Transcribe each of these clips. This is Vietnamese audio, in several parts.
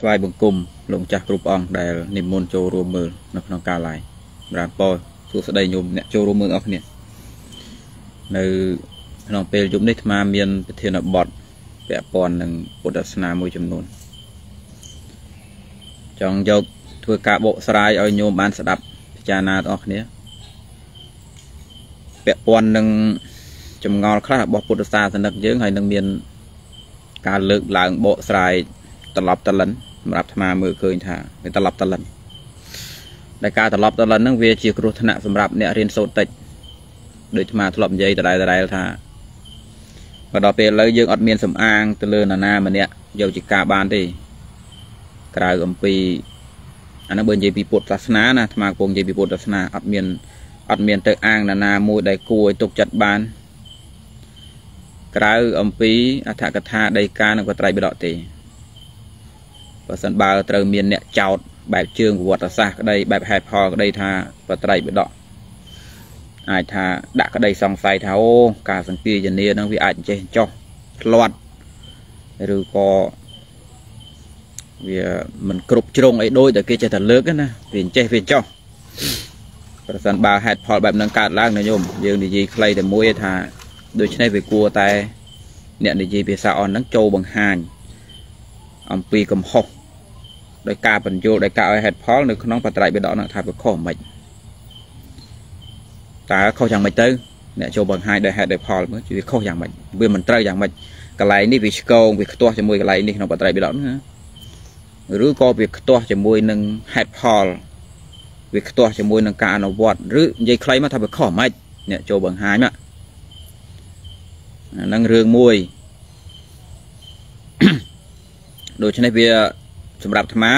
Vai bưng cùng lộng chặt rụp ong để niệm môn châu rùa mờ nó còn cao lại làm po thuộc sự đầy nhôm châu rùa mờ ọc nè nơi lòng pê chúng đích mà miền thiên là bọt vẽ pòn đằng bột đất na môi chấm nôn trong dọc thưa cả bộ sài ở nhôm ban sập cha na ọc nè vẽ pòn đằng chấm ngò khác là bọt bột đất sa thành đặc dưỡng hay đằng miền cả lực là bộ sài tạt lấp tạt lấn mà làm tham mưu khơi thả để tạt lấp tạt lấn đại ca tạt lấp tạt lấn năng về chỉ có thân nặngសម្រាប់ អ្នក រៀន សូត្រ តិច ដូច ថ្ម ធ្លាប់ និយាយ ដដែល ថា បើ ដល់ ពេល ឥឡូវ យើង អត់ មាន សំអាង ទៅ លើ នរ ណា ម្នាក់ យក ជា ការ បាន ទេ ក្រៅ អំពី អា នោះ បើ និយាយ ពី ពុទ្ធ សាសនា ណា ថ្ម កំពុង និយាយ ពី ពុទ្ធ សាសនា អត់ មាន ទៅ អាង នរ ណា មួយ ដែល គួរ ឲ្យ ទុក ចិត្ត បាន ក្រៅ អំពី អត្ថ កថា ដី កា និង ត្រៃ បិដក ទេ và sân ba từ miền nẹt chào bài chương của vật xa đây bài hẹp hò đây tha và tay bị đỏ ai tha đã có đây xong say tháo cả phần kia dần nia đang bị ảnh trên cho loạt rồi có vì mình cột trông ấy đôi từ kia chơi thật lớn cái nè viền chơi viền cho và sân ba hẹp hò bài nâng cạn lang này nhôm dương thì gì clay để mũi tha đôi chân này về cua tay nẹt thì gì về sao on nắng trâu bằng hàn ông pi cầm hộp đại ca bận vô đại ca hẹn phó được nóng và tại bên đó là thay với khổ mệt ta không chẳng mệt tới để cho bằng hai đại hẹn để phò mới chỉ không chẳng mệt vì mình chơi chẳng mệt cái này đi vì câu việc to cho mùi cái này đi nó và tại bên đó nữa rứa có việc to cho mùi nâng hẹn phò việc to cho mùi nâng cả nó vọt rứa dây khay mà thay với khổ mệt để cho bằng hai mà nâng rương mùi โดยฉะนั้นវាសម្រាប់អាត្មា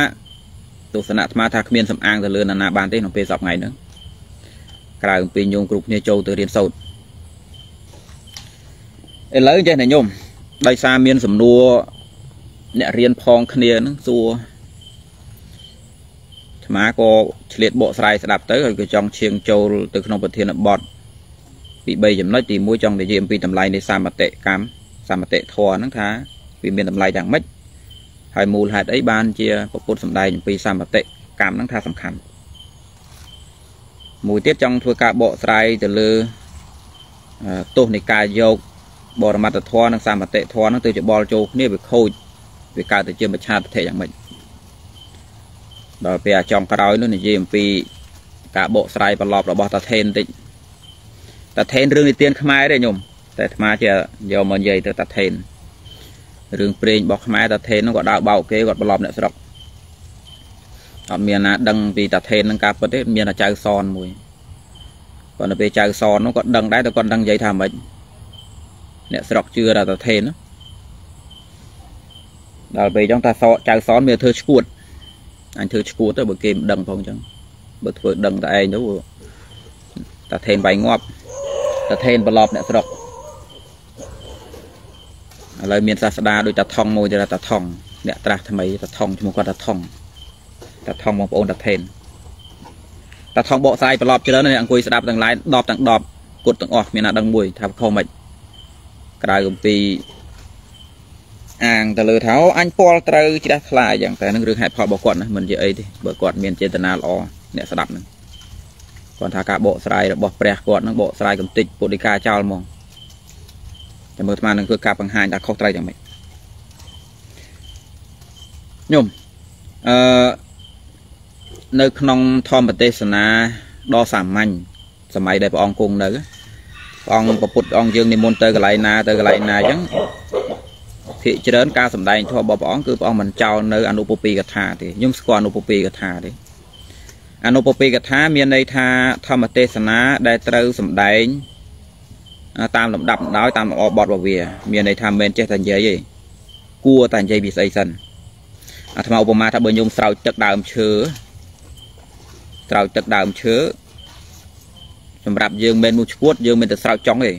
ទស្សនៈអាត្មាថាគ្មានសំអាងទៅលើនរណាបានទេក្នុងពេលសពថ្ងៃហ្នឹងក្រៅអំពីញោមគ្រប់គ្នាចូលទៅរៀនសូត្រ hai mùi hạt ấy ban chia có cốt sầm đầy những phi sam tệ cảm năng tha sầm khẩn mùi tiết trong thua cả bộ sài từ lư tôm này cà dâu bò làm mặt từ thoa năng sam tệ thoa năng từ chỗ bò châu nếp bị khôi vì cà từ chưa bị chặt thể chẳng mình rồi về trong cái đói luôn này gì phi cả bộ sài và lọp là bò ta thèn tịnh ta thèn rương đi tiên khăm ai đấy nhung tại mà chưa giờ mình dậy từ ta thèn rừng pring bọc máy ta thêm nó gọi đạo bảo kê gọi bọt nữa sọc còn miền là đằng vì ta thêm nâng cao bất hết miền là chai son mùi còn là về chai son nó còn đằng đấy ta còn đằng giấy thảm bệnh nè sọc chưa là ta thêm đó là về trong ta so chai son về thơ chuột anh thơ chuột tới bữa kìm đằng phong chẳng bữa thổi đằng tại anh đâu ta thêm bánh ngọt ta thêm bọt nữa sọc lời miền sa đa đôi ta thong môi ra ta thong nè ta tham ấy ta thong chúng con ta thong bằng ôn ta thèn ta thong bộ sai bọt cho đó này ăn quỳ sa đa bằng lái đọp tặng đọp cột tặng ọt miền là đằng mùi tham khâu mệt cái đại vì ăn từ lừa tháo anh Paul từ chỉ đặt lại dạng tại năng rừng hẹp họ bỏ quạt mình chỉ ấy đi bỏ quạt miền trên tận nào lo nè sa đa này còn thà cả bộ sai bỏ bè quạt nó bộ sai cầm tịch bộ đi ca trao môngแต่ mơ อาตมาនឹងគឺការបង្ហាញដល់ខុសត្រូវយ៉ាងម៉េចញោមនៅក្នុងធម្មទេសនាដ៏សាមញ្ញសម័យដែលព្រះអង្គគង់នៅព្រះអង្គប្រពុតអង្គយើងនិមន្តទៅកន្លែងណាទៅកន្លែងណាអញ្ចឹងភិកច្រើនការសម្ដែងធម៌របស់ព្រះអង្គគឺព្រះអង្គមិនចោលនៅអនុបូពីកថាទេញោមស្គាល់អនុបូពីកថាទេអនុបូពីកថាមានន័យថាធម្មទេសនាដែលត្រូវសម្ដែង តាមលំដាប់បណ្ដោយតាមអបបតរបស់វាមានន័យថាមិនចេះតែនិយាយទេគួរតែនិយាយពីស្អីសិនអាត្មាឧបមាថាបើញោមស្រោចទឹកដើមឈើស្រោចទឹកដើមឈើសម្រាប់យើងមិនមែនមួយឈួតយើងមានតែស្រោចចង់ទេ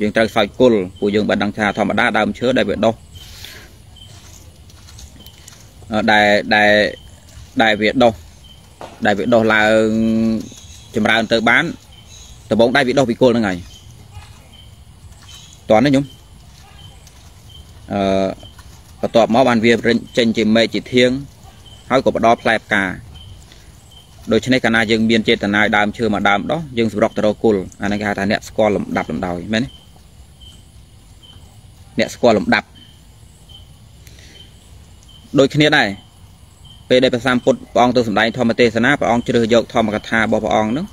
យើងត្រូវស្រោចគុលព្រោះយើងបានដឹងថាធម្មតាដើមឈើដែលវាដុះដែលវាដុះឡើងចម្រើនទៅបានដបងដៃវាដុះពីគល់ហ្នឹងហើយ តើនេះខ្ញុំ và tọa máu bàn viêm trên chỉ mẹ chỉ thiêng hỏi của bọn đó pleb cả đôi chân này cả na dương biên trên tận này đam chưa mà đam đó dương sụp đọc tao cool anh này cái thằng nẹt score lầm đập lầm đòi mấy nẹt score lầm đập đôi chân này về đây phải xăm cột bong từ sầm đáy thò mà tê sơn á bong chưa được dọc thò mà cắt thà bỏ bong nữa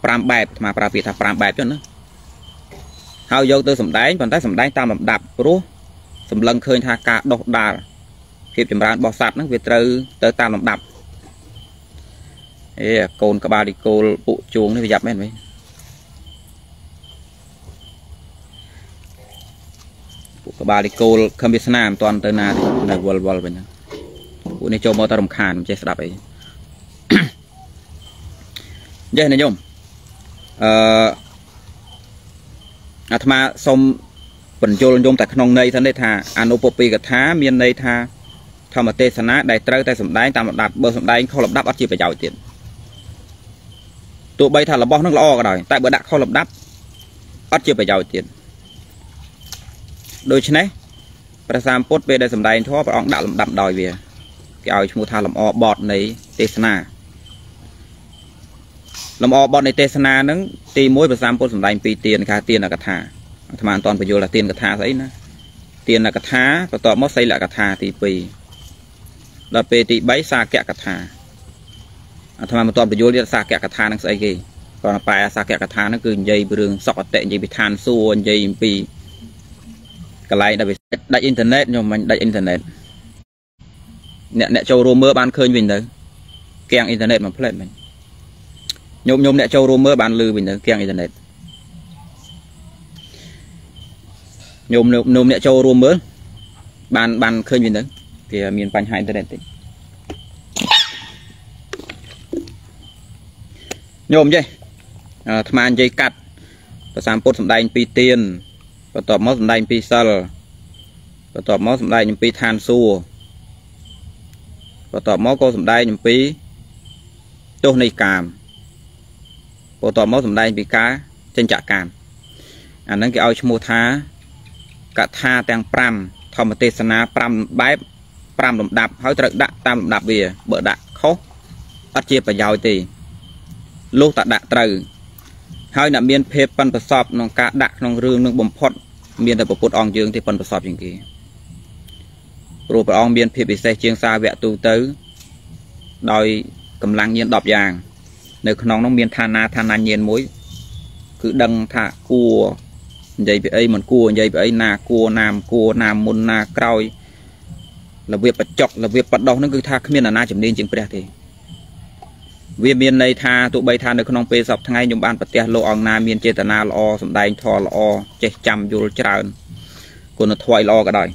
pram bẹp mà pram bị thà pram bẹp cho nữa hao dọc từ sầm đáy còn tới sầm đáy tam lầm đập rú sầm lân khơi thà cả độc đà hiệp chìm rán bỏ sạt nó về từ tới tam lầm đập cồn cả ba đi cồn bộ chuồng nó bị dập mấy mấy bộ cả ba đi cồn không biết nam toàn tới na thì là vol vol vậy nè bộ này cho mơ ta đồng khàn chơi đập ấy vậy này nhung thà xong phần cho nhung tại nông này thân đây thà anopopy cả thá miền đây thà thà mà tê sná đại trâu tay sầm đáy tam lầm đập bờ sầm đáy không lầm đập bắt chi phải giàu tiền tụi bay thà là bom nó lo cả đời tại bữa đã kho lập đắp bắt chưa phải giàu tiền đôi chân đấy phải làm post về đây sầm đai thua và ông đã làm đậm đòi về cái áo mua thà làm o bọt này tesna làm o bọt này tesna nó ti mối phải làm post sầm đai pi tiền là cả thà mà an toàn phải vô là tiền cả thà đấy nữa tiền là cả thà và tọt mót xây lại cả thà thì pi là pi thì bấy xa kẹt cả thàทำไมมันตอบประโยชน์เรื่องสาแก่กระทานักใส่กี่ตอนไปสาแก่กระทานั่นคือใจเรื่องสอดเตะใจไปทานส่วนใจปีกระไรได้ไปได้อินเทอร์เน็ตโยมมันได้อินเทอร์เน็ตเนี่ยโจโรเมอร์บ้านเคยบินเลยแกงอินเทอร์เน็ตมันเพลิดมันโยมเนี่ยโจโรเมอร์บ้านลือบินเลยแกงอินเทอร์เน็ตโยมเนี่ยโจโรเมอร์บ้านเคยบินเลยเกี่ยมีปัญหาอินเทอร์เน็ตnhôm vậy, tham ăn dây cắt, và sắm bột sầm đay pi tiền, và tọt mót sầm đay pi sờ, và tọt mót sầm đay pi than xua, và tọt mót cô sầm đay pi tô này càm, và tọt mót sầm đay pi cá trên chả càm, anh nói cái ao mua thá, cả tha tang pram, thò một tê sana pram bái pram lồng đạp, hỏi trợ đạp tam lồng đạp bìa, bờ đạp khó, bắt chia và giàu thì lúc ta đã trời hai là miền phê phân bờ sọp nông cá đạ nông rương nông bầm phật miền tập bột ong dương thì phân bờ sọp những kia rồi bờ ong miền phê bị xe chiêng xa vẽ tu tới đòi cầm lăng nhiên đọp vàng nơi nông nông miền than na nhiên mối cứ đằng thả cua dây vậy ấy mòn cua dây vậy ấy na cua nam môn na còi là việc bật chọc là việc bật đau nó cứ tha miền là na chấm nên chừng bẹt thì viên miền này tha tụ bay tha được con ông pe sập thằng ấy nhung ban bật tia lô ông na miền chế tana lo sầm đai thò lo chế chăm vô trơn còn nó thoại lo cả đời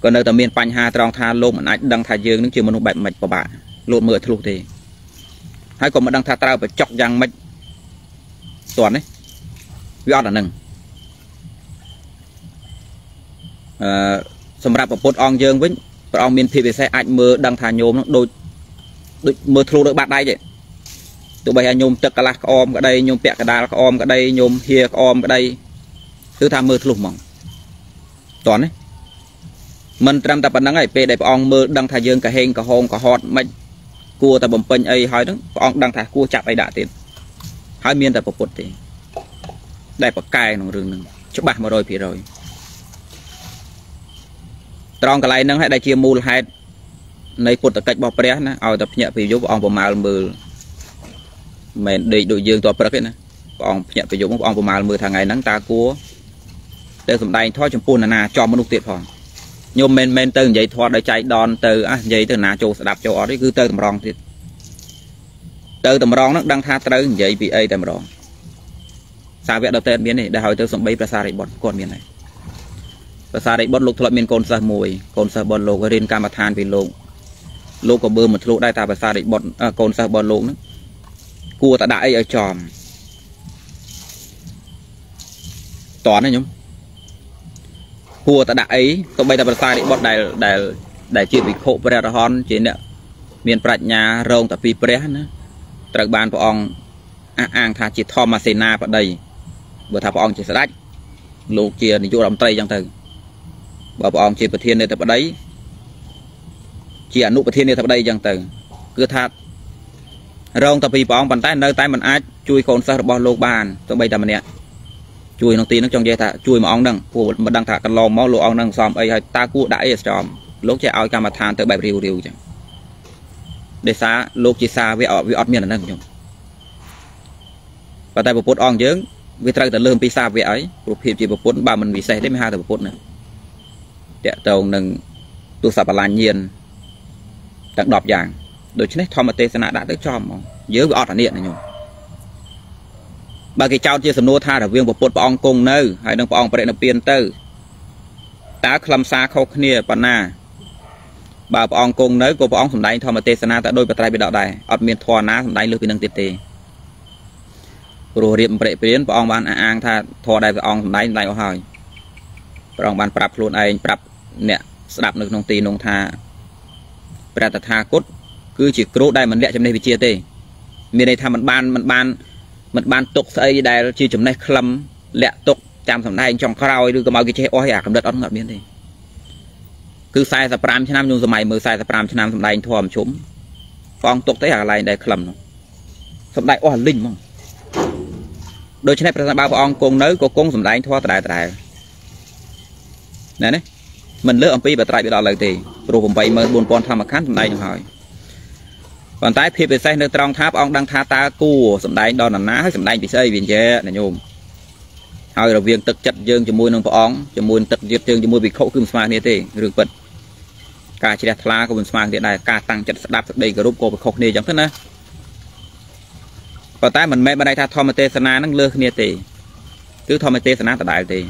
còn nơi tầm miền pan ha trong tha lô mình anh đang tha dương những chuyện mình không bạch mạch của bạn lộn mượt lụt thì hay còn mình đang tha tao phải chọc giang mạch toàn đấy do là nừng sầm rạp và bột ong dương với ong miền thị về xe anh mơ đang tha nhôm nó đôi mưa thu được bạn đây vậy tụi bây nhôm tật là om ở đây nhôm pẹt cả đá om ở đây nhôm hia om ở đây thứ tham mưa thu mỏng toàn đấy mình trăm tập bản năng này p đẹp on mưa đang thả dương cả hên cả hồn cả hòn mạch cua tập bầm pênh ấy hỏi đó on đang thả cua chặt ấy đã tiền hỏi miên tập bột bột thì đẹp bậc cài nòng rừng nừng chúc bạn mà rồi thì rồi trong cái này nâng hãy đại chia mù hai này cột tập cách bỏ pré na, ao tập nhẹ phải giúp ông vào màu mờ, mình để đội dương tập pré cái na, ông nhẹ phải giúp ông vào màu mờ thằng ngày nắng ta cua, để sầm đai thoa chấm pun là na cho một nụ tiệt hòn, nhôm men từ vậy thoa để chạy đòn từ á vậy từ na châu đạp châu ở đấy cứ từ tầm rong thì, từ tầm rong nó đang tha từ vậy bị ai tầm rong, sao vậy đầu tiên biến này đại hội từ sầm bay prasa để bật con biến này, prasa để bật lục thuật miền cồn sa mùi, cồn sa bật lục riêng cam than vì lục lô có bơm một lô đai ta và xa định bọn còn xa bọn lộn nữa cua ta đại ở tròn toán này nhung cua ta đại ấy tụi bây ta và xa định bọn đại chuyện bị khổ bè ra hòn trên nè miền bạch nhà rồng tập phi bè nữa đặc bàn của ông ăn thà chỉ thò mà xì na vào đây vừa thà của ông chỉ sẽ đách lô kia thì chỗ làm tây chẳng thử Bà ông chỉ bà thiên này thật bà đấy. Chỉ ảnh nụ bà thiên này thật bà đấy chẳng từ. Cứ thật. Rông tập vì bà ông bàn tay nơi tay mình ách. Chui khôn xa bà lô bàn. Tôi bây giờ mình nè. Chui nó tí nó trong dây thả. Chui mà ông đằng. Phụ bà đang thả cân lông máu lô ông đằng xong. Ây hơi ta cua đáy ở trong. Lúc chạy áo cà mà thang tới bẹp riu riu chẳng. Để xa lúc chỉ xa với ọt miền ở nâng chung. Bà tay bà bốt ông dưỡng. Vì trai ta lương bí xa với ấy. Phụ hiệp chỉ bà bốt bà mình vì xe đến 12 tờ bà bốt nữa. Để trông nâng tu sạp bà làn nhiên. Đang đọc dạng. Đối chứ này thông mà tê xa nạ đã tới cho mà. Dớ với ọt hẳn điện này nhung. Bà kì cháu chia sầm nô tha đã viên bà bốt bà ông cung nâu. Hãy nâng bà ông bà đệ nập biên tư. Tá khlam xa khâu khnia bà nà. Bà ông cung nâu của bà ông xùm đáy thông mà tê xa nạ ta đôi bà trai bị đạo đài. Ất miên thoa ná xùm đáy lưu phí nâng tiết tê. Rồi riêng bà đệ biến bà ông bà ăn tha thoa đài bà ông xùm đáy lại ô hỏi. Bà ông bà bạp luôn anh bạp nè sạp nông tì nông tha. Bà ta tha cốt cứ chỉ cổ đây mình lẹ chấm này bị chia tê. Mình đây tha mình ban tục xây đây chia chấm này khâm lẹ tục chạm thầm này trong khao đưa cái máu cái chế oai ả cầm đợt ớt ngọt miên tê. Cứ sai sạp ram cho nam nhung rồi mày mới sai sạp ram cho nam thầm này thòm chốm. Phong tục tới hàng này đây khâm nó. Thầm này oai linh mong. Đôi chân này phải bao ông cùng nới của cung thầm này thua tại. Nè nè mình lỡ ông pi và tại bị đòi lời thì rồi cũng vậy mà buồn pon tham mà khán này hỏi còn tái phê về xây nơi trong tháp ông đang tha ta cua sầm đáy đòn nằm ná hay sầm đáy bị xây viền che này nhôm hỏi là viên tật chặt dương cho môi nông ông cho môi tật diệt dương cho môi bị khẩu cương smart như thế rừng bật cả chỉ đặt lá của mình smart hiện đại cả tăng chặt đạp đây group cô bị khẩu này chẳng thế nữa còn tái mình mẹ bên đây tha thom tê sana năng lơ như thế cứ thom tê sana tại đại thì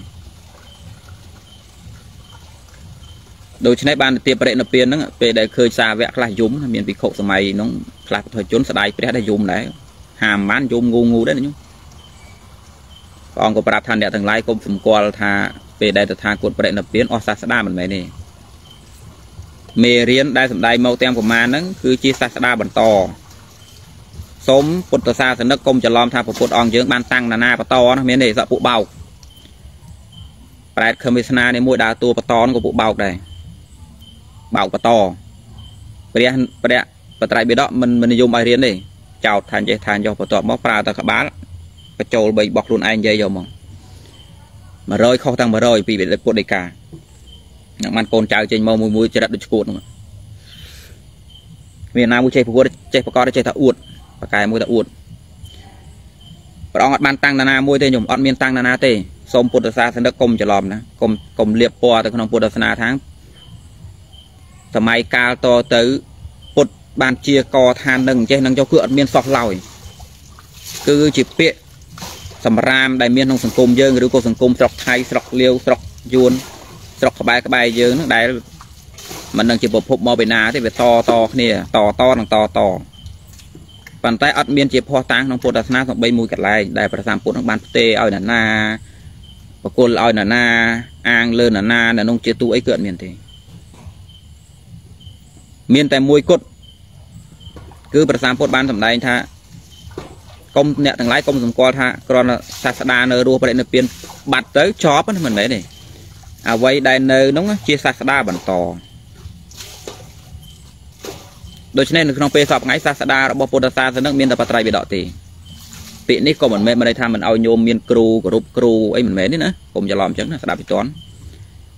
đối với này ban tiệp bệ nộp tiền đó về để khơi xa vẽ là dũng miền bị khổ sầm mày nó là thời trốn sài để đã dũng đấy hàm bán dũng ngu đấy nhung còn có bà than để thằng lái công sầm qua thà về đây là thà cột bệ nộp tiền ở xa xa mình mấy nè mề riêng đây sầm đây màu tem của man đó cứ chia xa xa bẩn to sớm cột từ xa thành đất công chờ lom thà của cột ong dưỡng ban tăng là na bẩn to nó miền này dọa bộ bầu tại commissioner này mua đá tua bẩn to của bộ bầu này bảo và to bè và tại bị đó mình dùng bài riêng đi chào thành dây thành cho và tọa móc ra ta các bán và trâu bị bọc luôn anh dây rồi mà rơi không tăng mà rơi vì bị lệch cột đầy cả nặng man côn trào trên màu mùi cho đặt được cột nữa miền Nam mua chơi phục vụ chơi phục có để chơi thợ uột và cài mua thợ uột và ông ban tăng là na mua tê nhổm ông miền tăng là na tê xôm puta sa thành đất công trở lòm nè công liệp po từ con ông puta sa tháng tầm mai cao to tới một bàn chia co than nâng trên nâng cho cửa miên sọt lòi cứ chỉ bịa sầm ram đại miên không sừng côm dơ người đu cô sừng côm sọc thay sọc liêu sọc yuan sọc các bài dơ nó đại mình đang chỉ bộ phục mò bên á thì về to nè to thằng to bàn tay ắt miên chỉ pho tang nông phật na sọc bay mùi cả lại đại phật sám phật nông bàn tê oi nà na và cô oi nà na ang lơ nà na là nông chia tu ấy cượn miền thì miền tại môi cốt cứ bật sáng phốt ban thầm đây tha công nẹt thằng lái công dùng co tha còn sasada nơ đua phải nợ tiền bạt tới chóp mình đấy này à quay đây nơ nóng chia sasada bẩn tò đôi chân này được không pe sọp ngay sasada đã bỏ poda sa ra nước miền tập trai bị đọt thì tiện đấy còn mình mê mà đây tha mình ao nhôm miền kru của rúp kru ấy mình mê đấy nữa cùng giờ làm trứng là sasada bị toán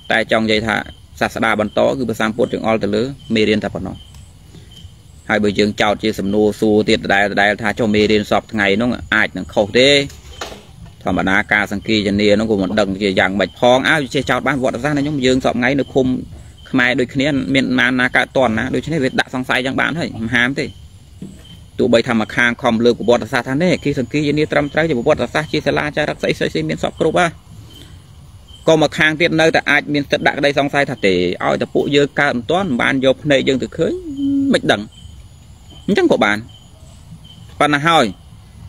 tại trong dây tha sạt sạt đá bắn to cứ bữa sáng phút trường all từ lứa mê điên tập bọn nó hai buổi trường chào chia sầm nô xu tiệt đại thà cho mê điên sọp ngày nó ai thằng khẩu thế thằng bạn á ca sang kia chân nia nó cùng một đồng kia dạng bạch phong áo chia chào bán vọt ra này nhung dương sọp ngay được khum mai đôi khi miền nam na cả toàn á đôi khi này việt đã sang sai chẳng bán thôi hám thế tụ bày thầm mà khang khom lơ của bọn ta xa thán đấy kia sang kia chân nia trăm trái của bọn ta xa chia la cha rắc xây miền sọp cướp á còn mà hàng tiền nơi tại ai miền tật đại đây xong sai thật để oi tập bộ dơ cao toán bàn dọc này dừng từ khơi mệt đẳng chẳng của bạn còn là hỏi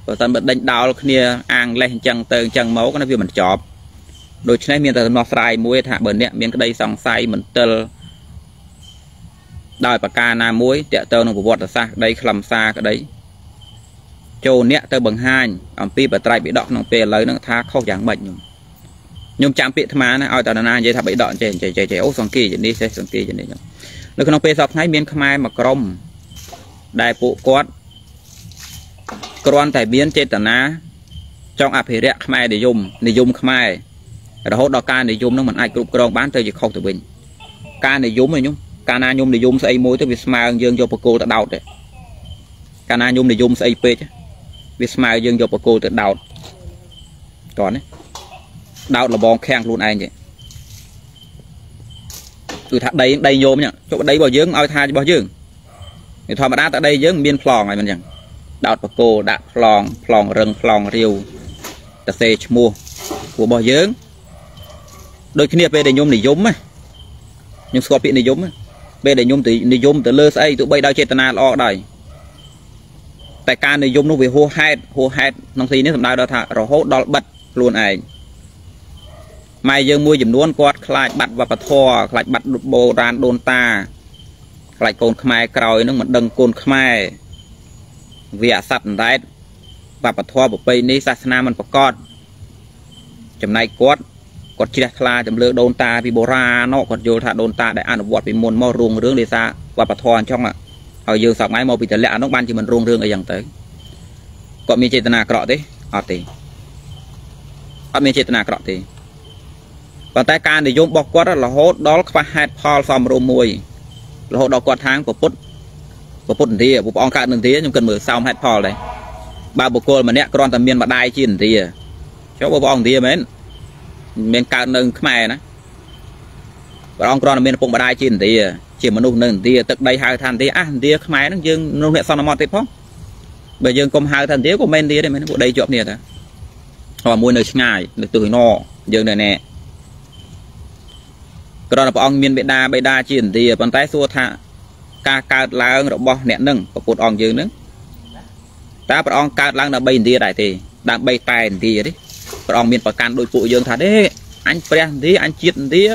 và tận bật đánh đào kia ăn lên chẳng từ chẳng máu cái việc mình chọp đôi chân này miền tật nó sai muối hạ bờ nẹm miền cái đây xong sai mình tơ đòi bạc ca na muối tẹo tơ nó của vọt là xa đây làm xa cái đấy châu nẹt tơ bằng hai ông pi và trai bị đọt nó về lấy nó tha khâu giảng bệnh nhung chạm bị tham á này, ao tàu na vậy thà bị đọt chạy ố sòng kia đi xe sòng kia vậy đấy nhung. Lúc con pe sọc ngay miên khai mà crom, đại bộ quát, còn tại biến chết tàu na, trong áp hệ rẹt khai để dùng khai, rồi hốt đọt ca để dùng nó mình ai cụp crom bán tới chỉ không tự bình, ca để dùng này nhung, ca na nhung để dùng xây mối tới Vismar dương vô Paco tạt đầu đấy, ca na nhung để dùng xây pe chứ, Vismar dương vô Paco tạt đầu, còn đấy. Đau là bong khang luôn anh vậy. Từ thắt đây đây nhôm nhở, chỗ đây bao dướng ao tha bao dướng. Thì thò mà đá tại đây dướng biên plong này mình chẳng. Đau bạc cô đạp plong plong rừng plong riêu. Tờ xe mua của bao dướng. Đôi khi về để nhôm để dúng ấy. Nhưng sọp bị để dúng ấy. Về để nhôm thì để dúng từ lơ say tụi bay đau chết tana lo đời. Tại can để dúng nó về hô hét nông thì nếu làm đau đau thà rồi hốt đau bật luôn anh. Mai dương mua dùm luôn quát khai bắt và bắt thò khai bắt bồ ran đôn ta khai côn khai còi nó mình đừng côn khai vỉa sập đấy và bắt thò bộ pin đi sát nam mình bắt con chấm này quát quát chia khai chấm lơ đôn ta vì bồ ran nó còn vô thà đôn ta để ăn bột vì mồn mò ruồng rương đi xa và bắt thò trong ạ ở dương sọc máy mò bị tệ lẽ nó ban chỉ mình ruồng rương ở dần tới còn miếng chế tana cọ thế ở thì ở miếng chế tana cọ thì còn tại can để dùng bọc quất là hốt đó phải hạt phao xòm rôm mùi là hốt đó quất tháng của put thì à của ông cả một tí nhưng cần mở xong hạt phao này ba bộ cô mà nè con tầm miên mà đai chi một tí à cháu bộ ông thì mến cả nâng cái mày này và ông con miên cũng mà đai chi một tí à chỉ mà nung nâng tí tức đây hai thằng tí à tí cái mày nó dương nung hệ xong nó mọt tiếp không bây giờ còn hai thằng tí của men tí đây mình bộ đây chọn nè ta họ mua nơi ngày được từ nọ dương này nè còn là ông miền bệ đa chuyển thì bàn tay xua thả cá lá bò nẹn nưng và cột ong dường nưng ta bà ong cá lá là bay thì đại thì đang bay tài thì đấy bà ong miền bà can đôi phụ dường thả đấy anh pren tí anh chiết tí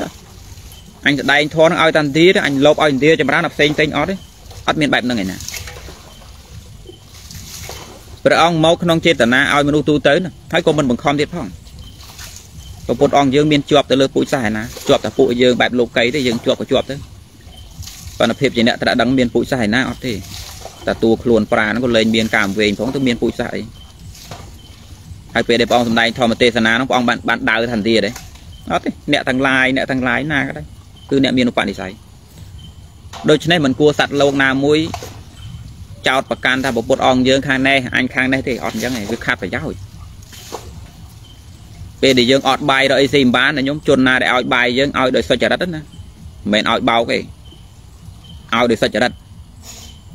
anh đây anh thon ao tan tí anh lốp ao tí cho bà nạp xanh xanh ót đấy ót miền bạch nưng này nè bà ong máu non trên tận na ao mình tu tới nè thấy cô mình bằng khom thiệt không còn bột ong dương miên chuột từ lơ bụi xài nè chuột từ bụi dương bẹp lục cấy thì dương chuột của chuột thế còn là phèp gì nè ta đã đắng miên bụi xài nè thì ta tua luồn pra nó còn lên miên cảm về phóng từ miên bụi xài hai phe để bong hôm nay thò một tê san nó bong bạn đào thành gì đấy đó thế nè thằng lái na cái đấy cứ nè miên bạn đi xài đôi chỗ này mình cua sạt lâu na mũi chào bạc can ta bộ bột ong dương khang này thì ọt giống này cứ khát phải giáo về để dương ọt bài rồi xìm bán là nhóm chôn na để ao bài dương ao đời soi trả đất đó nè mẹ ao bao cái ao đời soi trả đất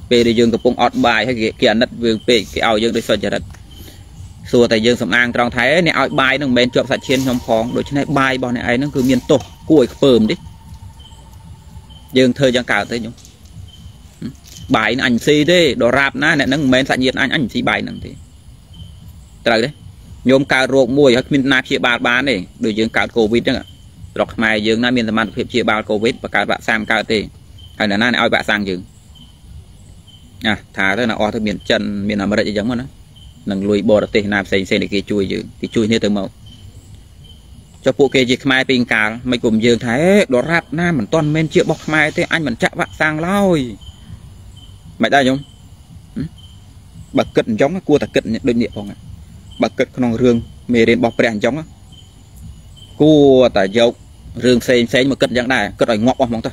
về để dương cũng ọt bài hay kia đất về về cái ao dương đời soi trả đất xua tại dương sầm an trong thái này ao bài nó mẹ trộm sạch chiên nhóm phong đối trên này bài bọn này ấy nó cứ miên tổ cùi phờm đi dương thơ giang cào tới nhóm bài nó ảnh xì thế đồ rạp na này nó mẹ sạch nhiệt anh xì bài nằng thế trời đấy nhóm cao ruộng mùi hoặc mình nạp chia ba bán này đối với cao covid nữa rồi mai dương na miền tây man chia ba covid và cao bạn sang cao tê hay là na này ao bạn sang dương à thả thế là o thôi miền chân miền nào mà đợi giống mà nó lần lùi bò tê nạp xây để kia chui dương thì chui như từ mẫu cho bộ kia gì mai pin cá mày cùng dương thái đó rạp na mình toàn men chia bọc mai thế anh mình chạm bạn sang lôi mày ta giống bà cận giống cua ta cận đôi địa phòng này bà cất con rương mê đến bọc bèn giống á, cua tại dậu rương xây mà cất dạng này cất ở ngọc bằng ta,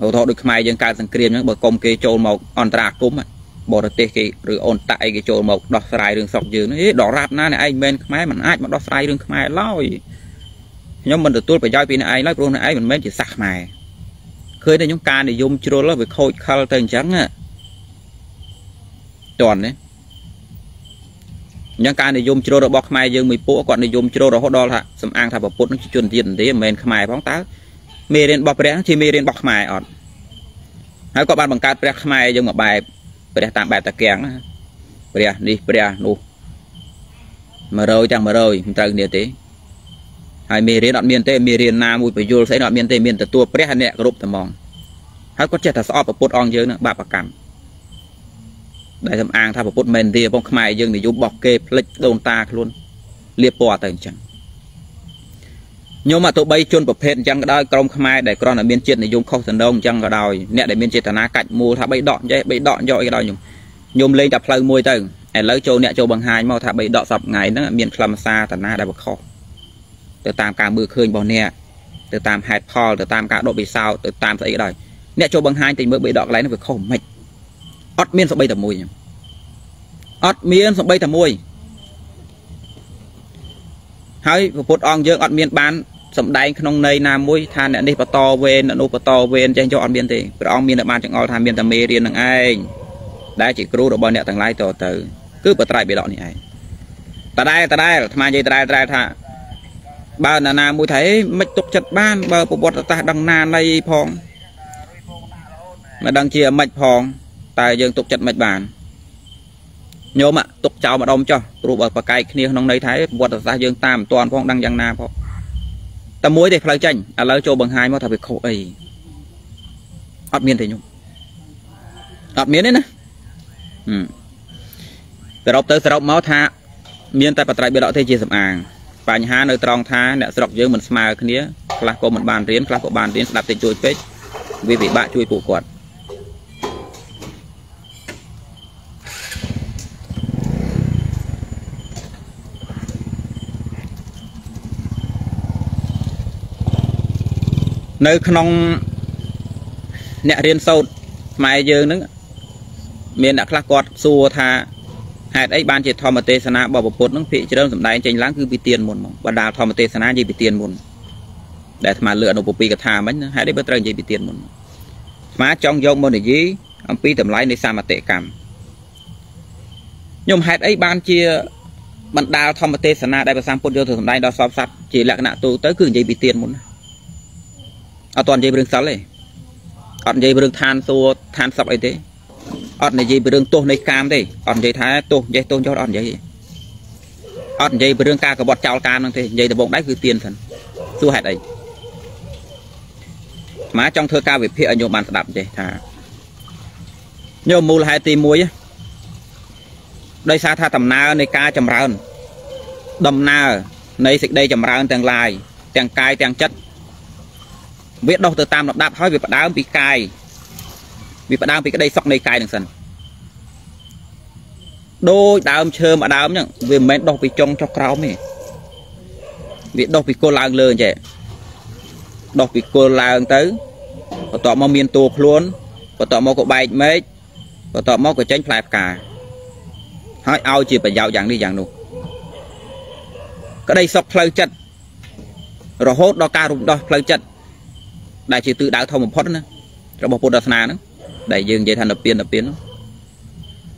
đầu thọ được mai dân ca dân kia những bờ công kê trồn màu on tra cúm này, bỏ được tê kì rồi on tại cái trồn màu đỏ sài rương sọc dừa nó đỏ rạp na này anh men máy mình ai mà đỏ sài rương máy lôi, nhóm mình được tôi phải giao pin này lôi luôn này mình men chỉ sạc mày, khơi đây nhóm ca để dùng trôi lôi với khôi khal tầng trắng á, tròn đấy. Những cái này dùng trôi rồi bọc mai dương mì pô còn này dùng trôi rồi hốt đo là sầm ăn thà bọc pốt nó chuyển tiền thế mền khai phóng tá mê đến bọc rẽ thì mê đến bọc mai ọt hãy có bạn bằng cát rẽ khai dương một bài để tạm bài ta kèng rẽ đi rẽ nu mà rồi chẳng mà rồi trần địa thế hai mê đến đoạn miền tây mê đến nam mùi phải vô sẽ đoạn miền tây miền từ tua rẽ này group từ mòn hãy có chết thà sọp bọc pốt on dương nữa bạc bạc cằm đại thầm an tha và bút men thì bông khai dương thì dùng bọc kê lịch đồn ta luôn liệp bò tầng chẳng nhưng mà tụi bay chôn bập phết chẳng đói công khai để con ở bên trên để dùng không thành đông chẳng có đòi nè để bên trên là cạnh mua thả bay đọt dây bay đọt dội cái đòi nhôm lên tập lời môi từ lấy châu nè châu bằng hai mau thả bay đọt sập ngày nó miền làm xa thành na đại bậc khó từ tam cả mưa khơi bò nè từ tam hạt kho từ tam cả độ bị sao từ tam thấy cái đòi nè châu bằng hai thì mới bị đọt lấy nó phải khổ mệt ót miên sập bay tập môi ót miên sập bay tập môi hãy một ông dương ót miên bán sầm đai trong nơi nam mũi than này bắt to ven nô bắt to ven trên cho ăn miên thì ông miên là ban chẳng ao tham miên tham mê riêng thằng ai đây chỉ cứu được bao nhiêu thằng lái tàu từ cứ bắt trai bị đọt này ta đây tham gia ta đây thà ba là nam mũi thấy mấy tục chặt ban ba bộ ta đằng na này phong mà đằng kia mạch phong tại dương tục chặt mạch bàn nhóm ạ tục chào mà đông cho trụ bờ và cây kia nông đây thấy bộ ta dương tam toàn phong đằng giang na phong ta muối để phơi chanh, lấy châu bằng hai mà thà bị khổ ấy, ọt miên thì nhung, ọt miên đấy nè, tới sờ máu tha, miên tại bạt trai bị đọt thế chia sầm àng, vài nhà nơi tròn tha, nè sờ dưới mình smile cái nía, clap của mình bàn riến đạp tiền chui phết, vì vị bạn chui cụ quạt, nơi không nè riêng sâu mai dương nữa miền đã khắc quạt xua tha hạt ấy ban chỉ thò mà tê sana bỏ bột nước vị cho đơn đáy tranh láng cứ bị tiền muộn và đào thò mà tê sana gì bị tiền muộn để mà lựa đồ bột bị cả thà mấy hạt đấy bất trơn gì bị tiền muộn má trong dông môn để dí ông pi tầm lái để xa mà tệ cảm nhưng hạt ấy ban chia bạn đào thò mà tê sana đây và sang phun vô thường đây đó xóa sạch chỉ là nạn tù tới cường gì bị tiền muộn ở toàn dây bưng sắn này, ở dây bưng than xô than sập ấy thế, ở này dây bưng tô này cam thế, ở dây thái tô cho ở dây bưng ca của bọt chảo cam luôn thế, dây từ bụng đáy cứ tiền thần, xu hạt ấy, má trong thơ ca về phía nhiều bạn đạp dây thả, nhiều mù là hai tì muối, đây xa tha tầm na này ca chầm rán, đầm na này xịt đây chầm rán tàng lai, tàng cay tàng chất biết đâu từ tam đạp hỏi việc đá bị cài vì bạn đang bị cái đây sọc này cài đằng sân đôi đá chơi mà đá nhận vì mấy đâu bị trong cho cáo này vì đâu bị cô lang lơn vậy đâu bị cô lang tới và tọa mau miền tuộc luôn và tọa mau cậu bay mấy và tọa mau cậu tránh phải cả hỏi ao chỉ phải dạo dàng đi dàng luôn cái đây sọc phơi chật rồi hốt đo ca rụng đo phơi chật đại chỉ tự đạo thông một phút nữa, rồi một phút đặt nà nữa, đại dương dây thành đập biến,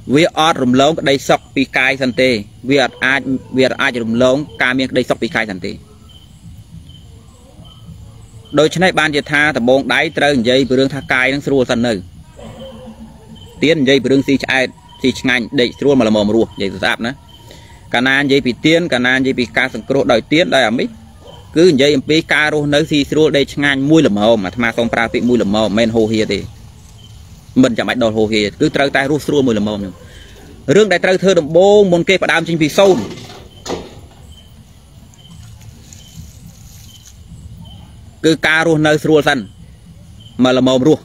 vi ở rùm lông đây sọc bị cay sần tê, vi ở ai rùm lông cam miệng đây sọc bị cay sần tê, đôi chân này ban dệt tha thầm bông đáy trơn dây bự đường tha cay đang sưu sần nơi, tiên dây bự đường si ngành đây sưu mà là mồm ruột dây sạp nữa, cả nan dây bị tiên cả nan dây bị ca sừng cột đòi tiên đây à mít cứ vậy em bị cà rô nấu xì xô đây ngang mũi lầm hồn mà tham xong pra bị mũi lầm mồm men hồ hia thì mình chẳng phải đòi hồ hia cứ trâu tay rút xô mũi lầm mồm rương đại trâu thơ đồng bố môn kê và đam chính vì sâu cứ cà rô nấu xô sân mà lầm mồm ruột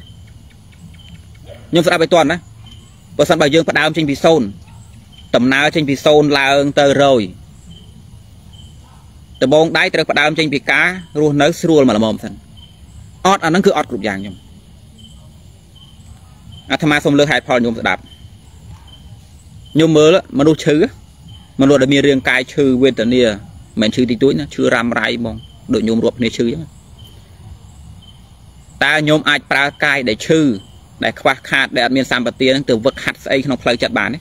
nhưng sao bài toàn á và sân bài dương và đam chính vì sâu tầm nào chính vì sâu là ơn tờ rồi từ bông đáy từ đám trên bị cá ruột nấu ruột mà là mồm thân ót nó cứ ót cục vàng nhung tham xong lơ hai phò nhung đạp nhung mơ mà nuôi chư mà nuôi để mi riêng cài chư quên tận nia mình chư tí túi nó chư ram rai mong đội nhung ruột này chư ta nhung ai pra cài để chư để khoa khát để miền Sam Bát Tiên từ vực hạt xây không phải chặt bán đấy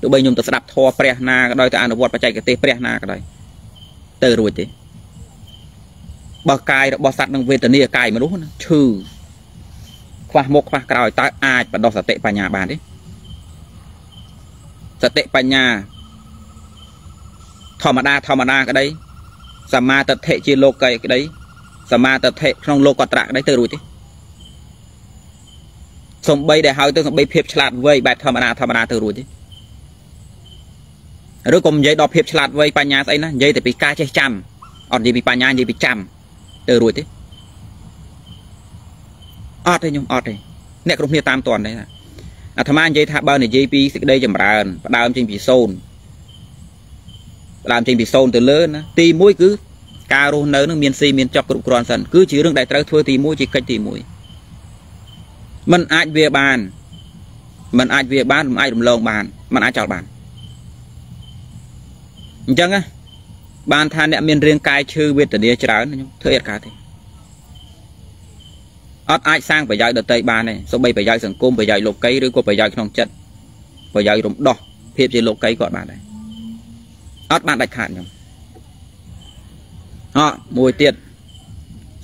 tụi bây nhung từ đạp thò pre na cái đôi từ ăn được vót và chạy cái tê pre na cái đôi từ rồi thế bò cay đó bò sạt đang về tận nia cay mà đúng trừ khoa một khoa cào ta ai và đo sạt tệ vào nhà bàn đấy sạt tệ vào nhà thò mà đa cái đấy sàm ma tập thể chia lô cây cái đấy sàm ma tập thể trong lô quạt trạng đấy từ rồi thế xong bay để hỏi tôi xong bay phép chặt vây bài thò mà đa từ rồi thế rồi cùng dây đọp hiệp chặt với bà nhà ấy nè dây thì bị ca chơi chằm ở đây bị bà nhà bị chạm từ rồi thế ở đây nhung ở đây nè cũng như tam toàn đấy à tham ăn dây tháp bao này dây pi đây chầm bàn đào trên bị sồn làm trên bị sồn từ lớn tì mũi cứ cà rô nở nó miên si miên chọc cụm còn sần cứ chỉ đường đại trai thua tì mũi chỉ cách tì mũi mình ai về bàn mình ai về bàn mình ai đầm lông bàn mình ai chọn bàn chẳng á bàn than nè miên riêng cai chư biết từ đây chả nữa thưa hết cả thì ắt ai sang phải dạy đợt tây bàn này sau bay phải dạy sườn côm phải dạy lục cây rồi cô phải dạy trong trận phải dạy rụng đỏ hiệp gì lục cây gọi bạn này ắt bạn đạch hạn nhung họ mùi tiệt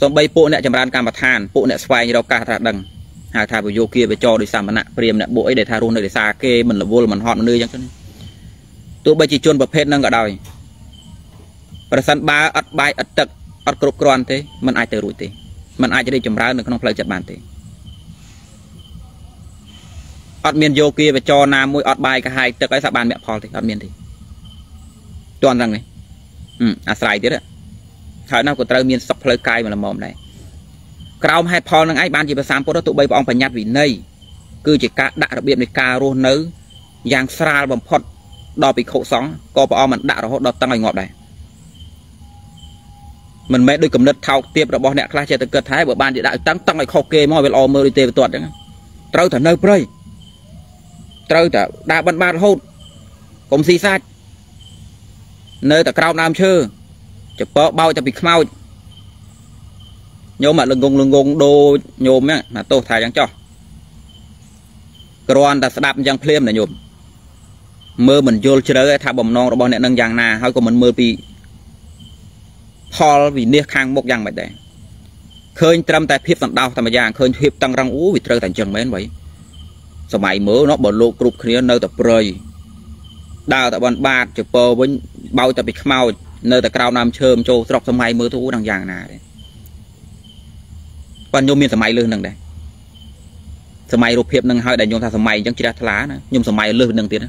sau bay bộ nè chầm bàn cam bạc than bộ nè xoay như đâu cả ra đằng hai thà vừa vô kia vừa cho để xả mặt nạ priềm nè bội để thà run để xả kê mình là vô là mình họ nơi chẳng cho nên tụi bay chỉ chôn bập hết nâng cả đờiประ san บาอัดบายอัดตึกอัดกรุบกรอนទេມັນອາດຈະໄດ້ຈำរើនໃນក្នុងផ្លូវចិត្ត mình mẹ đôi cầm đất thao tiệp rồi bỏ nẹt khai chơi từ cật thái bởi ban địa đại tăng tăng lại khâu kê mọi việc lo mơ đi tê về tuột đấy trâu thở nơi prey trâu thở đa ban ban hốt cùng xì sát nơi thở cao nam chưa chụp bao chụp bị mau nhôm mà lưng gông đô nhôm á mà tô thái đang cho còn ta đạp giang phèm là nhôm mơ mình vô chơi đấy thả bầm non rồi bỏ nẹt nâng giang nà hay còn mình mơ bị Paul vì nét khang một dạng vậy đấy, khơi trâm tại hiệp tận đau, tại mà dạng khơi hiệp tăng răng ú vì trơ tại chân mấy vậy, sau mày mớ nó bỏ lộ cục kia nơi tập rơi, đào tại bàn bạc chụp bờ với bao tại bị mau nơi tại cao nam chơm châu sọc sau mày mớ thu đằng dạng nà đấy, còn nhôm miên sau mày lư nằng đấy, sau mày rụp hiệp nằng hơi đại nhôm thà sau mày chẳng chỉ ra thá nữa, nhôm sau mày lư nằng tiền đó,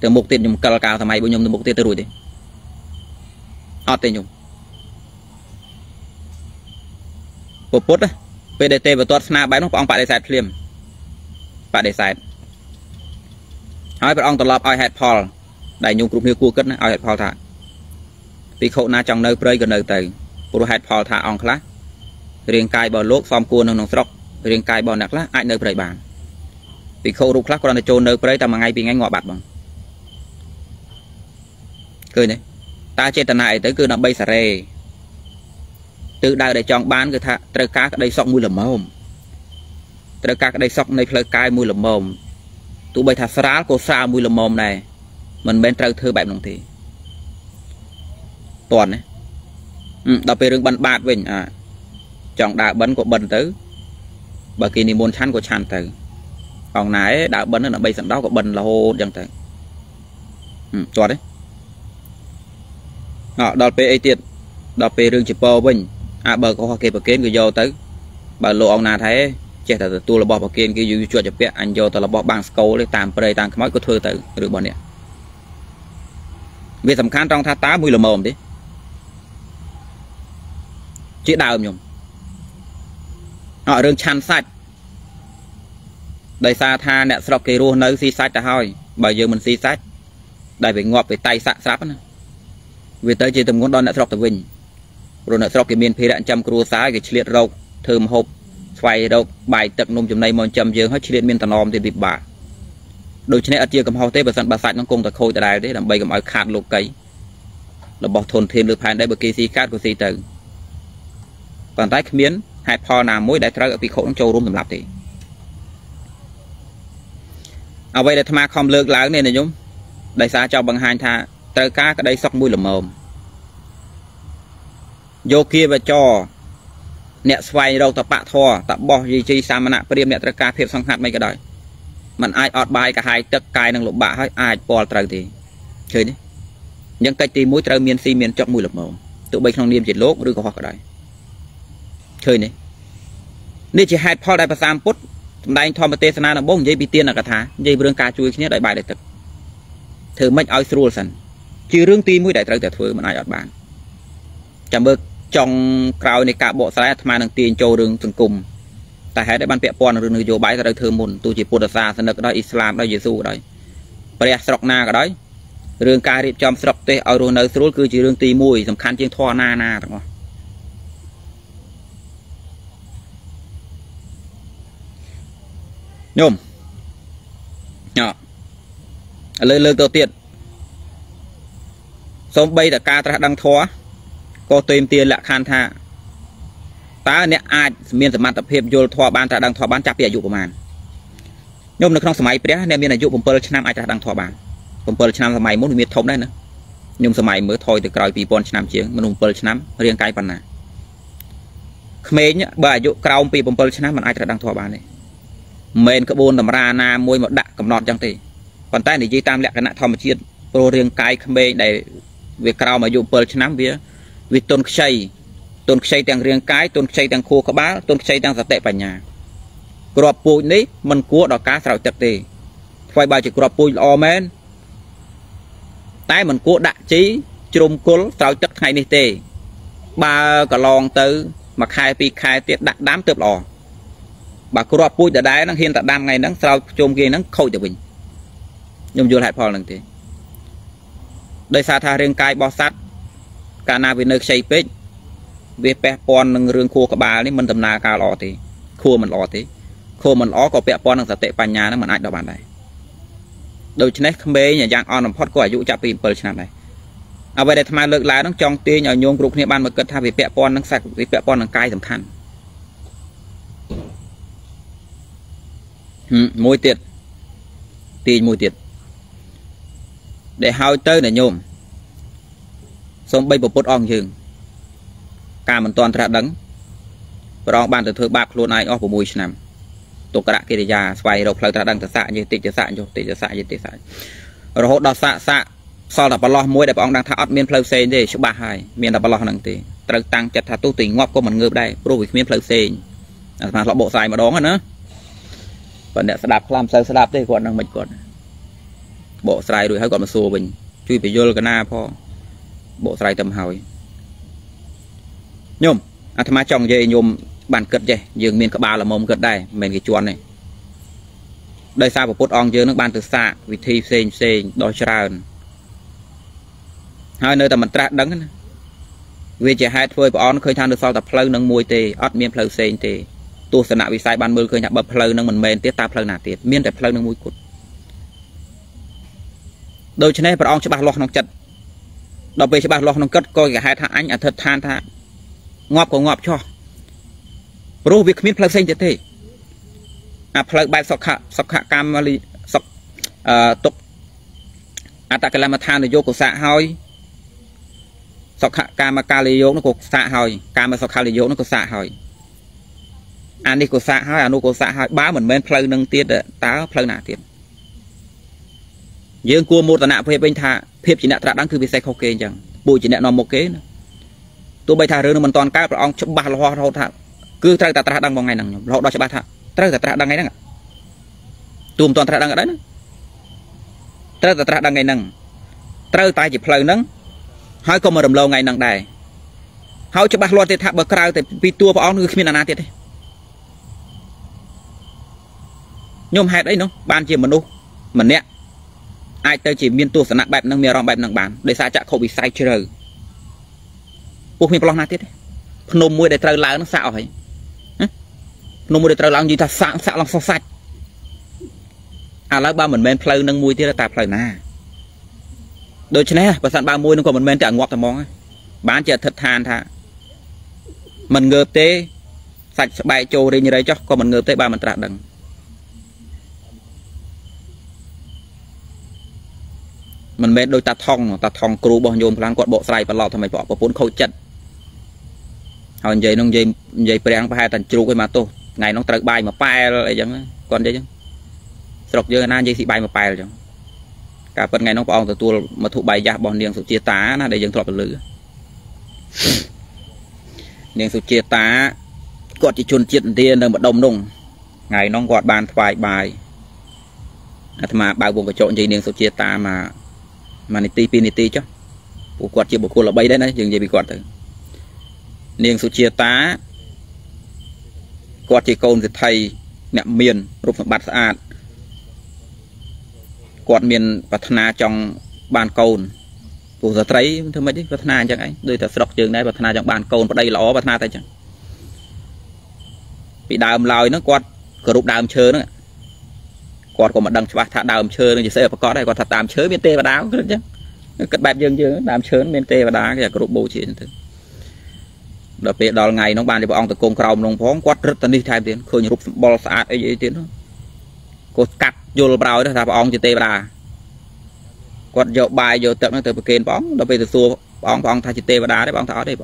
từ một tiền nhôm cao cao sau mày bữa nhôm từ một tiền tới rồi đấy, ót tiền nhôm bột á, PDT và toát na bãi nó phải ông phải để xài phim, phải để xài. Hỏi phải ông tập lọp ai hạt Paul, đại nhung group như cua cất ai hạt Paul thà. Bị khổ na trong nơi play gần nơi tây, pro hạt Paul thà ông khá. Riêng cài bờ lốp form cua nông nông sọc, riêng cài bờ nặc lá ai nơi play bàn. Bị khổ rụt khá còn là trôn nơi play tầm mà ngay bị ngay ngọ bạt bằng. Cười đấy, ta chết tận hại tới cứ nằm bay xả rề. Từ đây để chọn bán cái thà trời cá đây sọc mùi lầm mồm, trời cá đây sọc này trời cay mùi lầm mồm, tụi bây thà sá cô xa mùi lầm mồm này, mình bên trời thưa bạn đồng thì toàn đấy, đọc về rừng bắn bạt mình à, chọn đạo bắn của bắn tới, bởi kỳ niệm muốn chán của chán tới, còn nãy đạo bắn là bây giờ đó của bắn là hô chẳng tới, toàn đấy, họ đọc về tiệt, đọc về rừng chỉ po mình à bờ có hoa kê bờ kén cứ vô tới bờ lộ ông nào thấy chết thật tôi là bỏ bờ kén cứ vô chuột chụp kia anh vô tôi là bỏ bằng sầu để tạm đây tạm cái có thưa tới được bọn nè việc tầm khán trong tháp tá mùi là mồm đấy chỉ đào nhung họ đường chăn sạch đây xa tha nè sọc kê ruo nơi xi sạch là hoi bây giờ mình xi sạch đây phải ngọt về tay sạ sáp nữa về tới chỉ tầm con đòn nè sọc từ vinh rồi nợ sau cái miền phía đạn châm cua sái cái chìa râu thơm hộp xoay râu bài tập nôm chấm này mòn châm dương hết chìa miền tây nòm thì bịp bả đôi chân ở chia cầm hào tế và sẵn bà sạch nó cùng ta khôi tại đài đấy làm bay cầm ở khát lục cây là bỏ thôn thêm được hai đây bởi kia si cát của si tử còn tái miến hai pho làm mối đại trái ở bị khổ châu rôm làm lạp thì ở đây là tham gia không lược láng nên này nhúng đại xã cho bằng hai tha tơ cá cái đây sọc mũi lầm mồm vô kia và cho nẹt xoay đâu tập bạ thò tập bò gì chi sao mà nè phải điểm nẹt ra phép sang hạt mấy cái đời mình ai ọt bài cả hai tất cài năng lục bạ hết ai bò trời thì chơi đấy những cái tí mũi trời miền si miền chọn mũi lục màu tụi bây không niêm chỉ lốp đưa vào cái đời chơi đấy nên chỉ hai pho đại và sam put đại thò mà tê sana là bông dây bị tiên là cả thá dây bương cá chui kia đại bài đại tập thử mấy ai sưu sần chỉ riêng tí mũi đại trời để thử mình ai ọt bàn chẳng bước trong cào này cả bộ sai tham năng tiền châu đường từng cùng tại hãy để ban pẹp pon đường vô bái ra đời thơm mồn tu chỉ Phật xa sân được đó Islam đó Giêsu đấy bè sọc na cả đấy đường cà điệp chom sọc tê ở nơi sốt cứ chỉ đường tì mùi tầm khăn trên thoa na na đúng không? Nhôm nhỏ lơ lơ đầu tiên xong bây là ca tra đăng thoa có tìm tiền là khan tha ta nè ai miền sầm tập hiệp vô thoa ban tra đăng thoa ban chạp địa dụ của màn nhôm được trong sầm máy đấy nè miền là dụ của Pearl Nam ai tra đăng thoa ban của Pearl Nam sầm máy muốn miệt thống đấy nữa nhôm sầm máy mới thôi từ còi Pearl Nam chiến mình dùng Pearl Nam riêng cái phần này mấy nhá bà dụ cào Pearl Nam mình ai tra đăng thoa ban này men carbon làm ra na môi một đạn cầm nọt chẳng thì còn tay để dây tam lẹ cái nạ thò một chiên pro riêng cái khmê để việc cào mà dùng Pearl Nam vía vì tôn xây đang riêng cái tôn xây đang khô các bá tôn xây đang giặt tệ vào nhà cọp bùi đấy mình cua đỏ cá sào chặt tề phải bài chỉ cọp bùi omen tái mình cua đại trí trôm côn sào chặt hay nít tề ba cả lon tứ mặc hai pi khai tiết đặt đám tớp lò bà cọp bùi đã đái đang hiện tại đang ngày đang sào trôm kia đang khôi cho mình nhưng vô lại phò lần thế đây xa tha riêng cái bò sát cả na về nơi xây pet về pet pon riêng khô các bà đấy mình tầm na cà lọ thì khô mình lọ có pet pon đang sạch tệ bàn nhà nó mình ảnh đó bạn này đầu chân không bê nhà giang on làm phật có ai dụ chạp pin Pearl Nam này à vậy để tham lực lại nó trong tia nhờ nhung group này ban mà cất tha về pet pon đang sạch về pet pon đang cay tầm khăn môi tiệt để hao tới là nhôm xong bây bộ bốt ong dừng cả mình toàn ra đắng và đó bạn thử bạc luôn ai ở của mùi nằm tổ cả kia để già xoay độc lại ra đắng thật xạ như tịt xạ cho tịt xạ rồi hốt đọt xạ sau là bà lo muối đẹp ông đang tháo miên phơi xe để số 32 miên là bà lo nặng thì tăng chặt thà tu tình ngọc của mình ngược đây rồi miên phơi xe mà lọ bộ dài mà đón rồi nữa còn để đạp làm sao đạp đây còn đang mệt còn bộ dài rồi hay còn một xô mình chui về vô cái na po bộ sai tầm hỏi nhôm à tham chồng dây nhôm bàn cật dây dường miền các bà là mồm cật đây mình cái chuồn này đây sao của Phật ông dường nước bàn từ xa vì thi sen đôi tràn hai nơi tầm mình tra đắng vì chỉ hai thôi của ông khơi than được sau tập pleu nâng môi tê ót miền pleu sen tê tu sửa lại vì sai ban mưa khơi nhặt bập pleu nâng mình men tiết ta pleu nạt tiết miền để pleu nâng môi cột đôi chân này Phật ông sẽ bạc lọt nòng chật đọc về sẽ bạc lọt nòng cất coi cả hai thằng anh ở thật than tha ngọp của ngọp cho rồi việc miền pleu sen tê tê à pleu bài sọc hạ cam sọc tục à ta cái làm than để vô cổ xạ hơi sọc hạ cam mà kali vô nó cổ xạ hơi cam mà sọc kali vô nó cổ xạ hơi anh đi cổ xạ hơi anh nuôi cổ xạ hơi bá mình men pleu nâng tiết tá pleu nạt tiết dương cua một tận nạp về bên thà phép chỉ nạp trả đáng cứ bị say khâu kê chẳng bùi chỉ nạp nằm một kế nữa tôi bây thà rơi nó mình toàn cá ông chấm ba hoa thâu thà cứ tra trả đáng bằng ngày nằng nhom lọ đó chấm ba thà trả đáng ngày nằng tụm toàn trả đáng ở đấy nữa trả đáng ngày nằng trả tài chỉ phơi nắng hỏi con mà đầm lâu ngày nằng đài hỏi chấm ba loa thì thà bờ cào thì vì tua vào ông cứ miền nào tiệt đấy nhom hạt đấy nó ban chỉ mình đâu mình nè ai tới chỉ miên tu sẵn nặng bẹp năng miêu rong bẹp năng bán để xa chạ khẩu bị sai chưa rồi buộc miên plong na tiết nôm môi để trời láo nó xạo phải nôm môi để trời láo gì ta xạo lòng sạch à láo ba mình men pleu năng môi tiết là tạp pleu na đôi chân này bà sẵn ba môi nó còn mình men trả ngọt thầm mong bán chè thật than thà mình ngợp tê sạch bài trồ đi như đấy cho còn mình ngợp tê ba mình trả đằng mình mệt đôi ta thong cừu bò nhôm láng quạt bộ sài và lọ thằng mày bỏ vào cuốn khâu chật hồi vậy nông vậy bèn phải hai tần cừu cái mà tô ngày nó tự bay mà pay lại chẳng còn vậy chứ sọc dưa na vậy thì bay mà pay rồi cả phần ngày nó bỏ từ tua mà thụ bay ra bò niềng sụt chia tá na để dừng thọt lử niềng sụt chia tá quạt chỉ chôn chuyện tiền đừng mà đông nung ngày nó quạt bàn vài bài mà bao buồn cái chỗ gì niềng sụt chia tá mà nít tí chứ bộ quạt chỉ bộ là bay đấy đấy dừng gì bị quạt thử Niên số chia tá quạt chỉ côn thì thầy nạm miền rụp bát sạn quạt miền na trong bàn côn cũng giờ thấy thưa mấy đấy bát na chẳng ấy đôi ta sọc trường này bát na trong bàn côn và đây là ó bát na tại chẳng bị đàm lòi nó quạt cửa rụp đàm chơ nữa quạt của một đằng chả thả đàm chơ nên sẽ có đây quạt thả đàm chớ miền tây và đáo cái chứ cất bẹp dương dương đàm chớ miền tây và đá cái cửa rụp bù chỉ đặc biệt đó ngày nó ban thì bọn ông từ cồn cầu nông phóng quát rất tận đi thay tiền khơi những rục bò sạt ấy tiền đó cột cắt vô bao đó là bọn ông chỉ tê bà quát dậu bài dậu tận nó từ kênh bóng đặc biệt từ xua bọn ông thay chỉ tê bà đá đấy bọn tháo đấy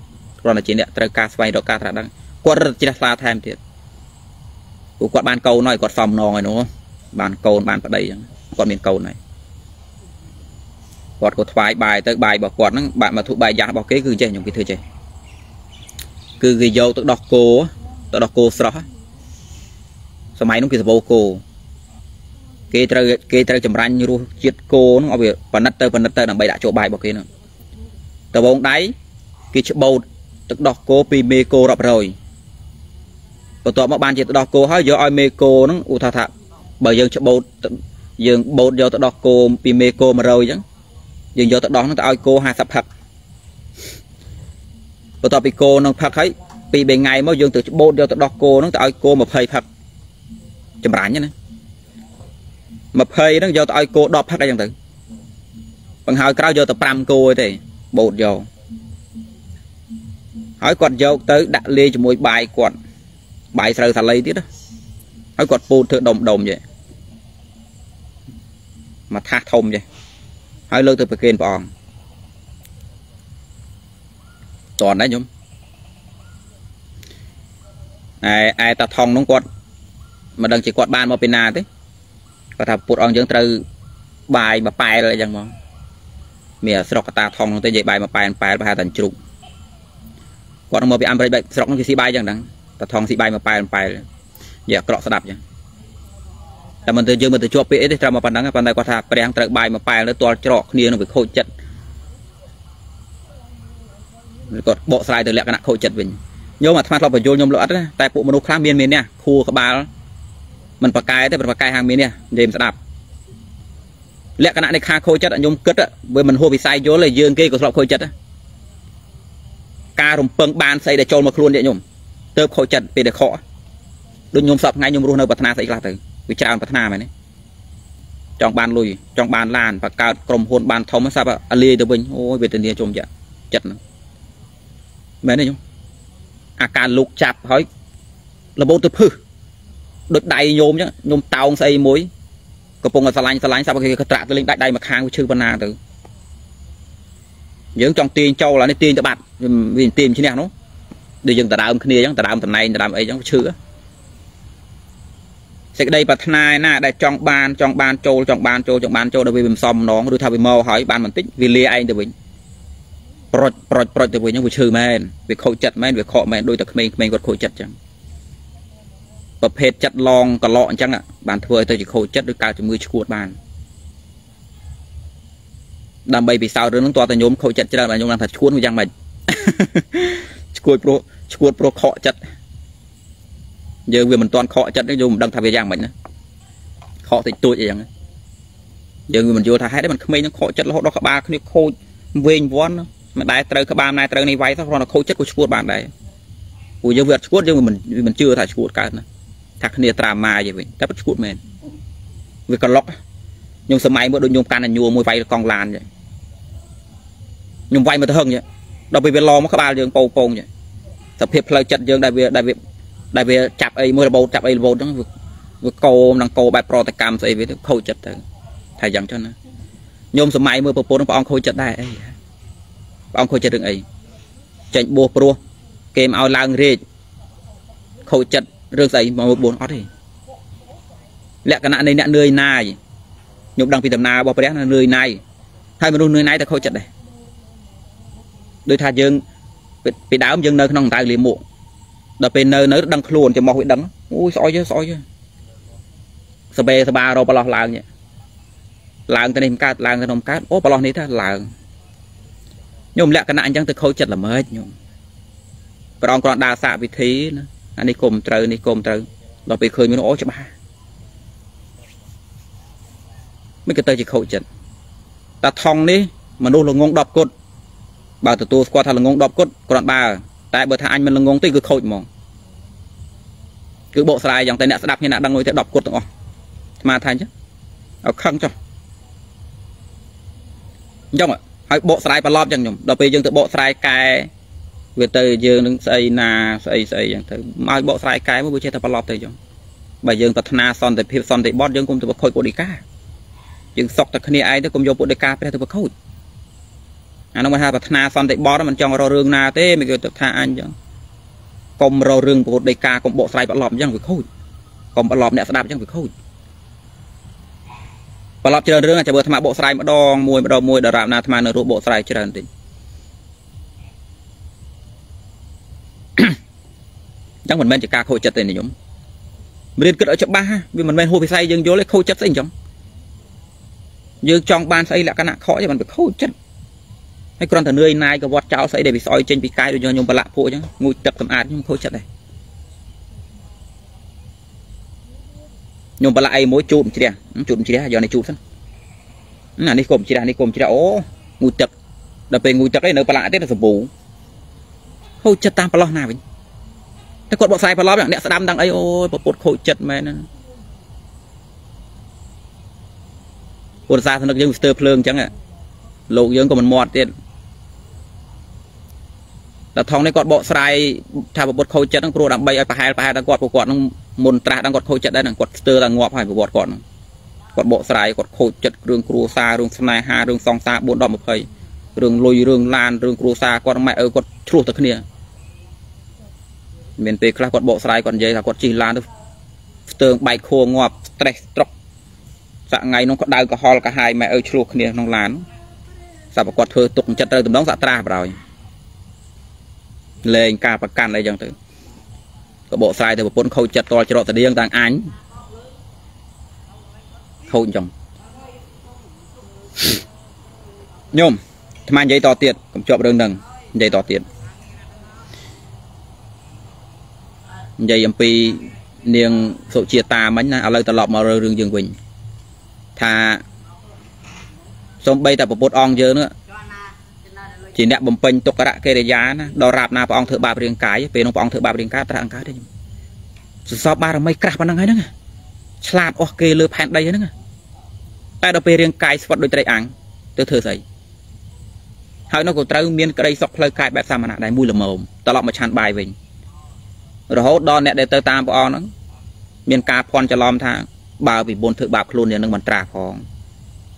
rồi là chỉ để trai ca xoay độ ca thả đăng quát rất chỉ là xa thêm tiền của quát ban cầu nói quát phòng nò này đúng không ban cầu ban ở đây quát miền cầu này quát cột vài bài tới bài bỏ quát nó bạn mà thuộc bài giả bỏ kế cứ chơi những cái thứ chơi cứ ghi vô tôi đọc cô sợ sao máy nó kia vô cô kê trời chầm ranh như chết cô nó việc và nát tơ làm bày đã chỗ bài bỏ kia nữa tờ bóng đáy kia chỗ bầu tức đọc cô pì mê cô rập rồi và tọa bọn bạn chỉ đọc cô hỏi do ai mê cô nó u thà bởi giờ chỗ bầu dừng bột do tôi đọc cô pì mê cô mà rồi chứ dừng do tôi đón nó ai cô hai sập hạt và tao bị cô nó phạt thấy vì bên ngày mới dương từ bột đều tao đọc cô nó tạo cô một hơi phạt chậm rãi nhá này một hơi nó do tao cô đọc phạt đây chẳng tử bằng hai cái do tao pram cô thì bột dầu hỏi quạt dầu tới đặt ly cho mỗi bài quạt bài sờ sờ lấy tiếp đó hỏi quạt bột thưa đồng vậy mà tha thông vậy hỏi lôi từ bề kênh bọn toàn đấy nhung ai ta thong nó quạt mà đừng chỉ quạt ban mà bên nào thế có thà bột ong dưỡng từ bài mà bài lại chẳng mà mía sọc ta thong nó tới dậy bài mà bài là hai tận chục quạt nó mà bị ăn bài sọc nó chỉ bài chẳng đắng ta thong chỉ bài mà bài giờ cọ sập nhá là mình từ dương mình từ chua pít để trao mà đắng cái có thà bài ăn từ bài mà bài nó toàn trọ kia nó bị khôi chật còn bộ sai từ lẹ cái nặng khôi chật mình nhôm mà tham lọc phải vô nhôm lợt đấy tại bộ manu khám miên nè khu các bà mình phải cài tới mình phải cài hàng miên nè đêm sẽ đạp lẹ cái nặng này khá khôi chật nhôm cất á với mình hô bị sai vô là dương kia của lọc khôi chật á ca rồng pâng ban xây để trôn mà luôn vậy nhôm tớp khôi chật về để khó đôi nhôm sập ngay nhôm luôn nơi bát na xây là từ bị tràn bát na mày đấy trong ban lùi trong ban lan và cao cầm hôn ban thông nó sao vậy ali từ bình ôi về tiền trôn vậy chật mẹ này nhung, càn lục chạp hỏi là bố tôi phư, đứt đầy nhôm nhá, nhôm tàu xây muối, cặp bông là xà lanh sao cái trạ tôi lên đại đầy mà khang với chư ban na từ, những trong tiền châu là nó tiền cho bạn, vì tiền chi nào nó, để dừng ta đào này, ta đào ấy giống chư á, sẽ đây bật nay na đại trong ban châu là vì mình xòm nó đôi thao bị mò hỏi ban mình tích vì lia anh từ mình. Proj từ với những buổi trừ men, việc khâu chặt men, việc khọ men đôi tập mình còn khâu chặt chẳng. Tập hết chặt lon cả lọ chẳng ạ. Bạn thưa tôi chỉ khâu chặt đôi cao từ 10 cuộn bàn. Đam bay vì sao đứa nó to ta nhôm khâu chặt chứ đâu là nhôm đang thật cuốn với răng mày. Cuộn pro khọ chặt. Giờ vì mình toàn khọ chặt nó dùng đang thà về răng mình nữa. Khọ thì tôi vậy chẳng. Giờ người mình vô thà hết đấy mình không mấy nó khọ chặt nó đó cả ba cái khô vên vón. Mà đại trời các bạn này trời này vay sao nó khâu chất của chuột bạn đấy, của dân Việt chuột nhưng mình chưa thải chuột cả, thạc nia tràm mai vậy mình đã bắt chuột mình, vì còn lóc, nhưng sớm mai mới được nhung can là nhua môi vay còn làn vậy, nhung vay mà thơ hưng vậy, đặc biệt về lo mà các bạn dương pong vậy, tập hiệp lời chặt dương đại việt chạp ấy môi là bầu chạp ấy bầu đó, vừa câu đang câu bài pro tài cam ấy với khâu chất thải dặn cho nó, nhung sớm mai mới bầu nó bong khâu chất đây. Ông khôi chật rừng ấy chạy bùa pro kèm ao lang rê khôi chật rừng ấy mà một buồn ót thì lẹ cái nạn này nạn nơi này nhục đăng phi tầm na bỏ phe là nơi này thay mà luôn nơi này ta khôi chật này đôi thà dương bị đá ông dương nơi không tay liềm mộ đập bên nơi nó đăng luồn thì mò huyện đắng ui soi chứ sờ bê sờ ba rồi bà lo làng vậy làng ta nên cát làng ta nồng cát ô bà lo này ta làng nhôm lẹ cái nạn chẳng từ khâu chặt là mới nhôm còn còn đào xạ vị thế anh đi cùng trời đi cùng trời là bị khơi nó cho ba mấy cái tay chỉ khẩu trận ta thong đi mà nô là ngon đọc cột bảo từ tôi qua thằng là ngon đọc cột còn ba tại bữa thằng anh mình là ngon tí cứ khẩu mỏng cứ bộ xài dòng tay nè đạp như nè đang ngồi theo đọc cột rồi mà thay chứ ở khăn cho giống ạ hãy bộ xài và lọp chẳng nhầm đầu tiên tự bộ xài cái về từ dương đứng xây na xây xây mai bộ xài cái mới chơi tập lọp tới giống bây giờ tập na son thì phim son thì bót dương cũng tự bật khôi của đi cá dương sọc tập kia ai tới cũng vô bộ đi cá phải tự bật khôi anh ông ha tập na son thì bót đó mình trong rò rương na thế mình cứ tập tha anh chẳng cùng rò rương của đi cá cùng bộ xài bật lọp chẳng phải khôi cùng bật lọp nè đạp chẳng phải khôi và lọp chơi là bữa thằng bộ sài mà đo mùi mà đo mùi đỏ rạm nào thằng nó bộ sài chơi đàn tính chẳng mình men chỉ ca khôi chất này nhúng mình cứ ở chợ ba vì mình men hô phải say dừng vô lấy khôi chất xinh chóng như trong ban xây là cái nặng khó cho mình phải khôi chất hay còn thằng nơi này có vót cháo xây để bị soi trên bị cái rồi cho nhung và lạ phụ chứ ngồi tập tầm ạt nhưng khôi chất này nhôm bà lại mỗi chụm chỉ ra giờ này chụm thân là đi cùng chỉ ra ố ngồi chật đập về ngồi chật đấy nữa bà lại tết là sập bù khôi chật tam bà lo nào vậy thế còn bộ sai bà lo chẳng sẽ đâm đang ấy ôi bộ bột khôi chật mà bộ sai thì nó giống sơ phượng chẳng ạ lộ giống của mình mọt tiền là thòng này còn bộ sai thà bộ bột khôi chật nó pro đạm bay bà hai đang quạt bộ quạt nó môn trà đang quật khôi chật đây là quật tơ là ngọp phải bọt còn quật bộ sài quật khôi chật rương cua xa rương này hà rương song xa bốn đỏ một cây rương lôi rương lan rương cua xa con mẹ ơi quật chuột thật kia miền tây là quật bộ sài còn dây là quật chỉ lan tơ bài khô ngọp stress drop dạng ngày nó quật đau cả ho cả hai mẹ ơi chuột kia nó lán sao mà quật thơ tục chật đây tụm đóng dạ tra rồi lên ca và can đây chẳng tử bộ sai thì một bốn khâu chặt to cho điên đang ánh khâu chồng nhôm tham giấy to tiền cũng chọn đơn đằng giấy to tiền giấy MP niềng sổ chia ta mấy na lời lọp mà rừng dương quỳnh thà xong bay tập một bốn ong dơ nữa chỉ đẹp bầm pênh tục cả đại kê để giá đó rạp na ông thợ ba riêng cái về nó ông thợ ba riêng cá ta ăn cá đấy sao ba rồi mấy cạp nó ngay đó nghe slap ok lừa phèn đây nữa nghe ta đào về riêng cái vật đôi tay ăn từ thừa dậy hỏi nó của trâu miên cái đây sọc lời cái bẹp xàm mà này mùi là mồm ta lọm mà chăn bài mình rồi hốt đo nè để tới tam bọn nó miên cá con cho lom thang ba vì bốn thợ ba luôn nè nâng bàn trà phong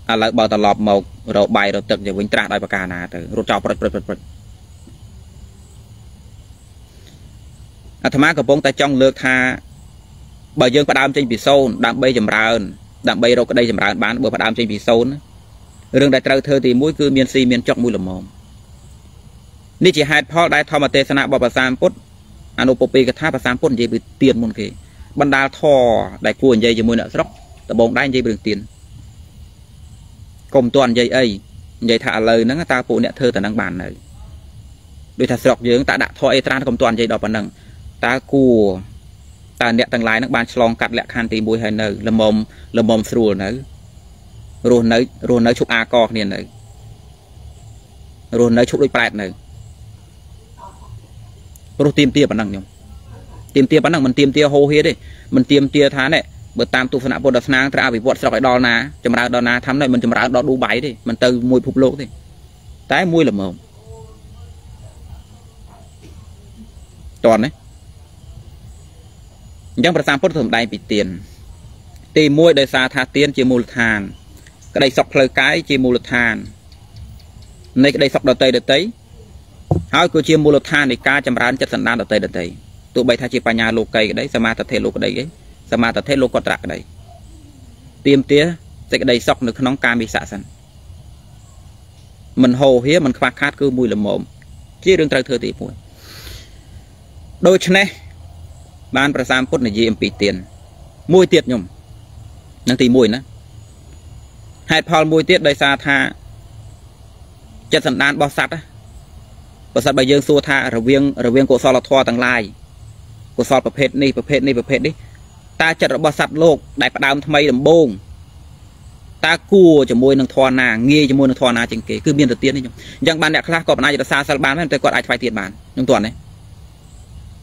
lại bảo ta lọp màu rồi bài rồi tận giờ vĩnh tra đại bạc cà nà từ rồi trào bật thằng má của bông ta trong lược tha bởi dương bắt đam trên bị sâu đam bay dầm ràn đam bay rồi cái đây dầm ràn bán bữa bắt đam trên bị sâu nữa rừng đại trâu thơ thì mũi cứ miên si miên chọc mũi lầm mồm ní chỉ hai pho đại thọ mà tê sanh bảo bà sam put anopopi cái tha bà sam put gì bị tiền môn kì ban đa thọ đại cuồn dây giờ mũi nợ sốc ta bông đai dây bị tiền công toàn dây ấy dây thả lời nó ta phụ nè thơ ta đang bàn này đôi thật sọc dưỡng ta đã thoại ta công toàn dây đó bản năng ta cua ta nè tăng lái nó bàn slong cắt lẹ khan tí bùi hay nơi lầm mồm sùa nấy rồi nấy chụp a co nè nấy rồi nấy chụp đôi plate nấy rồi tiêm tia bản năng nhung tiêm tia bản năng mình tiêm tia hô hía đi mình tiêm tia thá này bữa tam tu phân áp bột nang ra bị bột sọc lại đo ná chấm ra đo ná thắm này mình chấm ra đo đủ bảy đi mình từ mùi phục lỗ thì tái mùi là mồm toàn đấy những bậc tam phước thường đại bị tiền tì mùi đời xa thà tiền chỉ mù lực hàn cái đây sọc lời cái chỉ mù lực hàn này cái đây sọc đợt tây hỏi cứ chỉ mù lực hàn thì cá chấm ra chất sẵn đan đợt tây tụ bảy thà chỉ bà nhà lô cây cái đấy sao mà thật thể lô cái đấy mà ta thấy lô quạt rạc đây tiêm tía sẽ cái đây sọc được nóng cam bị xả sẵn mình hồ hía mình khoác khát cứ mùi là mồm chỉ đường trời thừa tỷ mùi đôi chân này ban bà sam phút này gì em bị tiền mùi tiệt nhung năng tỷ mùi nữa hai pol mùi tiết đây xa tha chất sẵn đan bó sắt á Bà sát bà dương xua tha rửa viên cổ so là thoa tầng lai cổ soประเภทนี้ ta chặt bà sát lột đại bà đàm tham mây đầm bông ta cua cho môi nâng thoa nà nghe cho môi nâng thoa nà chừng kế cứ biên được tiền đấy nhung chẳng bàn đẹp khác còn bàn ai được xa xa bàn mấy em tới còn ai phải tiền bàn nhung toàn đấy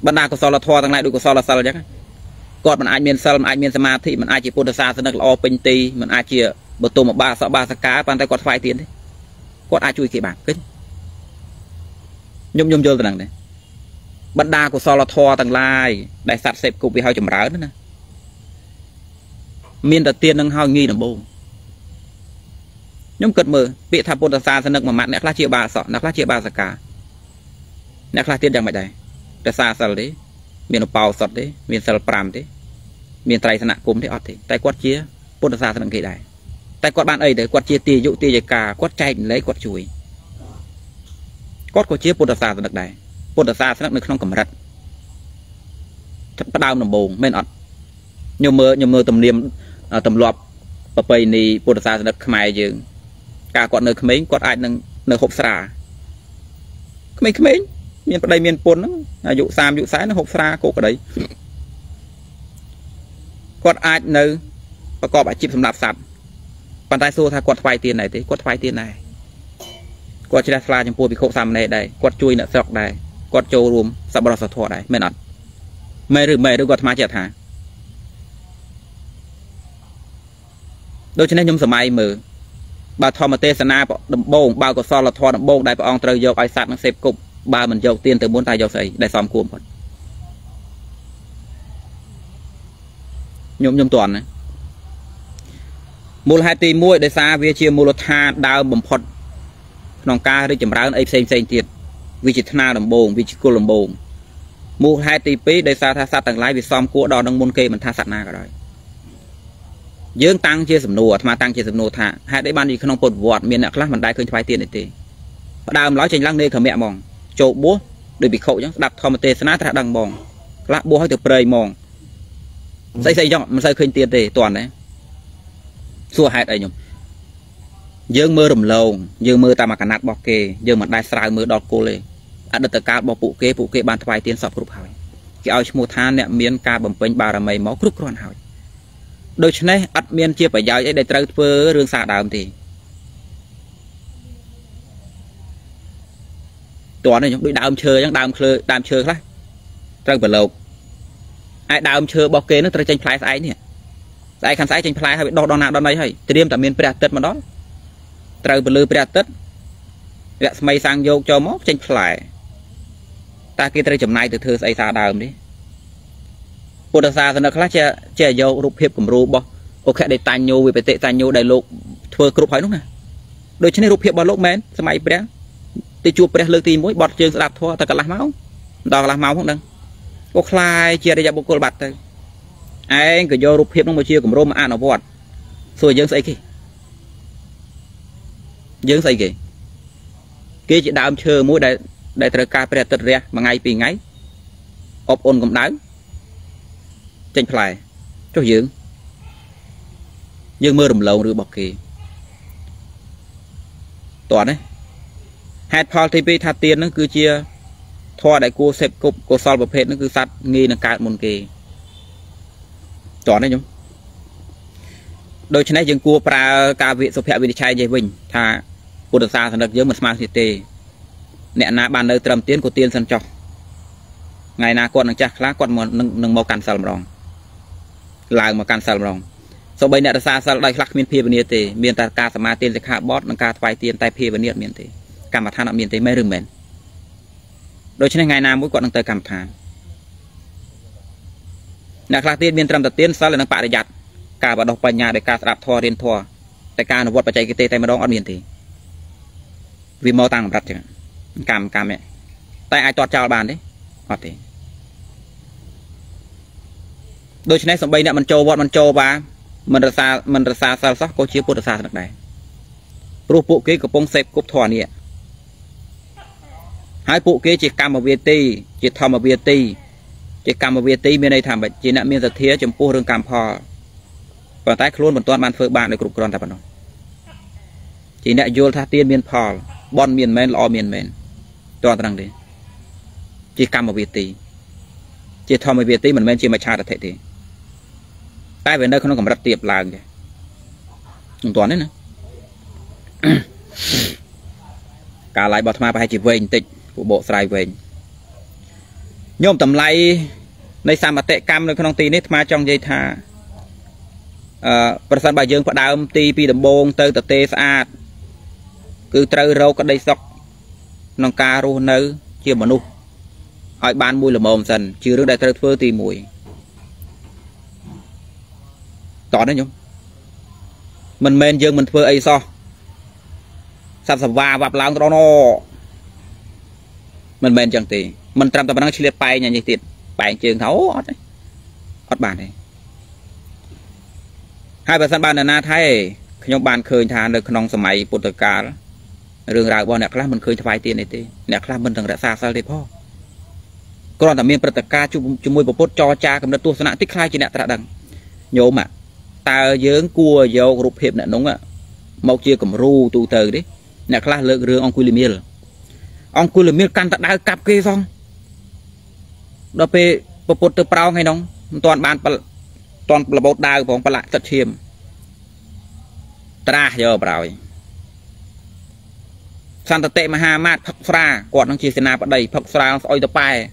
bàn nào cổ so là thoa tầng lai đuôi cổ so là sao là chắc còn bàn ai miền sao ai miền sama thì bàn ai chỉ puta xa là o pin ti bàn ai chỉ bờ tôm ba sọ ba cá bàn tay còn phải tiền đấy còn ai chui kì bạc kính nhung vô rằng này bận đa của so là thò tầng lai đại sạt xếp cục bị hao chầm rỡ nữa nè miền đầu tiên đang hao nghi là bù nhung cật mờ bị tháp bồn xa sân mà mặt nẹt lá chia ba sọ nẹt lá chia ba sạc cá nẹt lá tiên chẳng mày đây đại xa sờ đấy miền pau sọt đấy miền sờ pram đấy miền tây sạn cốm đấy ọt đấy tay quát chia bồn xa sân kỳ đại tay quát ban ấy đấy quát chia tì dụ tì dây cà quát chạy lấy quát chuối cốt của chiếc bột sa được đấy bột sa sẽ được không cầm rật bắt đau nằm bồn men ọt nhiều mưa tầm liềm tầm lọp và bầy này bột sa được mài dường cả quạt nơi mấy quạt ai nơi hộp xả mấy miền đây miền pôn lắm dụ sam dụ sái nó hộp xả cố cái đấy quạt ai nơi và có bả chip sầm lạp sạt bàn tay xô tha quạt phai tiền này thế quạt phai tiền này quạt chia ra trong bị khổ này đây quạt chui nợ sọc đây quạt trâu rùm sập bờ sập thọ đây mệt nặng mệt được quạt má chẹt hả đôi chân nhung sầm ai mờ bà thò mà tê sơn na đầm bông bao cột so là thò đầm bông đây bà ông trời dâu ai sạt nó xếp cục bà mình dâu tiền từ bốn tay dâu sấy đây xóm cuộn nhung toàn này mùa hai tì muôi để xa về chia mùa tha đào bầm phật nòng ca để chậm rãi ấy xem tiệt vì chỉ na làm bồn vì chỉ cô làm bồn mua hai tỷ pí để xa tha sát tầng lái vì xóm của đòn đang môn kê mình tha sát na cả rồi dương tăng chia sầm nô mà tăng chia sầm nô thả hai đấy ban gì không còn vọt miền nọ khác mình đại khơi phải tiền để tì đào nói trình lăng đây khờ mẹ mòn chỗ búa để bị khẩu nhá đặt thò một tê sát thả đằng mòn lạ búa hơi từ prey mòn xây cho mình xây khơi tiền để toàn đấy xua hai đấy nhung dương mơ rầm lồng dương mơ ta mà cả nát bọc kề dương mà đai sài mơ đọt cô lê ăn được tất cả bọc phụ kê bàn thoại tiền sập cướp hỏi cái ao một than nè miên ca bầm bênh bà làm mày máu cướp còn hỏi đôi chân này ăn miên chia phải giao để trao phơi rương xả đào thì toán này nhung đôi đào chơi nhung đào chơi khác trao bẩn lồng ai đào chơi bọc kê nó trao tranh phái ai nè ai khán giả tranh phái hay bị đo nào đo này hay tiêm tạm miên phải đặt tết mà đó trời bờ lư bờ tết lại mây sang vô cho móc tranh lại ta kia trời chậm nay từ thưa say xa đàm đi bột sa thì nó khác che vô rụp hiệp của rù bò ok để tàn nhô vì phải tệ tàn nhô đầy lục thưa cướp hỏi lúc này đôi chân này rụp hiệp bò lốc men sao mày bẹt thì chụp bẹt lư tìm mũi bọt trường đạp thua ta cả lá máu không đằng bọc lại che để ra bọc cột bạt thôi anh cứ vô rụp hiệp nó mà chia của rù mà ăn nó bọt rồi dưng say kì dương xây kì kia chỉ đào chơi mũi đại trời ca bè tật ra mà ngày pì ngáy ốp ôn cũng đá tranh phai cho dương mưa rầm lầu rửa bọc kì toàn đấy hạt phao thì bị thà tiền nó cứ chia thoa đại cô xếp cục cô sol bập hết nó cứ sát nghi là cạn một kì toàn đấy nhung đôi chân này dương cua pra ca vị số phẹo vị trai dây bình thà bột sa thành được dương một smart city nẹn na bàn nơi trầm tiến của tiên sân trọc ngày na quạt nâng chắc lá quạt nâng màu càn sầm ròng làng màu càn sầm ròng sau bên nẹn sa sờ đây khắc miền phi bên tề miền ta ca sầm ma tiên dịch hạ bót nâng ca phai tiên tai phi bên miền tề cảm mặt than ở miền tề mấy rừng mền đôi chân này ngày na mỗi quạt nâng tới cảm thán nẹn khắc tiên miền trầm tật tiên sờ là nâng bạ để giặt cả bà đọc bà nhà để cả đạp thò riêng thò tại cả nó vót bà chạy cái tê tay mà đong ăn miền thì vì mau tăng rặt chứ cam mẹ tại ai toát chào bàn đấy hoặc thế đôi chân này sầm bay nè mình trâu bà mình ra xa sao sắc có chiếc bột xa được này ruột bộ kế của bông xếp cục thò nè hai bộ kế chỉ cam ở việt tây chỉ thò ở việt tây chỉ cam ở việt tây bên đây thảm bệnh chỉ nè miền giật thía chấm pua đường cam phò và tái khôn một toàn bàn phơi bàn để cục con tập nó chỉ nè vô tha tiên miền phò bon miền men lò miền men toàn năng đi chỉ cầm một việc tì chỉ thò một việc tì mình mới chỉ mà cha là thế thì tại vì đây không nó còn rất tiệp làng kìa không toàn đấy nè cả lại bảo tham phải chỉ về tịch của bộ sài về nhôm tầm lại nơi sao mà tệ cam nơi không tì nít mà trong dây thaประสานบายយើងផ្ដើមទីពីដំបូងទៅតទេស្អាតគឺត្រូវរកក្តីសុខក្នុងការរស់នៅជាមនុស្សឲ្យបានមួយល្មមសិនជារឿងដែលត្រូវធ្វើទី1តោះណាខ្ញុំមិនមែនយើងមិនធ្វើអីសោះសັບសវាវាប់ឡើងត្រណោមិនមែនចឹងទេមិនត្រឹមតែប៉ុណ្ណឹងឆ្លៀតបែងញ៉ៃទៀតបែងជើងថាអត់បានទេhai bà san ban là na thay nhóm bàn khơi thàn được non sầm mày bột cà rừng rào bọn nẹt lá mình khơi thay tiền này tê nẹt lá mình thằng đã xa xa đi po còn là miền bột cà chụp môi bột cho cha cầm đất tua sơn nặng tích khai chỉ nẹt đằng nhôm mà ta dướng cua dầu rụp hiệp nẹt núng ạ màu chia cầm ru tụ từ đấy nẹt lá lợn rừng ông quy lê miêu căn tận đá cặp kia xong đó pe bột từ prao ngay nóng toàn bàn toàn là bột đào của ông bà lại tất thiêm ta giờ bảo sang tệ mà ha mát phật phra còn đang chia sẻ nào đây phật phra oi tập bài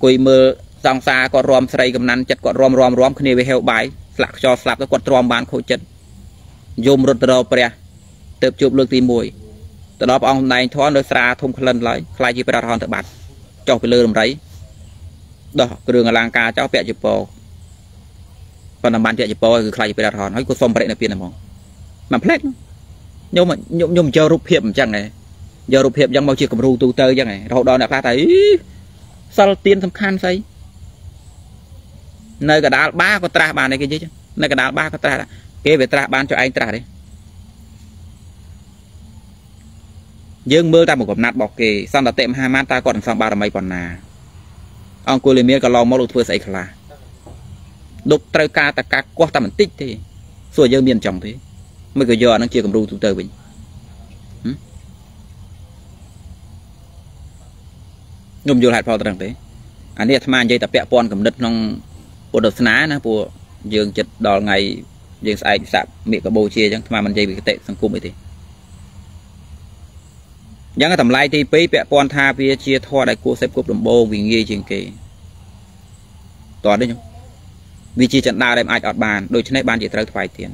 quỳ mơ dòng xa còn rom say cầm năn chặt còn rom khi về heo bái lạc cho sạp các quạt rom bán khôi chân zoom rụt đầu pre tập chụp lương tì mùi từ đó ông này thoáng nơi xa thung khẩn lại khai chỉ phải đặt hòn tự bạt cho cái lơ làm đấy đó đường ở làng ca cháu vẽ chụp bò còn làm bàn vẽ chụp bò cứ khai về đặt hòn nói cô xôm vậy là tiền làm không làm plek nhưng mà nhôm chờ rụp hiệp chẳng này giờ rụp hiệp chẳng bao chiếc cầm ru tu tơ chẳng này hậu đó là ta thấy sao tiền tham khan xây nơi cả đá ba có tra bàn này cái gì chứ nơi cả đá ba có tra kế về tra ban cho anh tra đấy dương mưa ta một cặp nát bọc kề xong là tệm hai man ta còn xong ba là mấy còn nà ông cô liền miêu còn lo máu lụt vừa xảy khả là đục tơi ca ta cá quát ta mình tích thì xua dơ miền chồng thế mới cứ giờ nó chia cầm ru tụi tơi mình nhôm vô hạt phao rằng thế anh ấy tham ăn dây tập bẹ pon cầm đất nông bộ đợt ná na bộ dương chật đò ngày dương sai sạp miệng cả bồ chia chẳng tham ăn dây bị tệ sang cung ấy thìยังก็ทำลายที่ปีแปะปอนทาเปียเชียทอได้กู้เซฟกู้ลำโบวิ่งยี่จริงเกต่อได้ยังวิจิจันดาได้มาอัดบานโดยใช้บานจิตรถวายเตียน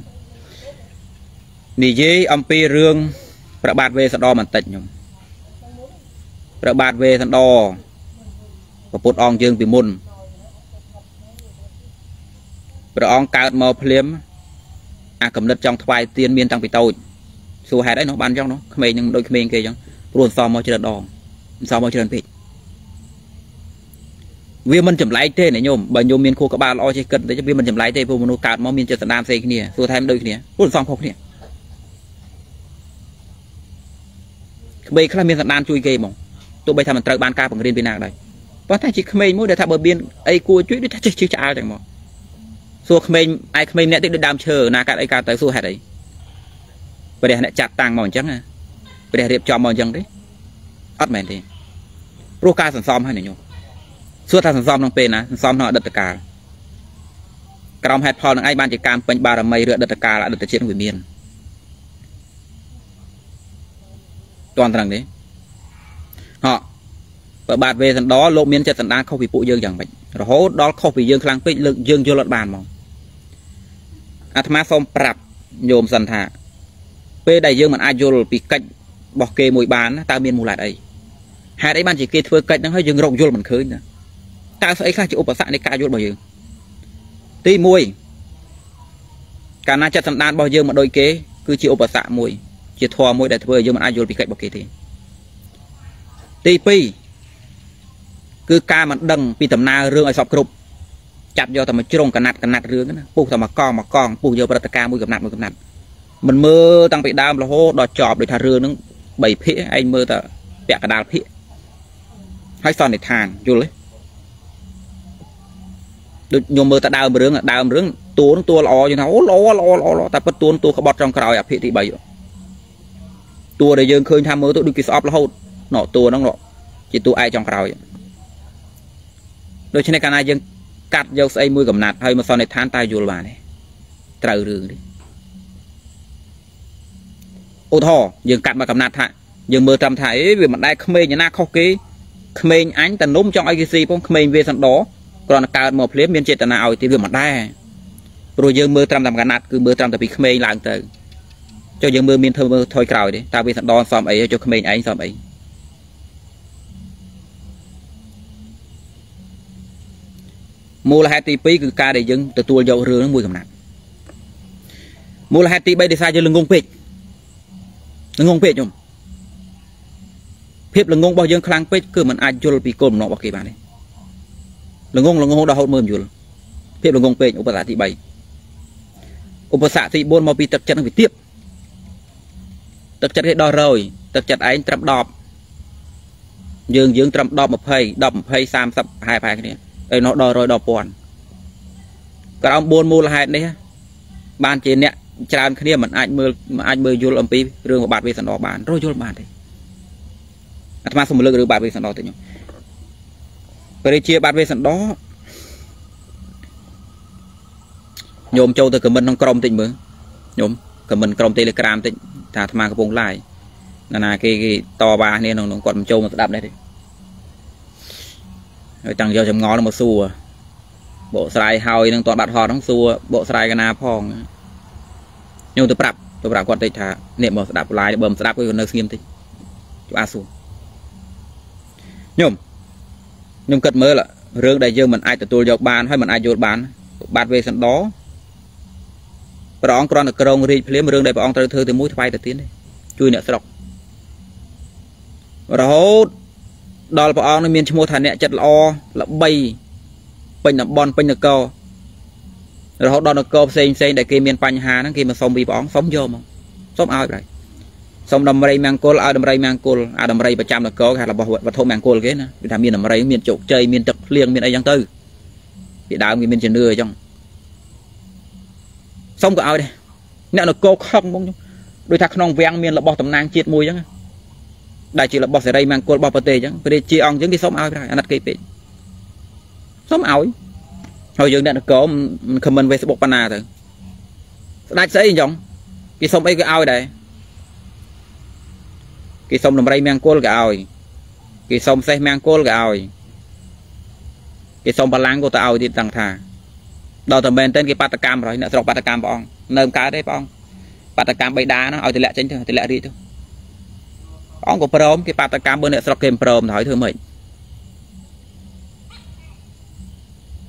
นี่ยี่อัมพีเรื่องประบาดเวสันดอมันติดยังประบาดเวสันดอประปุตอองยืงปีมุนประอองการมาเพลียมอาคำนึกจังถวายเตียนเมียนจังปีโตสู่หายได้เนาะบานจังเนาะเขมรยังโดยเขมรเกยังluôn xòm môi trường đòn xòm môi trường thịt viên mình chậm lái thế này nhôm bởi nhôm miền khu các bạn lo chỉ cần để cho viên mình chậm lái thế vùng núi cạn máu miền chợ nam xây cái nè tôi thấy đôi cái nè luôn xòm không nè bây khá là miền nam chui game mỏng tôi bây thằng mình trai ban ca bằng riêng bên nào đây có thể chỉ khmer mỗi để thằng bờ biên ai cua chuối để chắc chịu trả chẳng mỏ xua khmer ai khmer nè được đam chờ na cạn ai cạn tới xua hạt đấy và để chặt tàng mỏng trắng à để đẹp cho mọi dân đấy, ắt mệt đi, pro ca sản xóm hay này nhung, suốt tháng sản xóm nông pê nè, sản xóm họ đất tất cả, cầm hạt phao nông ai ban chỉ cam bên ba làm mây rửa đất tất cả là đất tất chiến của miền, toàn thằng đấy, họ, và bạn về thằng đó lộ miền chợ thằng đang không bị phụ dương chẳng bệnh, rồi hố đó không bị dương khang pít lực dương vô lợn bàn mỏng, atma xóm prap nhôm sần thả, pê đại dương mình ai vô bị cạnh bọc kê mùi bán ta miền mù lại đây hai đấy ban chỉ kê thưa cạnh nó hơi dừng rộng vô mình khơi nữa ta sẽ khai chịu ốp ở sạn để cài vô bao nhiêu ti mùi cả na chặt sẵn đan bao nhiêu mà đôi kế cứ chịu ốp ở sạn mùi chỉ thò mùi để thưa dương mà ai vô bị cạnh bọc kê thì ti pi cứ ca mà đằng pi tầm na rương ở sọp cục chặt vô tầm mà chôn cả nạt rương nữa buộc tầm mà con buộc vô bờ ca mùi cầm nạt mình mơ tăng bị đam là hô đọt chọp để thả rương nó bảy phế anh mơ ta vẽ cả đào phế hai son để thàn vô lấy được nhiều mơ ta đào mướn tuôn tua lò như nào lò ta bắt tuôn tua có bọt trong cào à phế thì bảy tua để dương khơi tham mơ tôi được cái shop là hốt nọ tua nó nọ chỉ tua ai trong cào đôi khi này cái dương cắt dâu xây mui cầm nạt hơi mà sau này than tai dù bà này trời rừng đi ô thò dương cắt mà cầm nạt thà dương mơ trầm thải vì mặt đây không mê nhà na khóc kí không mê ánh tần nôm trong ai cái gì cũng không mê về sẵn đó còn là cả một phía miền triệt tần nào thì vừa mặt đây rồi dương mơ trầm làm cả nạt cứ mơ trầm tại vì không mê là từ cho dương mơ miền thơ mơ thôi cào đi ta vì sẵn đó xong ấy cho không mê ánh xong ấy mua là hai tỷ pí cứ ca để dừng từ tua dầu rửa nó mùi cầm nạt mua là hai tỷ bay để sai cho lưng ngon pet nhung phép lưng ngon bao giờ khang pet cứ mình ăn dầu bị cồn nọ bọc kỳ bạn đấy lưng ngon đã hốt mồm dầu phép lưng ngon pet ông bà xã thì bay ông bà xã thì buôn mau bị tập chặt nó bị tiếp tập chặt cái đo rồi tập chặt ấy trầm đọp dương trầm đọp một hay sam sập hai phải cái này ấy nó đòi rồi đòi còn cả ông buôn mua là hai đấy ban trên nè tràn cái này mà anh mưa vô làm pi rương của bạn về sẵn đó bạn rồi vô bạn đấy anh ta xong một lực bạn về sẵn đó tự nhiên về đây chia bạn về sẵn đó nhôm châu từ comment trong crom tịnh mới nhôm comment crom telegram tịnh thà tham gia cái vùng lại là cái to bà nên nó còn châu mà đạp đây đấy chẳng giờ chấm ngó là một xua bộ sài hoi đang toàn bạn họ đang xua bộ sài cana phong nhưng tôi bạc quan tây thả niệm mở đạp lại bầm đạp cái nơi nghiêm tĩnh ba xua nhôm cật mới là rương đại dương mình ai từ tôi dọc bàn hay mình ai dột bàn về sẵn đó và đó con là krong ri lấy mà rương đại bọn tôi thưa từ mũi thay từ tiến đây chui nẹt sọc và đó đó là bọn ông nó miền mua thà nè chặt lo là bay pin là bon pin là câu rồi họ đo là câu xây để kia miền panh hà nó kia mà xong bị bọn sống vô mà sống ao vậy xong đầm rây mang côn ao đầm rây mang côn ao đầm rây và trăm là câu hay là bảo vệ và thôn mang côn cái nè vì làm miền đầm rây miền trụ chơi miền tập liền miền ấy giang tư bị đào người miền trên đưa trong xong cả ao đây nè là câu không bông đôi thằng non vàng miền là bỏ tầm nang chiết mùi chứ đại chỉ là bỏ sợi dây mang cột bỏ bờ tê chứ, về chi ông những cái sống ao này, anh đặt cái bể, sống ao ấy, hồi giờ đã được có comment về Facebook pana rồi, đại sẽ gì giống, cái sống ấy cái ao đấy, cái sống làm dây mang cột cái ao, cái sống dây mang cột cái ao, cái sống ba láng của ta ao thì tàng thà, đầu tầm bên tên cái patacam rồi, nợ sọc patacam bong, nơm cá đấy bong, patacam bay đá nó, ao thì lẹ tránh thôi, thì lẹ đi thôi. Ông có prom cái bát cam bữa nãy sọc kem prom hỏi thưa mình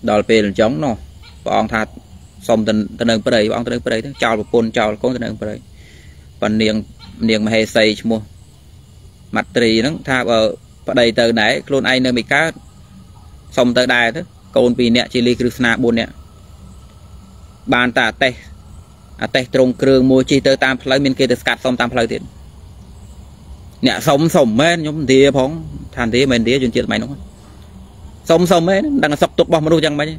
đòi tiền chống nó bọn thà xong tận đường đây bọn tới đây chào một con chào con tận đường đây còn niềng mà hay xây mua mặt trì nó tha ở đây từ nãy luôn ai nơi mình cá xong tới đài đó con vì nè chili krishna buồn nè bàn tà tê tê trong cường mua chi tới tam lấy bên kia tới cắt xong tam lấy tiền nè sống sống mấy nhóm tía phóng than tía mình tía chuyện chuyện mày đúng không sống mấy đang sập tục bom mà đâu chẳng mấy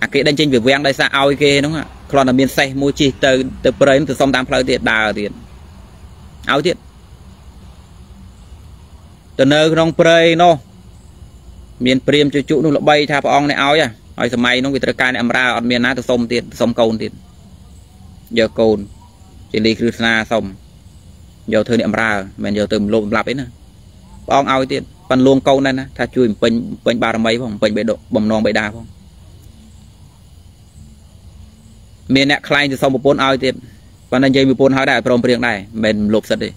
à cái đánh trên việc vang đây xa ao kia đúng không ạ còn là miền say mua chi từ đây từ sông tam phơi tiền đào tiền áo tiền từ nơi trong prey nó miền prem cho trụ nó là bay thà phong này áo nha hỏi sao mày nó bị trai này ra ở miền ná từ sông tiền sông cồn tiền giờ cồn chỉ đi cứ xa sông giờ thưa niệm ra mình giờ từng lộn lặp ấy nè ông ao tiền phần luôn câu này nè tha chui mình ba mấy không mình bị độ bầm non bị đa không miền nè khai từ sau một bốn ao tiền còn anh chơi một bốn hai đại prom riêng này mình lộp sạch đi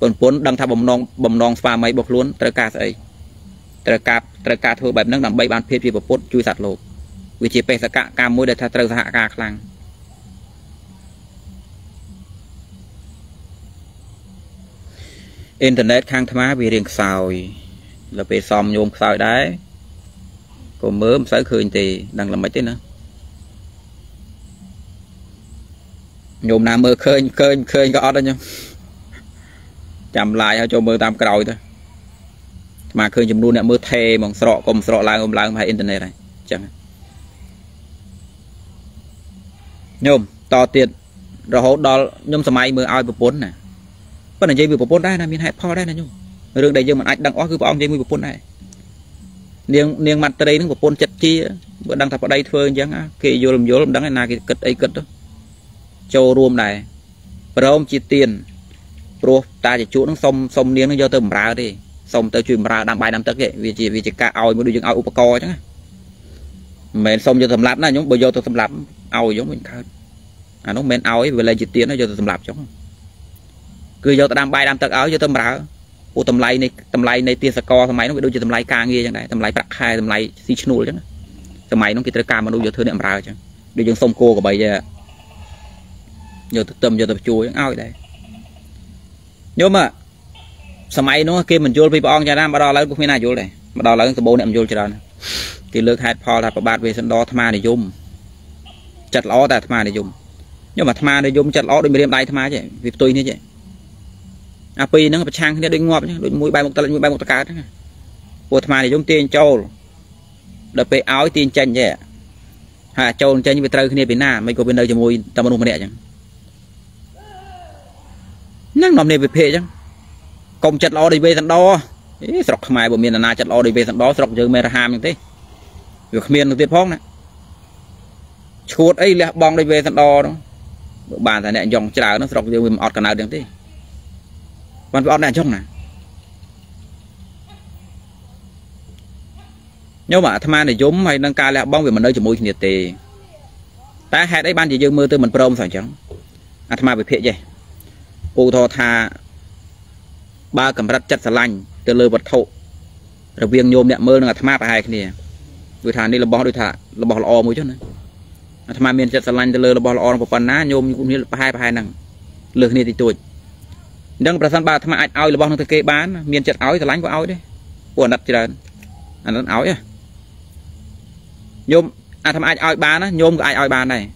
còn bốn đang thà bầm non pha mấy bọc luôn trời ca thôi bảy nâng nằm bảy bàn phết vì một bốn chui sạch lộp vì chỉ pe sạc ca mối để tha trời hạ ca khang internet khang thám vì riêng sòi là về xòm nhôm sòi đấy còn mớ sấy khơi thì đang làm mấy thế nữa nhôm nam mơ khơi có đó nhung chạm lại cho mơ tam cầu thôi mà khơi chùm luôn nè mơ thề bằng sọ còn sọ lại ôm lại hay internet này chẳng nhôm to tiền hỗ đo nhôm sầm mai mưa ao bờ bún này, vấn đề gì bờ bún đây là miền Hải Pho đây này nhung, đường đây giờ mình anh đang ó cứ bỏ ông dây mưa bờ bún này, niềng mặt từ đây nó bờ bún chặt chi, bữa đang tập ở đây thôi chẳng á, kì vô làm đắng này na kì cất ấy cất đó, châu ruộng này, bờ ông chi tiền, bờ ta chỉ chuột nó sông sông niềng nó do từ mầm ra đi, sông từ chìm ra đang bài nằm tất vậy, vì chỉ cả ao mới được những ao upaco chứ, mẹ sông do thầm lắm này nhung, bờ do tôi thầm lắm, ao giống mình thôi. À, nó men ao ấy về lại chỉ tiếng nó cho tầm lạp chống, cứ do ta đam bay đam tật áo cho tầm bả, u tầm lay này tia sạc co tầm máy nó bị đôi cho tầm lay càng nghe chẳng này tầm lay bạc hai tầm lay xí chnu chứ, tầm máy nó kia tới càng mà đôi giờ thưa niệm bả chứ, đôi giờ sông cô của bầy giờ, giờ tập chuối ao đây, nhưng mà, tầm máy nó kia mình vô bị bong cho nam bắt đầu lấy cũng như này vô này, bắt đầu lấy cái bồn niệm vô cho đó, thì lược hạt pho là bạt về sân đó tham ăn để dùng, chặt ló ta tham ăn để dùng. Nhưng mà tham để dùng chặt lót đôi miếng đai tham á chứ việc tôi như vậy, api nó phải trang cái đôi ngọt chứ đôi mũi bay một tay mũi bay một tay cá chứ, của tham để dùng tiền châu, đập về áo tiền chân vậy, hà châu chân như bị trơ khi này bị nà mấy cô bên đây cho mũi tao muốn mua đẻ chứ, nắng nằm này bị phê chứ, công chặt lót đôi về thằng đó, sọc mai bộ miền là chặt lót đôi về thằng đó sọc giờ mày ra ham như thế, việc miền được tiền phong này, chuột ấy là bong đôi về thằng đó đó. Bạn này dòng chả nó sọc riêng mình ọt cả nào tiếng tí bạn phải ọt này trong này nhưng mà tham ăn để giống hay nâng ca lẹ bóng về mình nơi chỉ môi nhiệt tì ta hẹn đấy ban chỉ dương mưa tư mình prom phải chẳng à tham ăn về phía vậy cụ thọ thà ba cầm rắt chặt xà lành từ lời vật thụ rồi viên nhôm nhẹ mơ là tham ăn hai cái này vừa thà đi là bó đôi thà là bó là o mũi chút nữa tham ăn miền chợ sài lan từ lơ là bò lò một phần ná nhôm cũng như hai nằng lược này thì tuổi đang bà tham ăn ao là bò nó kê bán miền chợ áo thì lánh của áo đấy của nặt thì là ăn áo à nhôm à tham ăn ao bán á nhôm cái ao bán này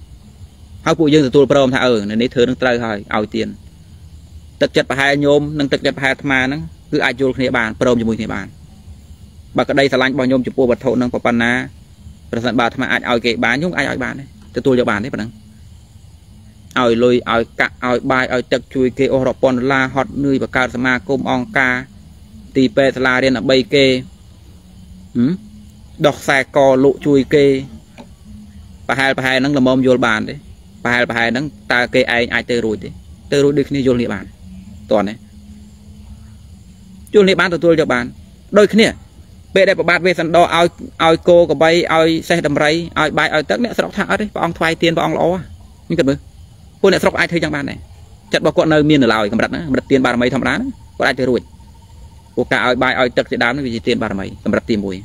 hai cụ dân từ tuổi prom thà nên lấy thứ nó tơi thôi ao tiền tật chật hai nhôm nâng tật chật hai tham ăn nó cứ ai vô này bàn prom cho mùi này bàn bà cái đây sài lan bò nhôm chụp bùa bật thổ nâng của phần ná bà tham ăn ao kê bán nhôm ai ao bán đấy tôi cho bạn đấy bạn ơi lôi ơi cạn ơi bài ơi chặt chui kê orapon la hot nuôi và cao sama com on ca tì pe la đen là bay kê đọc xài cò lộ chui kê bà hai nắng là mông vô bàn đấy bà hai nắng ta kê ai tê rồi được như vô địa bàn toàn đấy vô địa bàn tôi cho bạn đôi khi nè bê đây bà bát về sân đo ao cô của bay ao xe đầm rây ao bay ao tất nè sọc thả đấy ông thoai tiền ông ló nhưng cần mới cô nè sọc ai thấy chẳng bàn này chặt bà quận nơi miền ở lào cầm đặt tiền bà mấy thầm đá có ai chơi rồi của cả ao bay ao tất thì đám vì tiền bà mấy cầm đặt tiền mùi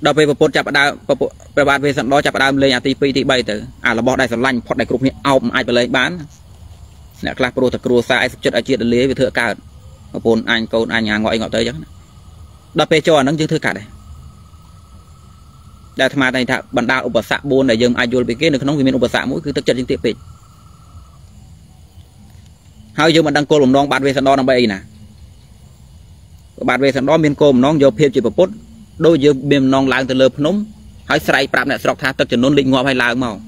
đào về bột chặt bà bát về sân đo chặt bà đam lên nhà tì pi tì bay từ à là bỏ đại sân lanh phọt đại cục nè ao ai về lấy bán nè clap pro thật cua sai chặt ai chuyện lưới về thợ cả bồn anh câu anh nhà ngoại ngọ tới chẳng đập về cho nó chứng thư cả đấy. Đại tham này thà bản đạo upa sạ buôn này dừng ai vô bị cái này không vì miền upa sạ mỗi cứ tất chân những tiệp bịch. Hai giờ mình đang cô lồng non bạn về sân đó đang bay nè. Bạn về sân đó miền cô non vô phê chỉ bập bốt đôi giờ miền non làng từ lợp núng hãy say prạm này sọc tha tất chân nôn định ngọ hay làng màu.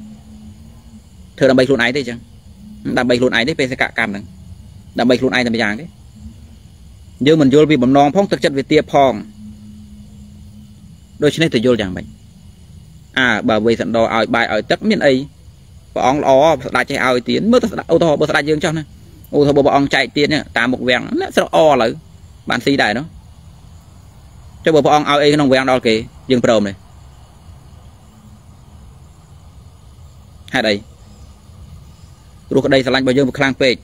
Thưa đang bay luôn ấy đấy chăng? Đang bay luôn ấy đấy về sẽ cả cam này. Đang bay luôn ấy là bây giờ đấy. Giờ mình vô vì bầm non phong thực chất về tia phong đôi khi này tự vô rằng mình à bà về sẵn đò ai bài ở tất miền ấy bà ông ó đã chạy ao tiến mới ô tô bơ sạt dương cho nè ô tô bà ông chạy tiến nè tám một vàng nó sẽ o lại bạn xì đại nó cho bà ông ao ấy nó vàng đó kì dương prom này hai đây rồi cái đây sạt lạnh bao dương một khang pê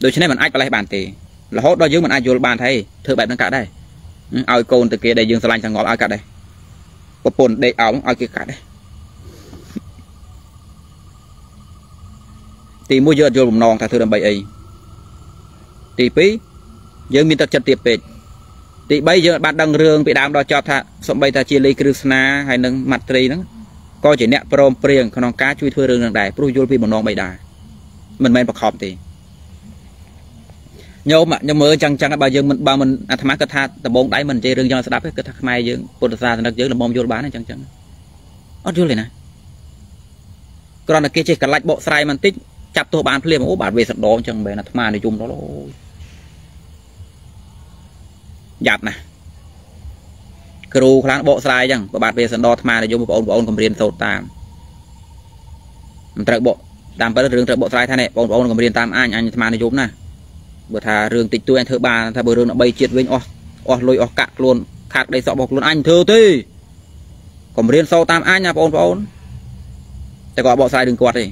đôi khi này mình ách lại bàn tì là hốt đó dưới mình ai vô bàn thấy thưa bạn đang cả đây ao cồn từ kia đây dương sài thằng ngõ ai cả đây có bồn đây áo ai kia cả đây thì mua giờ vô vùng non thà thưa làm bậy ấy thì phí dương mình tập chân tiệp bệt thì bây giờ bạn đang rương bị đám đó cho thà xong bây ta chia ly Krishna hay nâng mặt tri nó coi chỉ nẹt prom prieng còn non cá chui thưa rương đằng đài pro vô vì vùng non bậy đài mình men bạc hòm thì nhưng mà chẳng bao giờ mình tham ăn cất tha từ bốn đáy mình chơi rừng cho nó đáp cái cất tha mai dương bột ra thì nó dưới là mông vô bán này chẳng ở dưới này còn là kia chỉ cần lạch bộ sai mình tích chặt tôi bán liền mà bạn về sập đó chẳng bề là tham ăn để chung đó rồi dập này kêu kháng bộ sai chẳng và bạn về sập đó tham ăn để chung bộ ông còn liền sâu tam trợ bộ tam phải là đường trợ bộ sai thế này ông còn liền tam anh tham ăn để chung nè bữa thà đường tịch tôi anh thứ ba thà bữa đường nó bay chết với nhau lôi cạn luôn khạc đây sọ bọc luôn anh thưa tui còn riêng sâu tam anh nha bọn để gọi bộ sai đừng quạt đi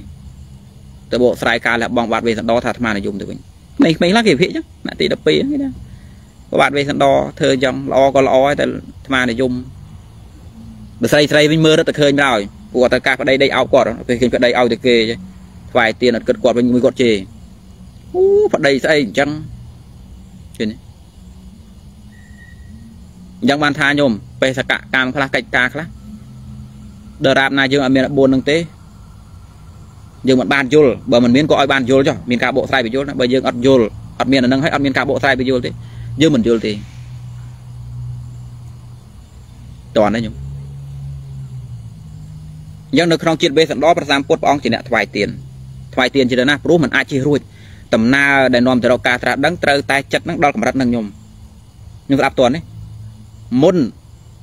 từ bộ sai ca là bằng bạn về sẵn đó thật mà này dùng từ mình là kiểu vậy chứ nãy tí đập pí các bạn về sẵn đó thơ dòng lo có lo thật mà này dùng bữa say với mưa rất là khơi rồi của ta ca ở đây đây áo quạt rồi khi đây áo thì kê vài tiền là cất quạt với người quạt chì phần đây say chăng chẳng bàn tha nhôm về sạc cả cam khá cạch ca khá đờ đạp này chưa mình đã buồn năng tế nhưng mà ban vô bờ mình miễn coi ban vô cho mình cả bộ sai bị vô bây giờ ắt vô ắt miền là nâng hết ắt miền cả bộ sai bị vô thế giờ mình vô thì toàn đấy nhung nhưng được không chuyện về sẵn đóประจำ puốt bóng chỉ là thoải tiền chỉ là na rú mình ai chỉ ruồi tầm na để nom từ đầu cà tra đắng trơ tai chật đắng đo cả mặt nâng nhung nhưng áp toàn đấy môn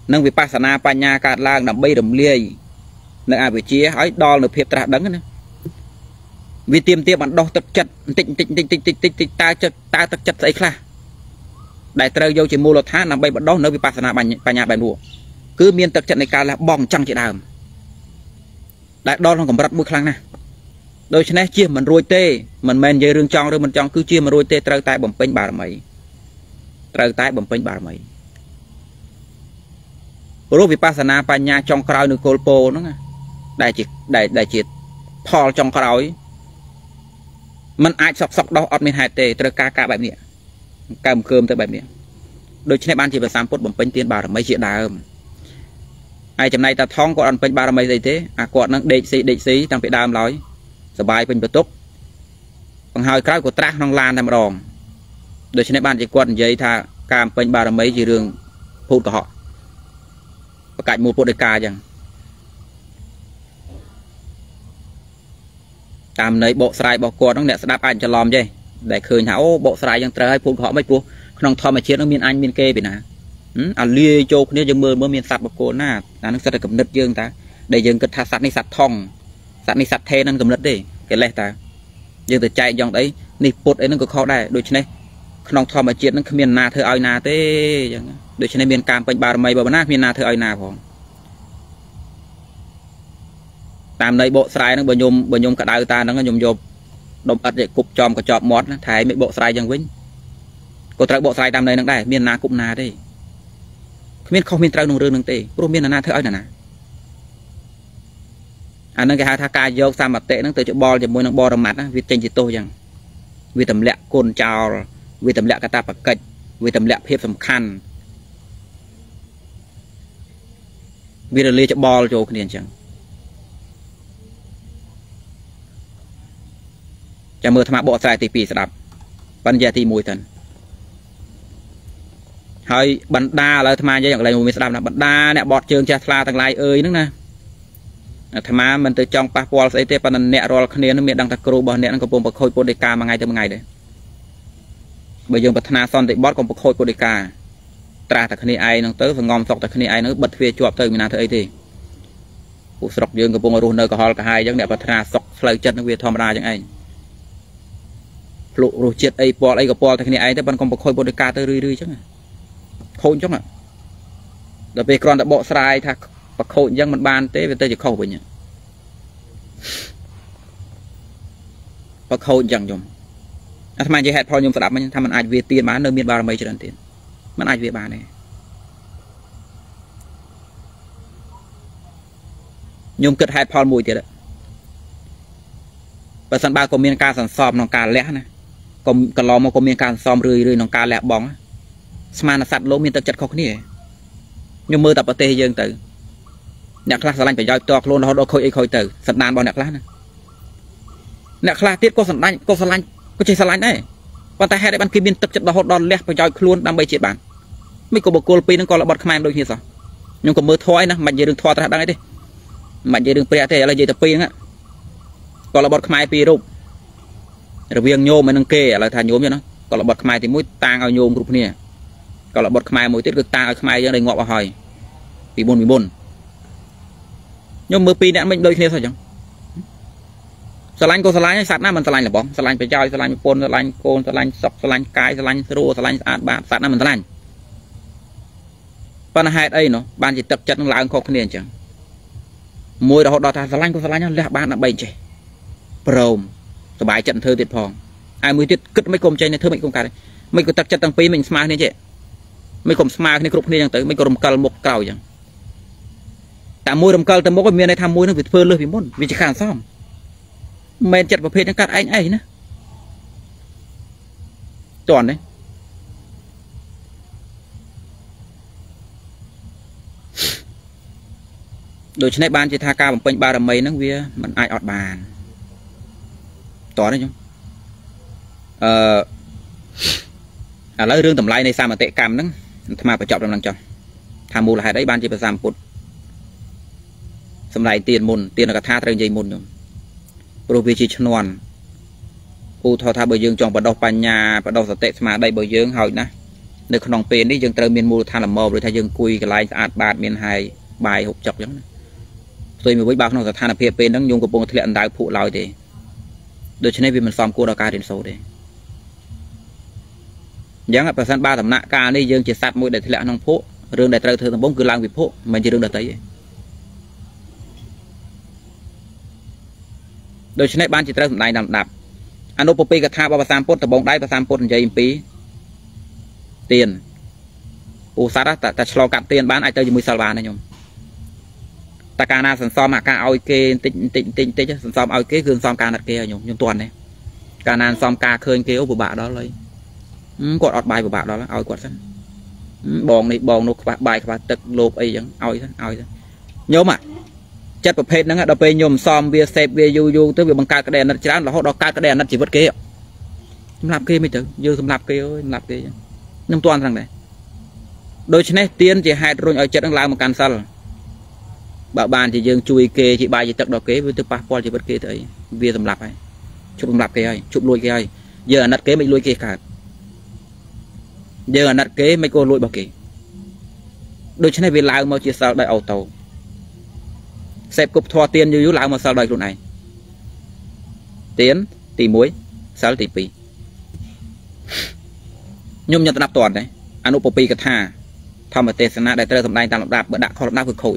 nâng vị pasana na pa nhà cả làng nằm bay đầm liề nâng ai bị chia hỏi đo được hiệp tra đắng nữa vì tiêm tiêm bạn đo tập chặt tịnh ta tập chặt ấy kha đại trời vô chỉ mua lột há nằm bay bạn đo nâng vị pasana pa nhà bạn mua cứ miên tập chặt này cả là bong trăng chị đàm đại đo nó còn rất bực khăng nè đôi khi này chia mình ruồi tê mình men dây rương tròn rồi mình tròn cứ chia mình ruồi tê trời tai bẩm pênh bà mày trời tai bẩm pênh bà mày rốt vipassana pa nhà trong cào nửa colpo nó đại chỉ Paul trong cào ấy mình ai sọc đó ở miền hải tây từ ca bảy miệng cầm cơm tới bảy miệng đôi khi ban chỉ phải sắm phốt bấm pin tiền bảo là mấy chuyện đào ai chấm này ta thong còn ăn pin bảo là mấy gì thế à còn đang đệ sĩ đang phải đam nói sờ bài pin bật tốc bằng hơi cái của trác non lan làm đòn đôi khi ban chỉ quật giấy tha cầm pin bảo là mấy gì đường phụ của họ cạnh một bộ đề ca chẳng tam nấy bộ sai bỏ qua nó nè đáp anh cho lòm chơi để khơi hảo bộ sai chẳng trời phụ họ mấy cô không thò mà chiến nó miên anh miên kê bị nè ăn lia chốt nếu dân mưa mới miên sạt bỏ cô nè là nó sẽ được cầm nứt dương ta để dân cất thả sạt này sạt thế nên cầm nứt đi cái lẽ ta dân từ chạy dòng đấy nịt bột ấy nó cực khó đây đôi chân này không thò mà chiến nó miên na thưa ai na thế chẳng đôi chân này miên cam bên bà mày bà na miên na thưa ai na phòng tam này bộ sai nó bờ nhôm cả đào ta nó nhôm nhôm đom ắt để cục chòm cả chòm mót thái mấy bộ sai chẳng vĩnh có trai bộ sai tam này nó đây miên na cũng na đây miên không miên trai nông rương nông tê rồi miên là na thưa ai na anh nó cái hai thà cài vô sao mặt tệ nó từ chỗ bo thì môi nó bo đầm mặt vì tranh chỉ tôi chẳng vì tầm lẹ cồn chào vì tầm lẹ cả ta bạc cạch vì tầm lẹ hiệp tầm khăn vì là lê chỗ bo chỗ cái nền chẳng chả mơ tham bộ sai thì pì sập ban giờ thì mùi thần hơi bận đa là tham gia dạng này mùi sập là bận đa nè bọt trường cha la thằng lai ơi nữa nè tham mình từ trong pa pol say tê pan nè rồi khné nó miệng đang thắc cừu bò nè nó có bồn bật khôi bồn đề ca mà ngày tới ngày đấy bây giờ bật thana son thì bọt còn bật khôi bồn đề ca tra thằng khné ai nó tới và ngòm sọc thằng khné ai nó bật phê chuột tới mình làm thế ấy thì cuộc sọc dương có bồn ở ruộng nơi có hòn cả hai giống nè bật thana sọc phơi chân nó về tham ra chẳng ai lộ rồi chết ai bỏ ai gặp bỏ thế này ai tới ban công bọc khôi bọc đôi cá tới rưỡi chắc khôn chắc là về còn đã bỏ sai thà bọc khôn giang mặt bàn tới về tới chỉ khâu vậy nhỉ bọc khôn giang nhom à tham ăn chỉ hạt phơi nhom sạch mà tham ăn ai về tiền mà nơi miền ba là mấy trận tiền mà ai về bà này nhom cất hạt phơi mùi tiền đấy và sân ba có miền ca sàn sòm nòng cá lẽ này còn lò mà có miền ca sòm rười nòng cá lẽ bóng sman là sạt lỗ miền tập chặt khóc nè nhưng mưa tập ở tây dương tử nhạc lá sàn lạnh phải dòi to luôn nó đôi khôi tử sàn đan bao nhạc lá này nhạc lá tiết có sàn lạnh có sàn lạnh có chơi sàn lạnh đấy còn tại hai đại ban kia miền tập chặt đó họ đòn lẽ phải dòi luôn đang bày chuyện bản mấy cô bọc cô pin nó còn là bọt khmai đôi khi sao nhưng còn mưa thoi nè mạnh dây đường thoi ta đang ấy đi mạnh dây đường pre tây là dây tập pin á còn là bọt mai pi rụp rồi viêng nhôm mới nâng kê là thà nhôm cho nó còn là bọt mai thì mũi tang ao nhôm rụp nè còn là bọt mai mũi tiết cực tang ao mai cho đầy ngọ vào hỏi bị bồn nhôm mưa pi đã mình đôi khi sao chẳng sờ lanh cô sờ lanh sạt na mình sờ lanh là bóng sờ lanh phải chơi sờ lanh pôn sờ lanh côn sờ lanh sọc sờ lanh cái sờ lanh rùa sờ lanh ăn bám sạt na mình sờ lanh ban hai đây nó ban chỉ tập trận là không liền chẳng môi đó đọt sờ lanh cô sờ lanh là ban đã bền chảy prom sờ bài trận thơ tuyệt phòng ai mới tuyệt cất mấy công chơi này thơ mình công cả đấy mình cứ tập trận tăng phí mình smart này chị mình còn smart này group này chẳng tới mình còn cầm một cầu chẳngแต่มวยดมเกลแต่มวยก็มีในทำมวยนั่งวิดเพื่อเลยพี่มุ่นวิจารณ์ซ่อมเมนจัดประเภทนักการไอ้ไอ้นะจอนเลยโดยชนะบ้านจิตากาผมเป็นบารมีนั่งเวียมันไอออดบานต่อได้ยังแล้วเรื่องต่ำไรในซามาเตะกรรมนั่งทำไมประจบดำลังจอนทำมูลหายได้บ้านจิตประสามปุดสำหรับtiền môn tiền làกระทาตรงใจมนอยู่โปรวิจิชนวนผู้ทอทาเบยเยืองจองประดอกปัญญาประดอกสเตสมาได้เบยเยืองหอยนะในขนมเป็นนี่ยังเติมเมียนมูลทานละมอหรือทายยังคุยกับลายอาดบาดเมียนไฮบายหกจับยังตัวมีไว้บางขนมสถานเพียเป็นนั่งยงกับปงทะเลอันดาวผู้ลอยเดโดยเฉพาะเป็นมันซ้อมกูดาวการเรียนโซเดยังอ่ะประสานบ้าสำนักการนี่ยังจะสัตว์มวยเด็ดทะเลน้องผู้เรื่องเด็ดเราเธอต้องบ่งคือลางวิภพมันจะเรื่องเด็ดใจโดยเฉพาะบ้านจิตรสมนัยดับอนุปปีกระทาบประสามปนตะบงได้ประสามปนใจอิมปีเตียนอุสาระแต่ชะลอการเตียนบ้านไอเตอร์อยู่มือสลานะโยมตะการนาสันซ้อมหากาเอาเกติติสันซ้อมเอาเกคืนซ้อมการนัดเกยโยมตัวนี้การนานซ้อมกาเคยเกอุบบะđóเลยกดอดใบอุบบะđóเอากดสันบองนี่บองนุกใบขบตึกโลบไอยังเอาสันเอาสันโยมอ่ะchất bậc phết năng á, đập bên nhôm xòm bia sẹp bia yu yu tới việc bằng cát cái đèn nó chán là họ đo cát cái đèn nó chỉ vứt kế, làm kia mới được, dư làm kia ơi làm kia, năm toàn rằng này, đôi khi này tiền chỉ hai rồi ở chất đang làm một can sal, bảo bàn chỉ dừng chui kê chỉ bài chỉ tập đo kế với tập ba pol chỉ vứt kế tới, bia làm lạp ấy, chụp làm lạp kia ấy, chụp lui kia ấy, giờ nát kế mình lui kia cả, giờ nát kế mấy cô lui bảo kì, đôi khi này về lại mà chỉ sao đại ẩu tàu xếp cục thò tiền như yếu lão mà sao đời luôn này tiền tỷ muối sao tỷ pì nhôm nhận nạp toàn đấy anupopi cả thà thao mà tiền sana đại tơ thầm này ta lộng đạp bữa đạp kho lộng đạp cực khổ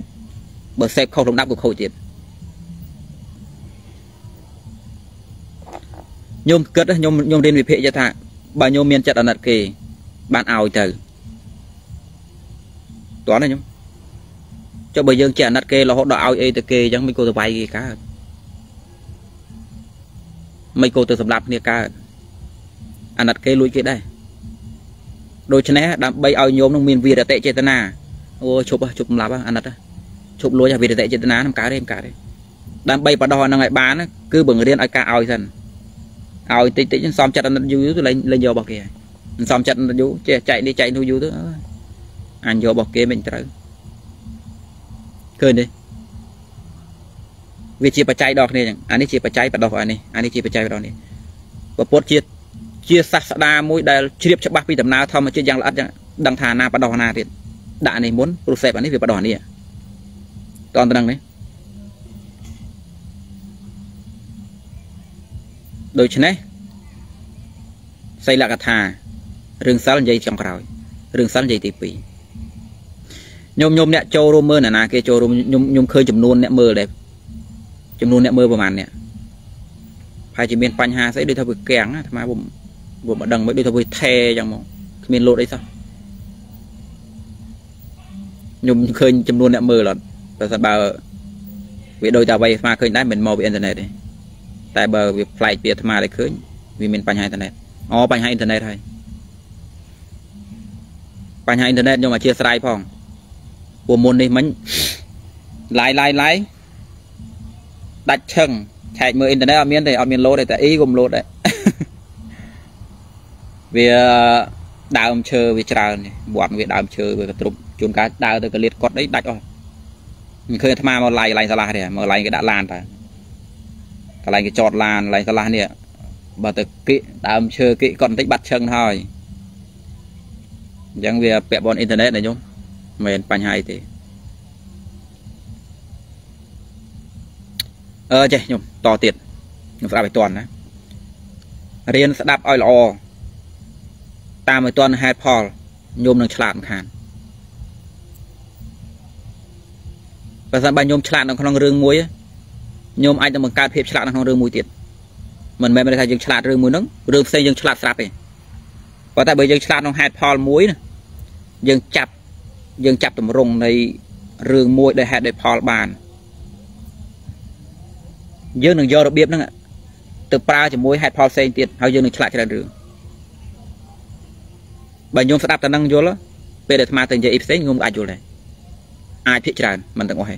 bữa xếp kho lộng đạp cực khổ tiền nhôm cất đấy nhôm đến vị phệ cho thà bà nhôm miền chợ ở nạt kỳ bạn ảo trời toán này nhôm cho bây giờ trẻ nát kê là họ đòi ao ấy từ kê chẳng mấy cô từ vay gì cả mấy cô từ sầm lạp nia cả anh nát kê lui kê đây đôi chân né đám bay ao nhôm nông miền việt đã tệ chết tân à ô chụp lạp anh nát chụp lối nhà việt đã tệ chết tân à làm cá đêm cả đấy đám bay vào đò là ngày bán cứ bừng người điên ai cả ao dần ao tí tí trên xóm chặt anh dú tôi lên lên vô bọc kìa xóm chặt anh dú chạy đi chạy nuôi dú tôi anh vô bọc kê mình tới đi vì chỉ phải chạy đọt này anh ấy chỉ phải chạy và đọt anh ấy chỉ phải chạy vào này và post chia sạc đa mũi đây chia cho bác bị tầm nào thôi mà chưa giang lát đằng thà na và đọt na thì đã này muốn process anh ấy về và đọt đi toàn đằng đấy đôi chân đấy xây lại cả thà rừng sáu dây trong rồi rừng sáu dây tỉ pì nhôm nè châu rô mơ nè nà kia châu rô nhôm khơi chùm luôn nè mơ đẹp chùm luôn nè mơ vào màn nè phải chỉ miền Panh Hà sẽ đi theo với kèng á mà bụng mà đằng mới đi theo với the chẳng mà miền lộ đấy sao nhôm khơi chùm luôn nè mơ là sao bà vì đôi tàu bay mà khơi đá mình mò về internet đi tại bờ việc flight việt mà lại khơi vì miền Panh Hà internet ó Panh Hà internet thôi Panh Hà internet nhưng mà chia sài phòng bộ môn này mình lái đặt chân chạy mưa internet ở miền lô đây tại ý gồm lô đấy vì đào ông chơi vì trào này bọn vì đào ông chơi với trục chôn cá đào từ cái liệt cọt đấy đặt rồi mình khơi tham mà lái lái ra là để mà lái cái đã lan rồi Cái này chọt làn, cái làn này bà tự kỹ, đàm chơi kỹ còn tích bắt chân thôi. Chẳng vì bẹp bọn internet này chúng mình bánh hay thì chạy nhung to tiệt nhung phải toàn đấy riêng sẽ đáp oi lò ta mới toàn hai pol nhung đang chạm khàn và sao bạn nhung chạm nó không rương muối nhung anh đang bằng cà phê chạm nó không rương muối tiệt mình mới thấy dừng chạm rương muối nắng rương xây dừng chạm sáp này và tại bây giờ chạm nó hai pol muối này dừng chập tầm rồng này rương muối để hạt để pol bàn dương đừng do được biết nữa từ pra chỉ mối hạt pol sen tiền hay dương đừng lại cho được bà nhung sẽ đáp năng vô đó về để mà từng giờ ít sen nhung ai vô này ai thích tràn mình từng có hay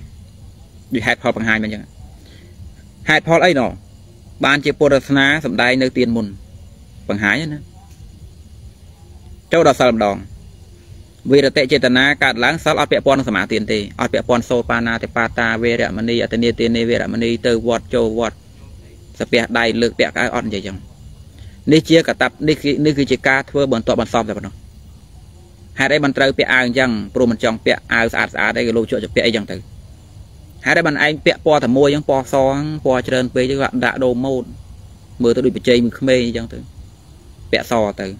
bị hạt pol bằng hai mình chẳng hạt pol ấy nọ ban chỉ porosna sầm đai nơi tiền mồn bằng hái nữa châu đào sầm đòn vì là tệ cheta na cả láng sáu ở pepon nó sả tiền thì ở pepon sopana thì pata về là mani ở tiền về là mani từ word châu word sập bẹt đầy lực bẹt ai on vậy chẳng ní chia cả tập ní kia chỉ ca thưa bọn tọa bọn sọp rồi bọn nó hai đây bọn trời bẹt ai chẳng pro bọn chồng bẹt ai sạt đây cái lô chợ bẹt ai chẳng từ hai đây bọn anh bẹt po thầm môi chẳng po son po trên về chứ bạn đã đồ môn mưa tôi đi bị chơi mình không mê chẳng từ bẹt sò từ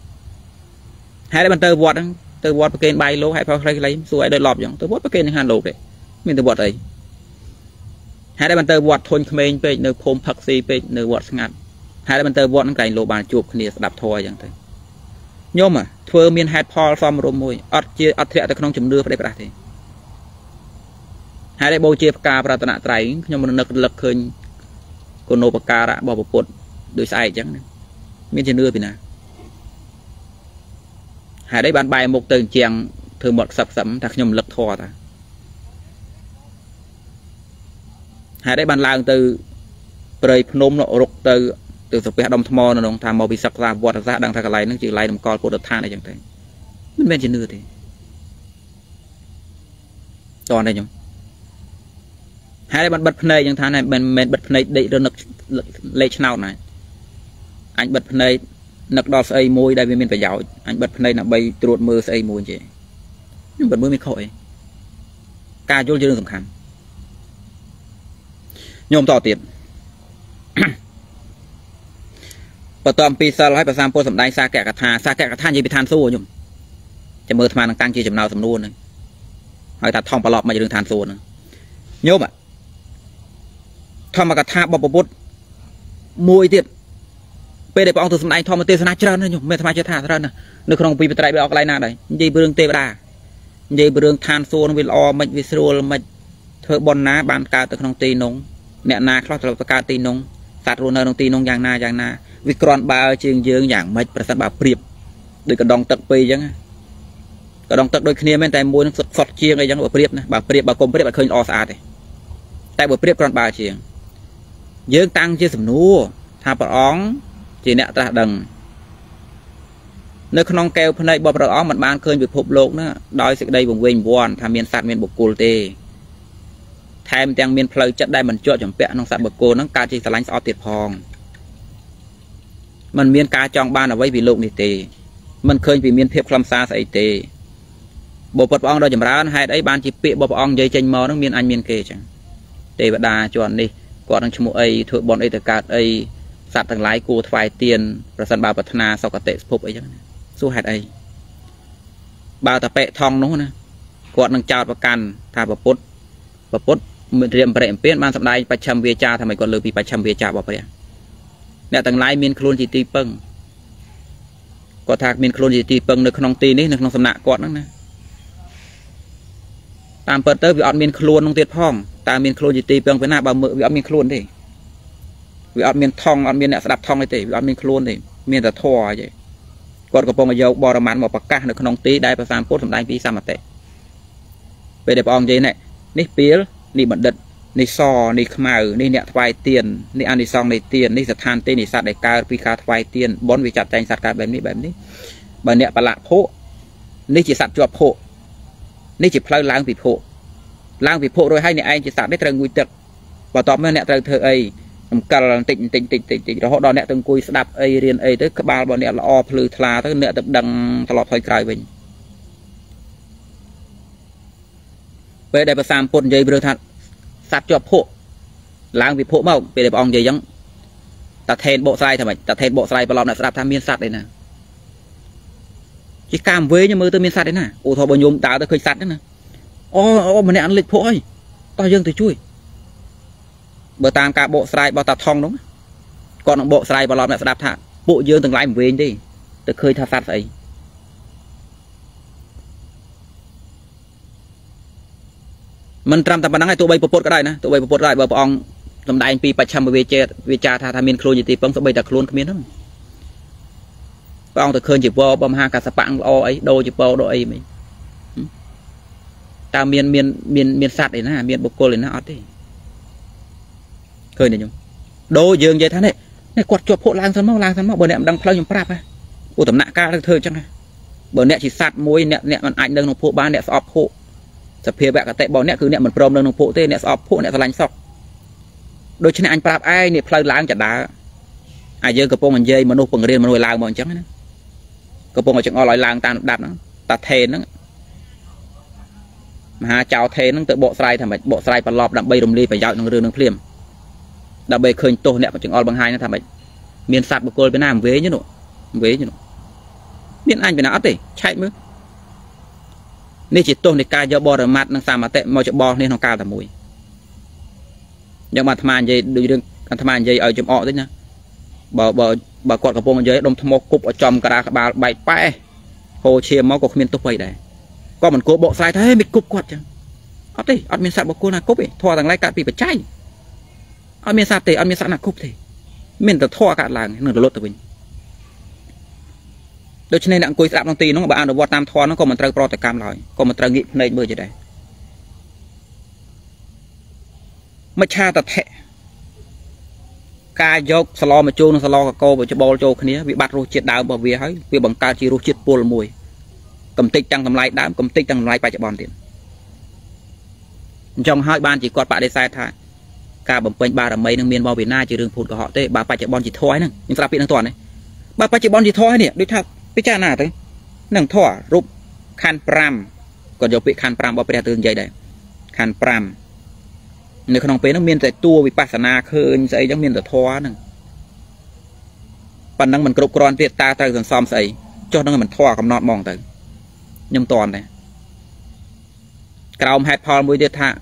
hai đây bọn trời word tôi bót cái bay lô hay phải lấy suối để lọp giống tôi bót cái hàng lộp đấy mình tôi bót đấy hai đây bàn tơ bót thôn khmên về nơi phom phật si về nơi bót ngặt hai đây bàn tơ bót nó cày lô bàn chụp kia đập thoi chẳng thế nhôm à thưa miền hạt pol form rôm môi ắt chia ắt thẹn tôi không chấm đưa phải đấy hai đây bôi chia cà và tận trái nhôm mình lực lực hơn còn nô cà đã bỏ bột đối sai chẳng miền chấm đưa thì nào hãy đấy bạn bài một từ chèn thường một sập sẩm thật nhầm lực thò ta hãy đấy bạn làm từ bơi nôm nọ rục từ sập cái đông thmo nó tham màu bị sặc ra vọt ra đang thay cái này nó chỉ lấy làm con của đất than này chẳng thế mình bên trên nửa thì toàn đây nhung hãy đấy bạn bật này chẳng tháng này mình bật này để được lệ nào này anh bật này nặc đo xây môi đây mình phải giáo anh bật đây là bay trượt mưa xây môi chị nhưng bật mưa mới khỏi ca vô chưa được sẵn khăn nhôm tỏ tiền và toàn pizza là hai phần trăm po sẩm đai xa kẹt cả tha gì bị than xô nhung chỉ mưa tham ăn tăng chi chậm nào sẩm luôn này hỏi ta thòng bà lọp mà chỉ đường than xô nữa nhôm ạ thòng mà cả tha bọc bút môi tiền bây để bọn tôi này thò một tia sna trơn nhung mẹ tham gia thả trơn nè không bị tay bị ở cái này đấy dây bương tê đà dây bương than xô nó bị lo mệt vì xô mệt thợ bòn ná bàn cà tôi không tì núng nẹt na khóc tôi cà tì núng tạt luôn nơi không tì núng giang na vì còn ba trường dương giang mệtประสานbà priệp đôi cái đòn tật pì chẳng cái đòn tật đôi kia bên tay môi nó sọt chiêng đây chẳng bà priệp nè bà côm priệp bà khơi o sạt này tay bà priệp còn ba chiêng dương tăng chưa sẩm nua thả bà óng chỉ nẹt ra đằng nơi con keo hôm nay bọc đó mặt ban khơi bị phụp lộn nữa đói sự đây vùng quên buồn tham miên sạt miên bột cồn tê thêm trang miên phơi chất đây mình chọn chọn bẹn nông sạt bột cồn nó cá chỉ sạt lánh sỏi tiệt hòn mình miên cá trong ban là với bị lộn thì tê mình khơi bị miên thiệp làm xa sậy tê bộ bọc ong đôi chấm ra hai đấy ban chỉ bị bọc ong dây chanh mờ nó miên anh miên kề chẳng tê bật đà chọn đi còn đang chấm ấy thợ bọn ấy từ cát ấy sạt thằng lái cua vài tiền rồi săn bà bật na sau cả tệ phục ấy chẳng số hạt ấy bà ta pẹ thong đúng không nè quạt đang chào và càn thả và pốt mình riêng bẹn biết mang sắm đai 800 việt cha thằng mày còn lừa bị 800 việt cha bỏ vậy nè thằng lái miên khôn chỉ ti pưng quạt thạc miên khôn chỉ ti pưng được không ti đấy được không sắm nạ quạt nè tam bật tới bị ọt miên khôn không tiệt phong ta miên khôn chỉ ti pưng với na bà mượn bị ọt miên khôn thì vì ăn miên thong ăn miên đã đập thong này thì ăn miên khôn thì miên đã thò vậy còn cái bông mà dầu bò làm ăn mà bạc cát được không tí đây phải làm phốt làm đánh vì sao mà tệ về để bông gì này ní pía ní bận đật ní sò ní màu ní nẹt vay tiền ní ăn ní song ní tiền ní sạt than tê ní sạt để cá vì cá vay tiền bón vì chặt tranh sạt cá bém ní bận nẹt bà lạ phô ní chỉ sạt chuột phô ní chỉ phơi lang vịt phô rồi hay nẹt anh chỉ sạt để trần nguy tật và tóm nẹt trần thơ ấy cần tịnh đó đó nè từng cùi đập ai riêng ai tới các ba bọn nè là o phơi thà tới nè tập đằng thọ thoi cài mình về đây bà sam pôn dây bờ thạch sát cho phụ láng vì phụ mà về đây bong dây giống ta thèn bộ sai thằng mày ta thèn bộ sai bà lọt nè đập tham miên sát đây nè chỉ cam với nhưng mà tôi miên sát đấy nè ô thọ bờ nhôm tao tôi khơi sát đấy nè ô mà nè ăn lịch phụ ơi tao dân thì chui bờ tam cả bộ sai bao ta thong đúng còn bộ sai bao lọt lại đạp thả bộ dương từng lại về đi tôi khơi tha sát vậy mình trăm tầm bắn này tụi bay bột cái này tụi bay bột lại bờ bong tầm đại pi bạch trăm về che về cha tha tham miên khôi gì thì bấm tụi bay đặt luôn không biết lắm bong tôi khơi chỉ vô bom ha cả sập băng o ấy đôi chỉ vô đôi ấy mình ta miên sát đấy nè miên bột cô đấy nè đi khơi này nhung đôi dương vậy thế này này quạt chuột hộ lang thân máu bờ nẹm đang phơi nhung prap à u tầm nạ ca đang thơi chẳng à bờ nẹm chỉ sát môi nẹm còn ảnh đang nộp hộ ba nẹm sọp hộ sập phê bẹt cả tệ bò nẹm cứ nẹm mình prom đang nộp hộ tê nẹm sọp hộ nẹm sờ lanh sọc đôi chân anh prap ai nẹm phơi lang chả đá ai dương cặp bông mình dây mà nô bừng riêng mà nuôi lang mà chẳng á cặp bông ở chẳng o lòi lang ta đạp nó ta thề nó mà chào thề nó tự bộ sai thằng mày bộ sai và lọp đặng bay đồng ly phải dạo đường phim đặc biệt khơi tô nẹt chừng all bằng hai nó thầm ấy miền sạt bờ cồn bên nam vế nhớ nọ miền anh bên nào đấy chạy mới nên chỉ tô này cài do bò rồi mặt năng xàm mà tệ mò chậm bò nên nó cao tầm mũi nhưng mà tham ăn gì đối với tham ăn gì ở chậm ọ đấy nhá bờ cọt cặp bông dưới đông tham mò cục ở chậm cả đá bà bảy pái hồ chia máu của miền tô vậy đấy còn mình cố bộ sai thế mình cục quạt chứ ắt đi ắt miền sạt bờ cồn là cục ấy thò thằng lái cạn bị phải chạy ăn miếng sạt thì ăn miếng sạt là khúc thì miếng từ thoa cả làng nó lột từ mình đôi chân này nặng cối sạp trong tì nó bạn được vót tam thoa nó còn một trai pro tại cam lòi còn một trai nghị này bơi gì đây mà cha tập hệ ca dốc slo mà trôn slo cả cô và cho bò trôn kia bị bắt ruột chết đau bởi vì ấy vì bằng ca chỉ ruột chết buồn mùi cầm tích tăng cầm lại đám cầm tích tăng lại phải chạy bòn tiền trong hai ban chỉ còn bạn để sai thay cả bẩm quanh ba là mấy năng miền bao Việt Nam chỉ đường phun của họ thế bà phải chạy bon chỉ thoi nè nhưng sao bị năng toàn đấy bà phải chạy bon chỉ thoi nè đối tháp với cha nào thế năng thọ rụp khăn pram còn dầu bị khăn pram bao bây giờ từ vậy đấy khăn pram nếu không phải năng miền tại tua bị pa sana khơi dậy giống miền tại thoi nè bản năng mình cột cron tiệt ta từ dần xóm dậy cho năng mình thoi cầm nọt mỏng từ nhưng toàn này cầu hai pol mùi tiệt thà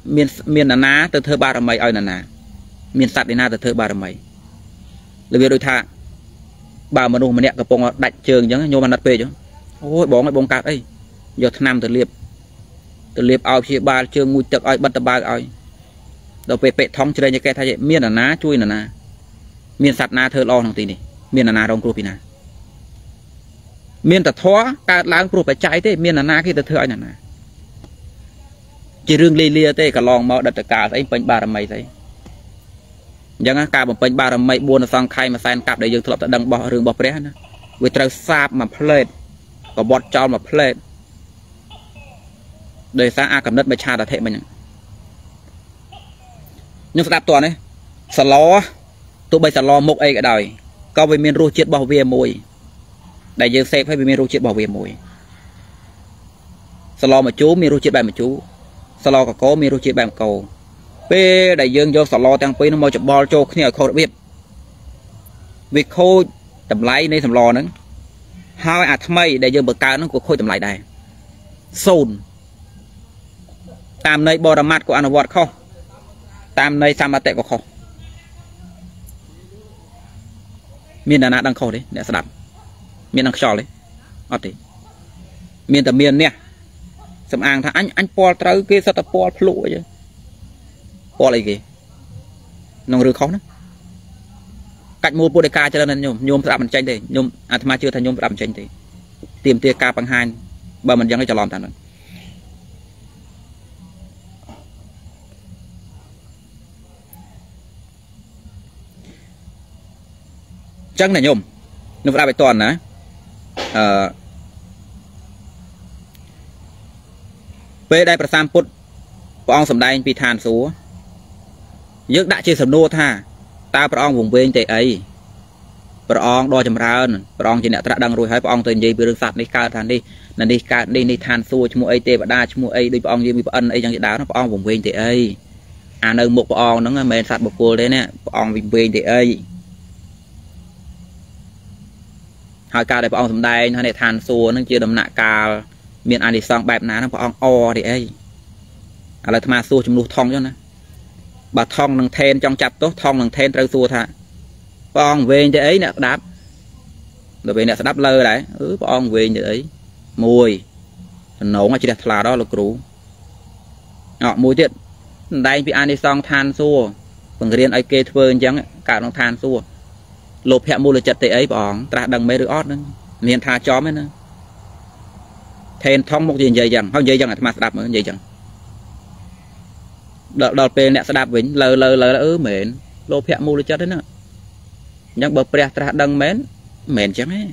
miền là ná từ thơ ba là mấy ơi là ná miền sạt đến na từ thơ ba là mấy là việc đôi thà bà mà nuôi mà nẹt cặp bông đại trường giống như mà đặt về chứ ôi bóng lại bóng cát ấy giờ tháng năm từ liệp ao chỉ ba trường mùi tật ơi bắt ba ơi đầu về bệ thong chơi như cái thay vậy miền là ná chui là ná miền sạt na thơ lo thằng tì này miền là ná đông cua pin na miền tật thó cả láng cua phải chạy thế miền là ná khi tật thơ ấy là ná chỉ riêng li li thế cả lòng mà đặt cả thấy bánh ba làm mày thấy, chẳng cả một bánh ba làm mày buồn là sang khai mà sang cặp để dừng thợ đằng bỏ rừng bỏ rẽ nữa, với trâu sáp mà plate, có bọt trâu mà plate, đời sáng a cầm đất mà cha đã thế mình, nhưng đáp toàn đấy, sờ ló, tụi bây sờ ló mộc ấy cả đời, câu về miền ruộng chết bảo vệ mồi, đại dương xe phải về miền ruộng chết bảo vệ mồi, sờ ló mà chú miền ruộng chết bài mà chú salo cả có miêu chìa bám cầu, pe đại dương vô salo tăng pe nó mò chụp bò trâu khi nào khâu đã biết, việc khâu tầm lái này tầm lò nữa, hai à tham mây đại dương bậc cao nó của khâu tầm lái đây, sồn, tam này bò đầm mát của anh vợ không, tam này sam tệ của không, miền đà nẵng đang khâu đấy để sập, miền đang trò đấy, ở đấy, miền tầm miền nè. Sầm ăn thà anh po trâu kia sao ta po lụa vậy po lại kì nòng rực khó nữa cạnh mua po để ca cho nên nhôm làm mình tranh thì nhôm à tham chưa thành nhôm làm tranh thì tìm tia ca bằng hai bà mình vẫn để cho lòm thằng chân này nhôm nó ra bài toàn nè về đây Prasam Put, ông sầm đai bị than số, nhớ đại chi sầm nô tha, ta bà ông vùng bên tệ ấy bà ông đo chầm ra ơn bà ông chỉ nẹ ta đang rồi hay bà ông tên gì bà rừng sạc này cao thàn đi nè đi cao đi than xua cho mua ấy tê bà đa cho mua ấy đi bà ông gì bà ân ấy chẳng dễ đáo nó bà ông vùng bên tệ ấy à nâng một bà ông nó mềm sạc bà cô đấy nè bà ông vùng bên tệ ấy hai cao để bà ông thầm đây nó nè than xua nó chưa đầm nạ cao miền anh đi xong bẹp ná nó bà ông o để ấy à là thầm xua cho mua thông cho nè bà thong nâng thêm trong chặt tốt thong nâng thêm trâu xua thà con về như ấy nè đáp rồi về nè đáp lơ đấy con về như ấy mùi nổ mà chỉ đặt là đó là cũ họ mùi tiện đây bị ăn đi xong than xua bằng riêng ấy kê phơi chẳng cả nó than xua lột hẹ mua là chặt tệ ấy bọn ta đằng mấy đứa ót nữa miền tha chó mới nữa thêm thong một gì vậy chẳng không vậy chẳng là mà đáp mà vậy chẳng đợt về nè sẽ đạp vĩnh lờ mến lô phẹ mù lô chất đấy nè nhưng bờ prẹt ra đăng mến chẳng ấy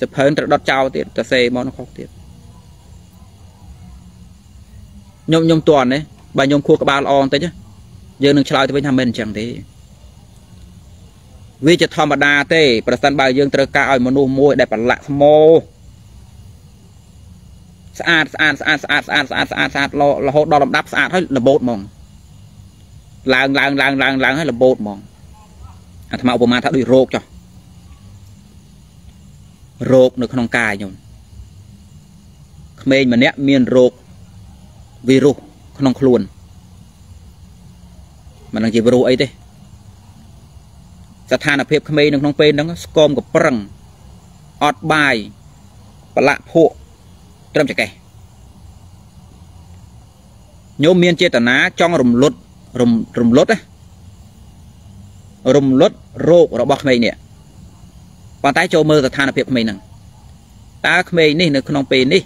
chụp hơn đọt trao tiệt ta xe món nó khóc tiệt nhôm toàn đấy bà nhôm khua các bà lo tới chứ giờ đừng trả lời với nhà mình chẳng thế vì chật thòm bà đà tê bà sân bà dương trơ ca ỏi mà nụ môi đẹp bà lạ mô sạt lo hốt đo làm đắp sạt hết là bột mòn làng hết là bột mòn à thằng mạo bồ ma tháo đuổi rộp cho rộp được không cài nhung mình mà nét miền rộp virus không luôn mà đang chỉ virus ấy thế sát than là phép mình đừng không quên đóng scom của prăng ọt bài và lạ phụ trâm chạy kè nhôm miên chia tần á trong rùm lốt đấy rùm lốt rô của nó bọc mày nè bàn tay cho mơ là than là phép mày nè ta mày nè không pin đi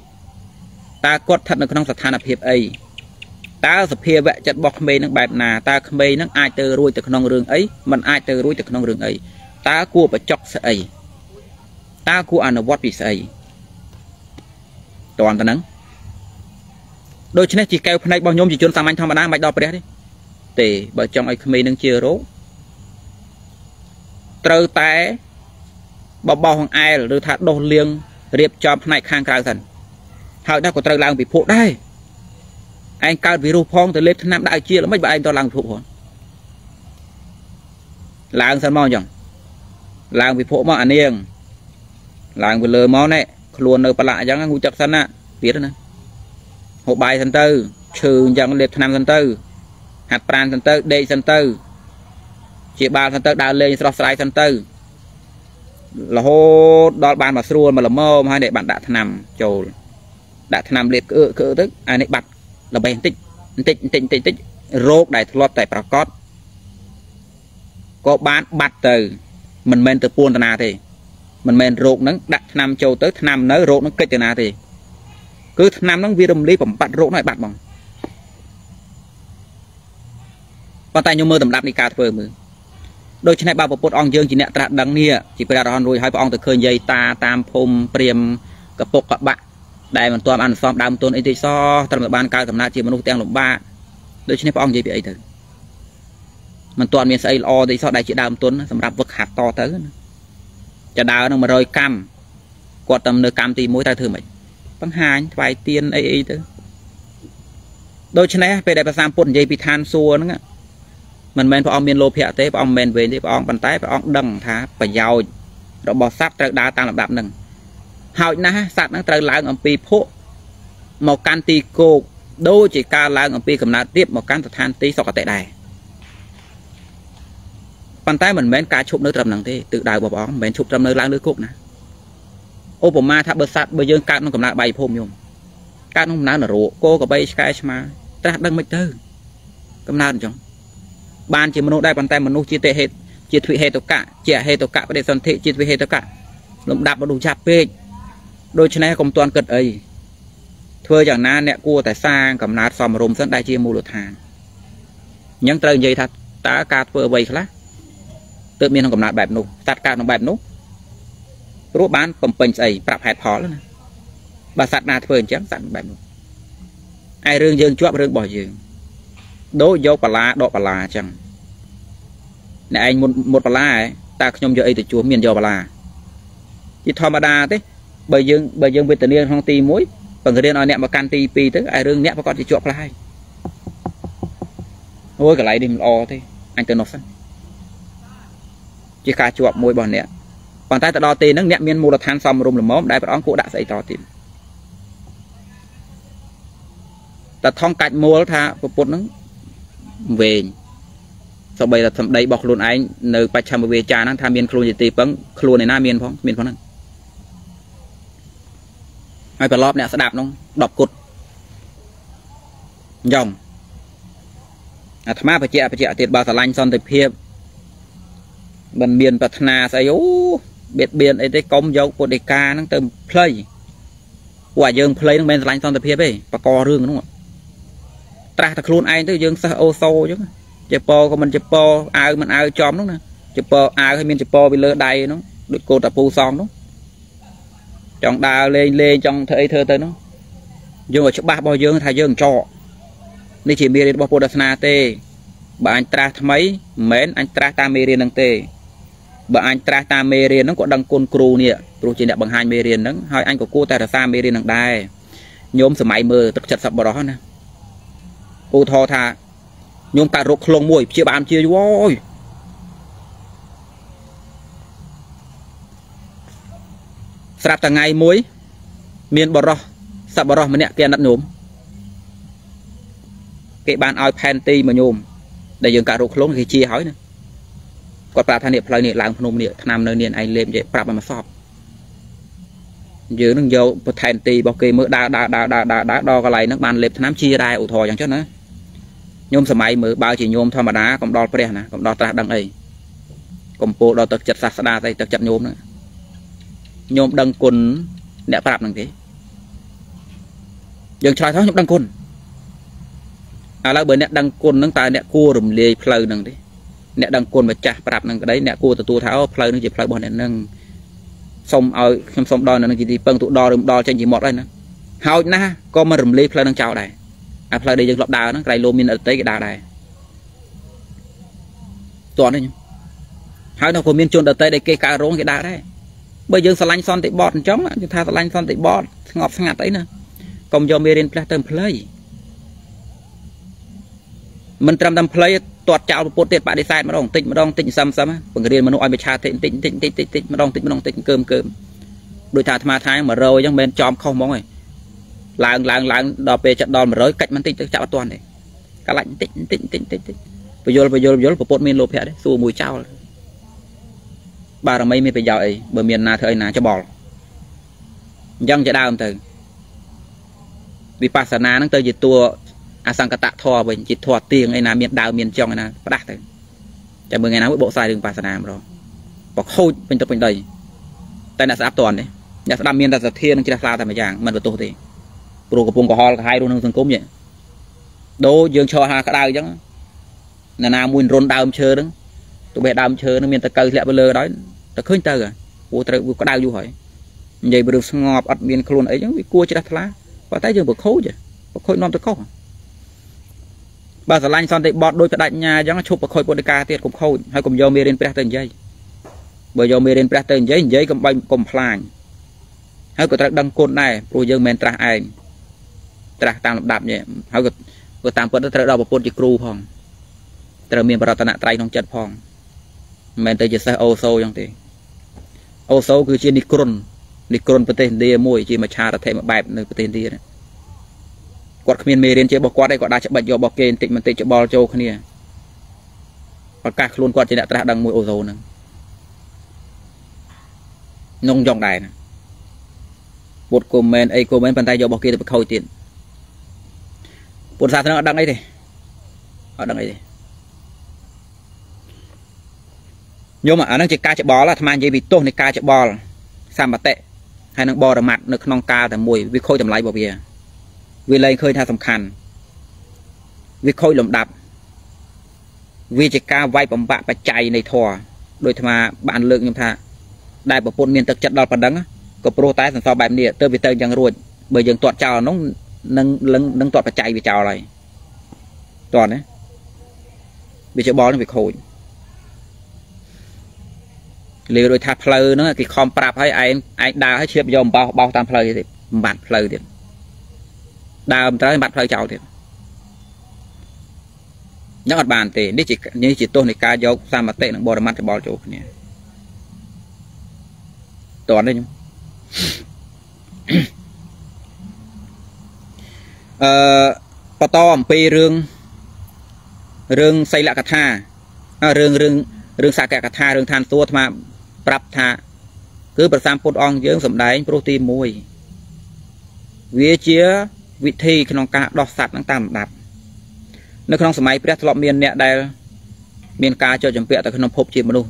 ta quật thật là không sạch than là phép ấy ta sập phê vẽ chặt bọc mày nè bẹp nà ta mày nè ai từ ruồi từ không rừng ấy mình ai từ ruồi từ không rừng ấy ta cua và chọc sợ ấy ta cua ăn what bị ấy toàn ta nắng đôi chân chỉ kêu này bao nhôm chỉ chôn sang anh thằng mà đang mạch đo đấy để bởi trong ấy mình đang chia rố trâu té bao hoàng ai rồi thắt đồ liêng riệp cho này khang cao dần hậu đã có trâu làng bị phụ đây anh cao virus phong từ lên thứ năm đại chia là mấy bạn anh to làng phụ hồn làng sân mau nhở làng bị phụ mà anh niêng làng bị lừa máu này luôn ở bà lạ chẳng ngu chập sân á biết đó nè hộ bài sân tư trừ chẳng liệt nam sân tư hạt pran sân tư đê sân tư chị ba sân tư đào lên sọt sài sân tư là hô đo bàn mà xua mà là mơ hai để bạn đã nằm trồi đã nằm liệt cỡ tức ai bật là bèn tích rốt đại lót tại bà cót có bán bật từ mình men từ buôn tana thì mình men rộn nó đặt năm châu tới năm nới rộn nó kịch từ nào thì cứ năm nó viêm lý phẩm bạn rộn này bạn bằng con tay nhôm mơ tầm đạp đi cà phê mưa đôi chân này bao bọc bột ong dương chỉ nẹt đạp đắng nia chỉ phải đào hòn rồi hai bọc ong từ khơi dây ta tam phom priem cặp bọc cặp bạn đại mình toàn ăn xong đam tuôn ấy thì so tầm một ban cao tầm nào chỉ một lúc tiếng lục ba đôi chân này bọc ong gì bị ấy thử mình toàn miền xây lo thì so đại chỉ đam tuôn tầm đạp vực hạt to tới cho đào nó mà rồi cam quạt tầm nửa cam thì mỗi tay thử mày băng hai vài tiền ấy tới đôi chân này về đại bác giang pôn dây bị than xua nữa mình men vào ông miền lô phẹt thế vào ông men về thế vào ông bàn tay vào ông đằng thả và giàu rồi bỏ sát trời đá tăng lập đạp nâng hậu nha sát nó trời láng ở pì phố một can tì cô đôi chỉ ca láng ở pì cầm nát tiếp một can than tí so cả tệ đài bàn tay mình men cá chụp nước trầm nặng thế tự đào bỏ bóng men chụp trầm nơi láng nước cúc nè Obama tháp bờ sạt bờ dương cạn nó cầm lại bay phôm nhung cạn không nát là rủ cô có bay sky mà ta đăng mịch tư cầm nát chồng ban chỉ manu đây bàn tay manu chia tệ hết chia thủy hết tất cả chia hết tất cả để sơn thị chia thủy hết tất cả lụm đạp vào đủ chạp pê đôi chân này cầm toàn cật ấy thưa chẳng na nẹt cua tại sang cầm nát xòm rôm sân đại chia mù lột hàng nhẫn trời dây thật ta cát vừa bay khá tự nhiên không cầm nát bẹp nụ sát cát nó bẹp nụ rút bán cầm pênh ấy bạp hẹp khó luôn bà sát na thưa chẳng sát bẹp nụ ai rương dương chuột rương bỏ dương đố vô bà la đọ bà la chẳng nè anh một bà la ấy ta nhom vô ấy từ chúa miền vô bà la thì thò mà đà thế bởi dương về tự nhiên không ti muối và người điên nói nè mà can ti pi tới ai rương nè mà con chỉ chuộc lại ôi cái lấy đi mình o thế anh tự nộp phân chỉ cả chuộc môi bọn nè còn tay tự đo tê nó nè miền mù là than xong rồi làm móm đại bọn cụ đã dậy to tìm ta thong cạnh mùa tha một nắng về sau bây là thầm đầy bọc luôn anh nơi bạch chăm về trà năng tham miên khôn gì tì bắn khôn này na miên phong năng ai phải lóp nè sẽ đạp nó đọc cột dòng à thầm á phải chẹt tiền bao thà lanh son thì hiệp bần miền bạch na say ú biệt biên ấy tới công dấu của đề ca năng từ play quả dương play năng bên lanh son thì hiệp ấy và co rương đúng không ta thật luôn anh tới dương sao ô xô chứ Japo của mình Japo ai mình ai chóm đúng nè Japo ai hay mình Japo bị lơ đầy nó được cô tập pu xong đúng trong đào lên trong thời thơ tới nó dương ở chỗ ba bao dương thay dương trọ nên chỉ biết bao cô đặt na tê bà anh tra mấy mến anh tra ta mê riêng đằng tê bà anh tra ta mê riêng nó có đằng côn cù nè cù chỉ đã bằng hai mê riêng nó hỏi anh của cô ta là ta mê riêng đằng đài nhóm sờ máy mờ tất chật sập vào đó nè cô thò thà nhôm ta rục lông môi chia bàn chia vui sạp ta ngày muối miền bờ sạp bờ mà nè kia nát nhôm cái bàn ao panty mà nhôm để dừng cả rục lông thì chia hỏi nè còn bà thanh niệm lời niệm làm nhôm niệm nam nơi niệm anh lên vậy bà mà sọp dừng đừng dâu panty bao kì mỡ đã đo cái này nó bàn lệp nam chia đai ủ thò chẳng chết nữa nhôm sầm máy mới bao chỉ nhôm thô mà đá còn đo pre nè còn đo tra đằng ấy còn bộ đo tật chặt sạt đá đây tật chặt nhôm nữa nhôm đằng cồn đẹp đẹp đằng thế dừng trái tháo nhôm đằng cồn à lại bữa nè đằng cồn nâng tài nè cua rùm lê pleu đằng thế nè đằng cồn mà chặt đẹp đằng đấy nè cua từ tua tháo pleu nó chỉ pleu bọn nè nâng xong ở không xong đo nè nó chỉ đi bưng tụ đo rùm đo trên chỉ một đây nè hao na có mà rùm lê pleu đằng chào đây à phải để dựng lọc đào nó cái lô min ở tới cái đào này toàn đấy nhá hai nó của miền trung ở tới đây cây cà rốt cái đào đấy bây giờ sắn son tị bọt chống á chúng ta sắn son tị bọt ngọc sang ngặt ấy nè công do miền platin play mình trăm play toàn chảo một tiệt bạn đi sai mà đong tịnh sắm bằng cái điên mà nó ăn bị cha tịnh mà đong tịnh cơm đôi thà tham thái mà rồi trong bên chòm không mong này làng đò về chặt đòn mà rơi cạnh mình tịnh chảo toàn này cả lạnh tịnh bây giờ của bọn mình lốp hẹ đấy xua mùi chảo bà là mấy mình phải giàu ấy bởi miền nào thời nào cho bỏ dân chạy đào từ vì pasana nó tới dịch tua sang cả tạ thò bởi dịch thò tiền ấy là miền đào miền trong ấy là bắt đạt đấy chả mười ngày nào bộ sai đường pasana rồi bỏ khôi bên trong bên đây tay là áp toàn đấy nhà sẽ làm miền đặt giật thiên chỉ là sao tại mà giàng mình vào thì rồi của vùng của họ là hai luôn nông cốm vậy đố dương cho hà cả đào chẳng là nào muốn rôn đào chơi đó tụi bé đào chơi nó miền ta cây lẹ bơ lơ đói ta khơi tơ à u tơ có đào du hỏi vậy bự ngọt ở miền khôn ấy chẳng bị cua chỉ đặt lá và tay dương bực khấu vậy bực khôi non tôi khấu bà sả lanh son thì bọt đôi cả đại nhà chẳng chụp bực khôi bột cà tiệt cũng khôi hay cùng dầu miền praten dây bởi dầu miền praten dây cầm bay cầm phàn hay của ta đăng côn này rồi dương miền tra ai ta tam lập đạp nhẹ háo gật vừa tam quân ta đào bọc quân chỉ cù phòng ta miền bảo ta nạ tay trong chật phòng mình tới chỉ xe ô sâu trong thì ô sâu cứ chỉ nikron bờ tây đi mồi chỉ mà cha ta thấy mà bẹp nơi bờ tây đi đấy quạt miền mê đến chế bọc quạt đây quạt đá chập bạch do bọc kê tịnh mình tịnh chập bò châu khanh nè quạt cạc luôn quạt chỉ nạ ta đằng mồi ô sâu nè nông dòng đài nè một comment ấy comment bàn tay do bọc kê được khâu tiền buồn sao thế nó đăng ấy thì nhưng mà ở nó chỉ ca chạy bò là tham ăn gì bị tốt này ca chạy bò xăm bát tệ hay nó bò là mặt nó non ca tầm mùi vì khôi tầm lấy bỏ bìa vì lấy khơi tha tầm khàn vì khôi lồng đạp vì chỉ ca vay bầm bạ và chạy này thò đôi thà bạn lượng nhung thà đại bảo quân miền tật chặt đòn phần đắng có pro tái sản sao bài địa tơ vì tơ giang ruột bởi dường toàn chào nó nâng toàn và chạy vì chào này toàn đấy bị cho bó nó bị khôi liều đôi tháp phơi nữa cái khom prap hay ai đào hay chếp dòm bao bao tam phơi thì bạt phơi thì đào tới bạt phơi chậu thì nhắc mặt bàn thì đi chỉ như chỉ tôi này cá dấu sao mà tệ nó bò mặt thì bò chỗ này toàn đấy nhung to pê rương rương xây lại cả tha rương rương rương xả cả tha rương than tua mà bập tha cứ bật sam put on dưỡng sẩm đáy protein mùi vía chía vị thi khi nó cá đọt sạt nó tạm đạp nó không sẩm máy pet lọt miền nẹt đây miền cá cho chấm pẹt tại khi nó phốp chìm manu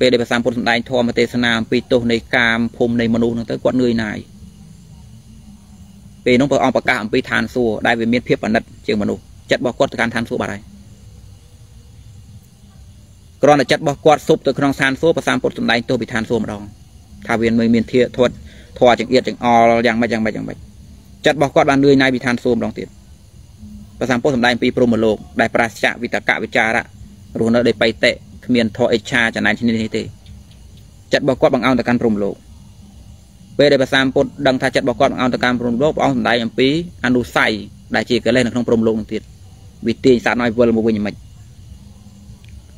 pê để bật sam put sẩm đáy thò mà tê sanam pê tô này cam phôm này manu nó tới quạt người này về nó phải on bạc cả bị than xua đại về miền phía bản đất trường manu chặt bỏ quất than than xua bà này còn là chặt bỏ quất sụp từ con than xua và sam put sẩm đáy tôi bị than xua mà đòn thà viên mình miền thiệt thuật thò chẳng yết chẳng o chẳng bạch chặt bỏ quất bàn lưới này bị than xua mà đòn tiền và sam put sẩm đáy bị pro một lô đại prascha vì tất cả với cha đã rồi nó để bay tệ miền thọ cha chẳng này trên thế chặt bỏ quất bằng ao tại căn pro một lô về để bà Sam Put đăng thà chặt bỏ con ông ta cam prom lốp ông đại em pí anh đu say đại chỉ cái lên là không prom lốp thiệt vì tiền sản nói vừa là một người mình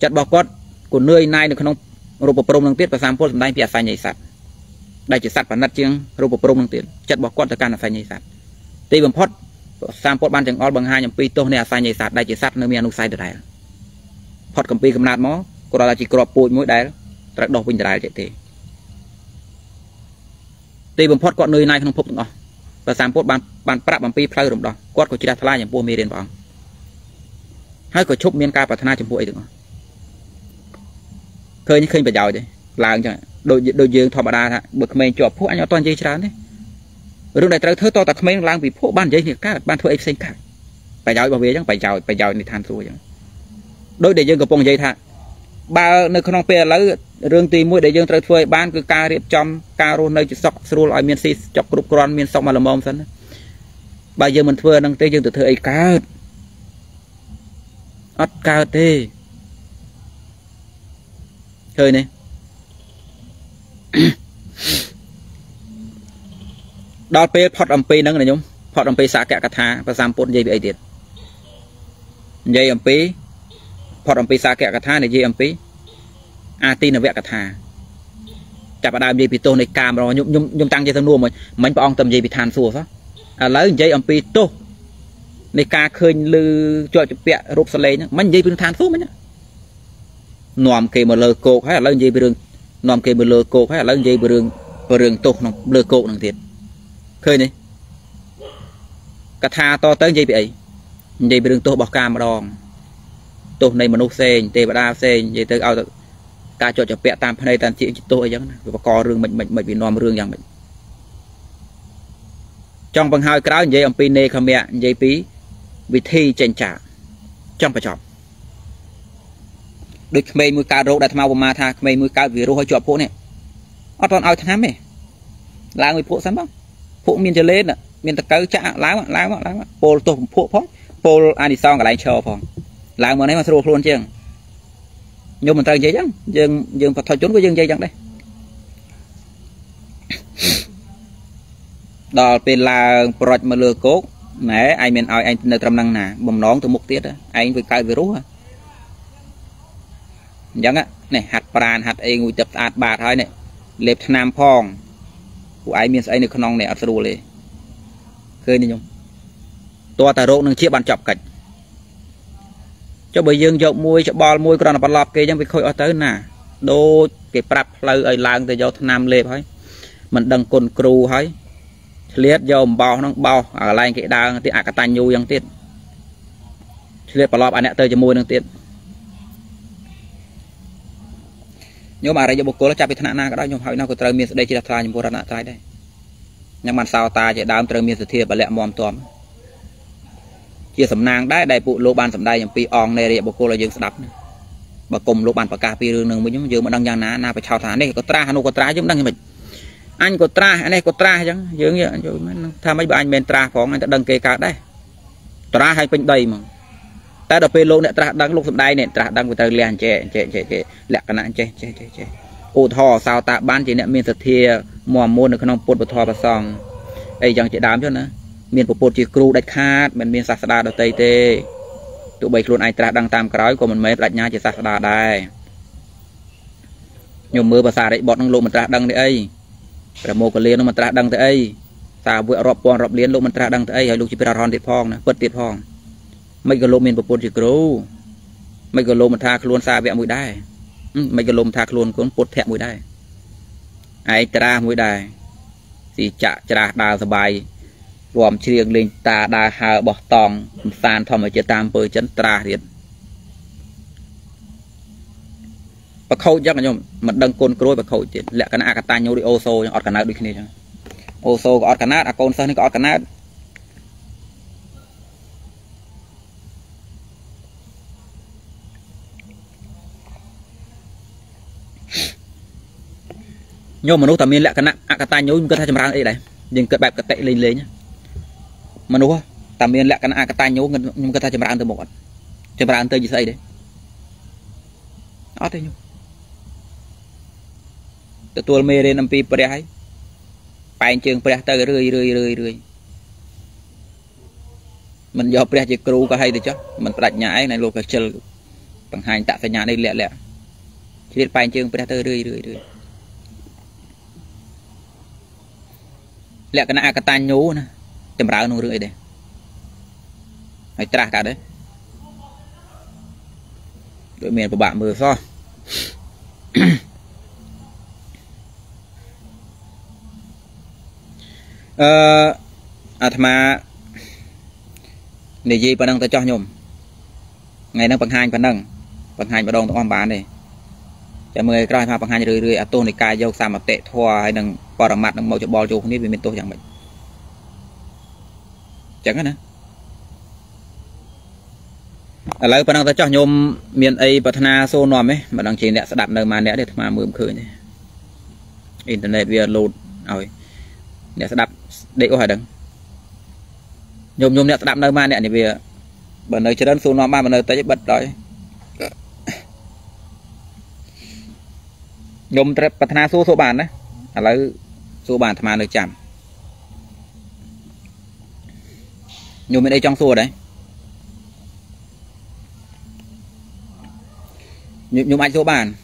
chặt bỏ con của nơi này được không robot prom năng tiết bà Sam Put đại bị sai nhảy sạt đại chỉ sạt phản nát chương robot prom năng tiết chặt bỏ con ta cam là sai nhảy sạt tây bằng pot Sam Put ban chẳng on bằng hai em pí tôi này sai nhảy sạt đại chỉ sạt nơi miền anh đu say được đại pot cầm pí cầm nát mó còn là chỉ cọp bụi mỗi đại trắc đỏ bình đại thế tây bầm phốt quạt nơi này không phục được và sam phốt bàn prap bầm pi play rụm đó quạt của chị đã thay nhầm bùa mì đến vòng hay của chúc miên ca và thay nhầm bùa ấy được khơi như khơi phải giàu đấy là đôi dương thọ bà đa thà bực mình chọp phốt anh ở toàn dây chán đấy lúc này tao thưa to tao không lang vì phốt ban dây thì các ban thưa em sinh cả phải giàu bảo vệ chẳng phải giàu thì than rồi chẳng đôi để dương của bông dây thà ba nơi không phải là rương tì mũi để dương trời phơi ban cứ ca riệp trong ca rô nơi chỉ sọc sôi lại miền si chọc cục con miền sọc mà làm mông sẵn bây giờ mình phơi đang tê dương từ thời ấy cá ớt cá tê hơi này đo pê phật âm pê nâng này nhung phật âm pê xả kẹt cả thà và giảm bột dây bị ấy tiệt dây âm pê phật âm pê xả kẹt cả thà này dây âm pê a tin là vẽ cả thà chặt bà đam dây bị tô này cam rồi nhung tăng dây thằng nuông mình bảo ông tầm dây bị than xua đó lấy dây ông pi tô này ca khơi lư cho vẽ rộp sờ lấy nhá mình dây bị than xua mình nhá nòm kề mà lơ cột hay là lấy dây bị đường nòm kề mà lơ cột hay là lấy dây bị đường tô nòng lơ cột nòng thiệt khơi này cả thà to tới dây bị đường tô bỏ cam mà đòn tô này mà nô sen tê bà đa sen dây tới ao ca cho chặt bẹ tam phần này tam chị tôi giống này và co rương mình bị nòm rương rằng mình trong bằng hai cái đó dây âm pin này không mẹ dây pí vì thi chèn trả trong phải chọn được mấy mươi cá rô đặt màu mà tha mấy mươi cá vì rô hơi chọt phụ này ở toàn ao tháng này là người phụ sắm không phụ miền trở lên à miền tây cỡ chạ lá mà pol tổ phụ phó pol anh xong cả lại chờ phòng là mà này mà sô luôn chứ nhưng mình ta dây chẳng dừng phải thôi trốn của dân dây chẳng đây đó là project mà lừa cốt nè ai mình ai anh nơi trầm năng nè bầm nón từ một tiết đó anh với cây với rú hả chẳng á này hạt bàn hạt ấy ngồi chập hạt bạt thôi này lệp nam phong của ai miền ấy được con non này ấp sầu lê khơi này nhung to tà rô nâng chia bàn chọc cảnh cho bởi dương dọc môi cho bò môi còn là bò lọp kia chẳng bị khôi ở tới nè đô cái prap lâu ấy làng từ dọc nam lệp thôi mình đăng cồn cừu thôi liệt dòng bò nó bò ở lại cái đào thì cả tay nhu dân tiết liệt bò lọp anh đã tới cho môi nâng tiết nếu mà đây cho bột cố là chạp bị thân nạn đó nhưng hỏi nó có trời miền đây chỉ là thay nhưng bố ra nạn trái đây nhưng mà sao ta chỉ đám trời miền sự thiệt và lẹ mòm tòm chia sầm nàng đấy đại bộ lô ban sầm đây nhầm pi on này để bộ cô là dương đập và cùng lô ban và cà pi rương nương với nhóm dương mà đang giang ná na phải chào thả này có tra hanu có tra giống đang như mình anh có tra anh này có tra chẳng dương vậy tham mấy bà anh men tra phóng anh ta đăng kê cả đấy tra hai bên đây mà ta đập lên nè ta đăng lục sầm đai nè ta đăng với liền che lẹ cái nạn che ô thò sao ta ban chỉ nè miền sạt thia mò môn được không bột bột thò bột sòng ấy chẳng chỉ đám cho nữa miền bột chỉ kêu đại khát mình miền sạt sạt đào tây tê tụi bay luôn ai ta đăng tam cái của mình mấy đại nhá chỉ sạt sạt đai nhiều mưa bờ sạt đấy bọn năng lục mình ta đăng đấy ấy là mồ cờ liên nó mình ta đăng đấy ấy ta vừa rọp bòn rọp liên lục mình ta đăng đấy ấy hay lục chỉ phải ròn tiệt phong nè bật tiệt phong mấy cái lô miền bột chỉ kêu mấy cái lô mà tha luôn xa vẽ mũi đai mấy cái lô mà tha luôn cuốn bột thẹn mũi đai ai tra mũi đai thì chạ tra đa sờ bài gồm chiêng lên ta đa hà bỏ tòng sàn thò mà chơi tam bơi chấn tra liền và khâu chắc là nhom mặt đằng côn cối và khâu tiền lẹ cái nát cái tai nhau đi ô xô ọt cái nát đi kia chứ ô xô ọt cái nát à con sơn thì ọt cái nát nhôm mà nuốt tạm miên lẹ cái nặng, cái tai nhối cơ thể chầm răng đây này, nhưng cơ bẹp cơ tệ lên lên nhá, mà nuốt tạm miên lẹ cái nặng, cái tai nhối nhưng cơ thể chầm răng từ một, chầm răng từ gì xây đấy, ót đấy nhôm, từ tua mê lên năm pi bẹt hay, bài trường bẹt tới rười, mình do bẹt chỉ kêu có hay được chứ, mình đặt nhái này luôn cái chân, bằng hai tạ phải nhà đây lẹ, chỉ biết bài trường bẹt tới rười lẽ cái na cái tai nhố nè, chầm ráo nung rưỡi đấy, hay tra cả đấy, đội miền của bạn mưa so, thà để gì bạn đang ta cho nhom, ngày đang bằng hai mà đông tao ăn bán này, chả mười cái mà bằng hai rưỡi à tôn này cài dâu xàm mà tệ thua hay đằng bỏ đằng mặt đằng màu cho bò cho không biết vì mình tôi chẳng bệnh chẳng hết nè ở lại bạn đang cho nhôm miền ấy và thana xô nòm ấy mà đang chỉ nẹt sẽ đạp nơi mà nẹt để mà mượm khởi này internet via load rồi nẹt sẽ đạp để có hỏi đằng nhôm nẹt sẽ đạp nơi mà nẹt này vì bữa nơi chơi đơn xô nòm mà bữa nơi tới bật rồi nhôm trep và thana xô số bàn đấy ở lại số bàn tham ăn được chậm nhôm bên đây trong xô đấy nhôm anh số bàn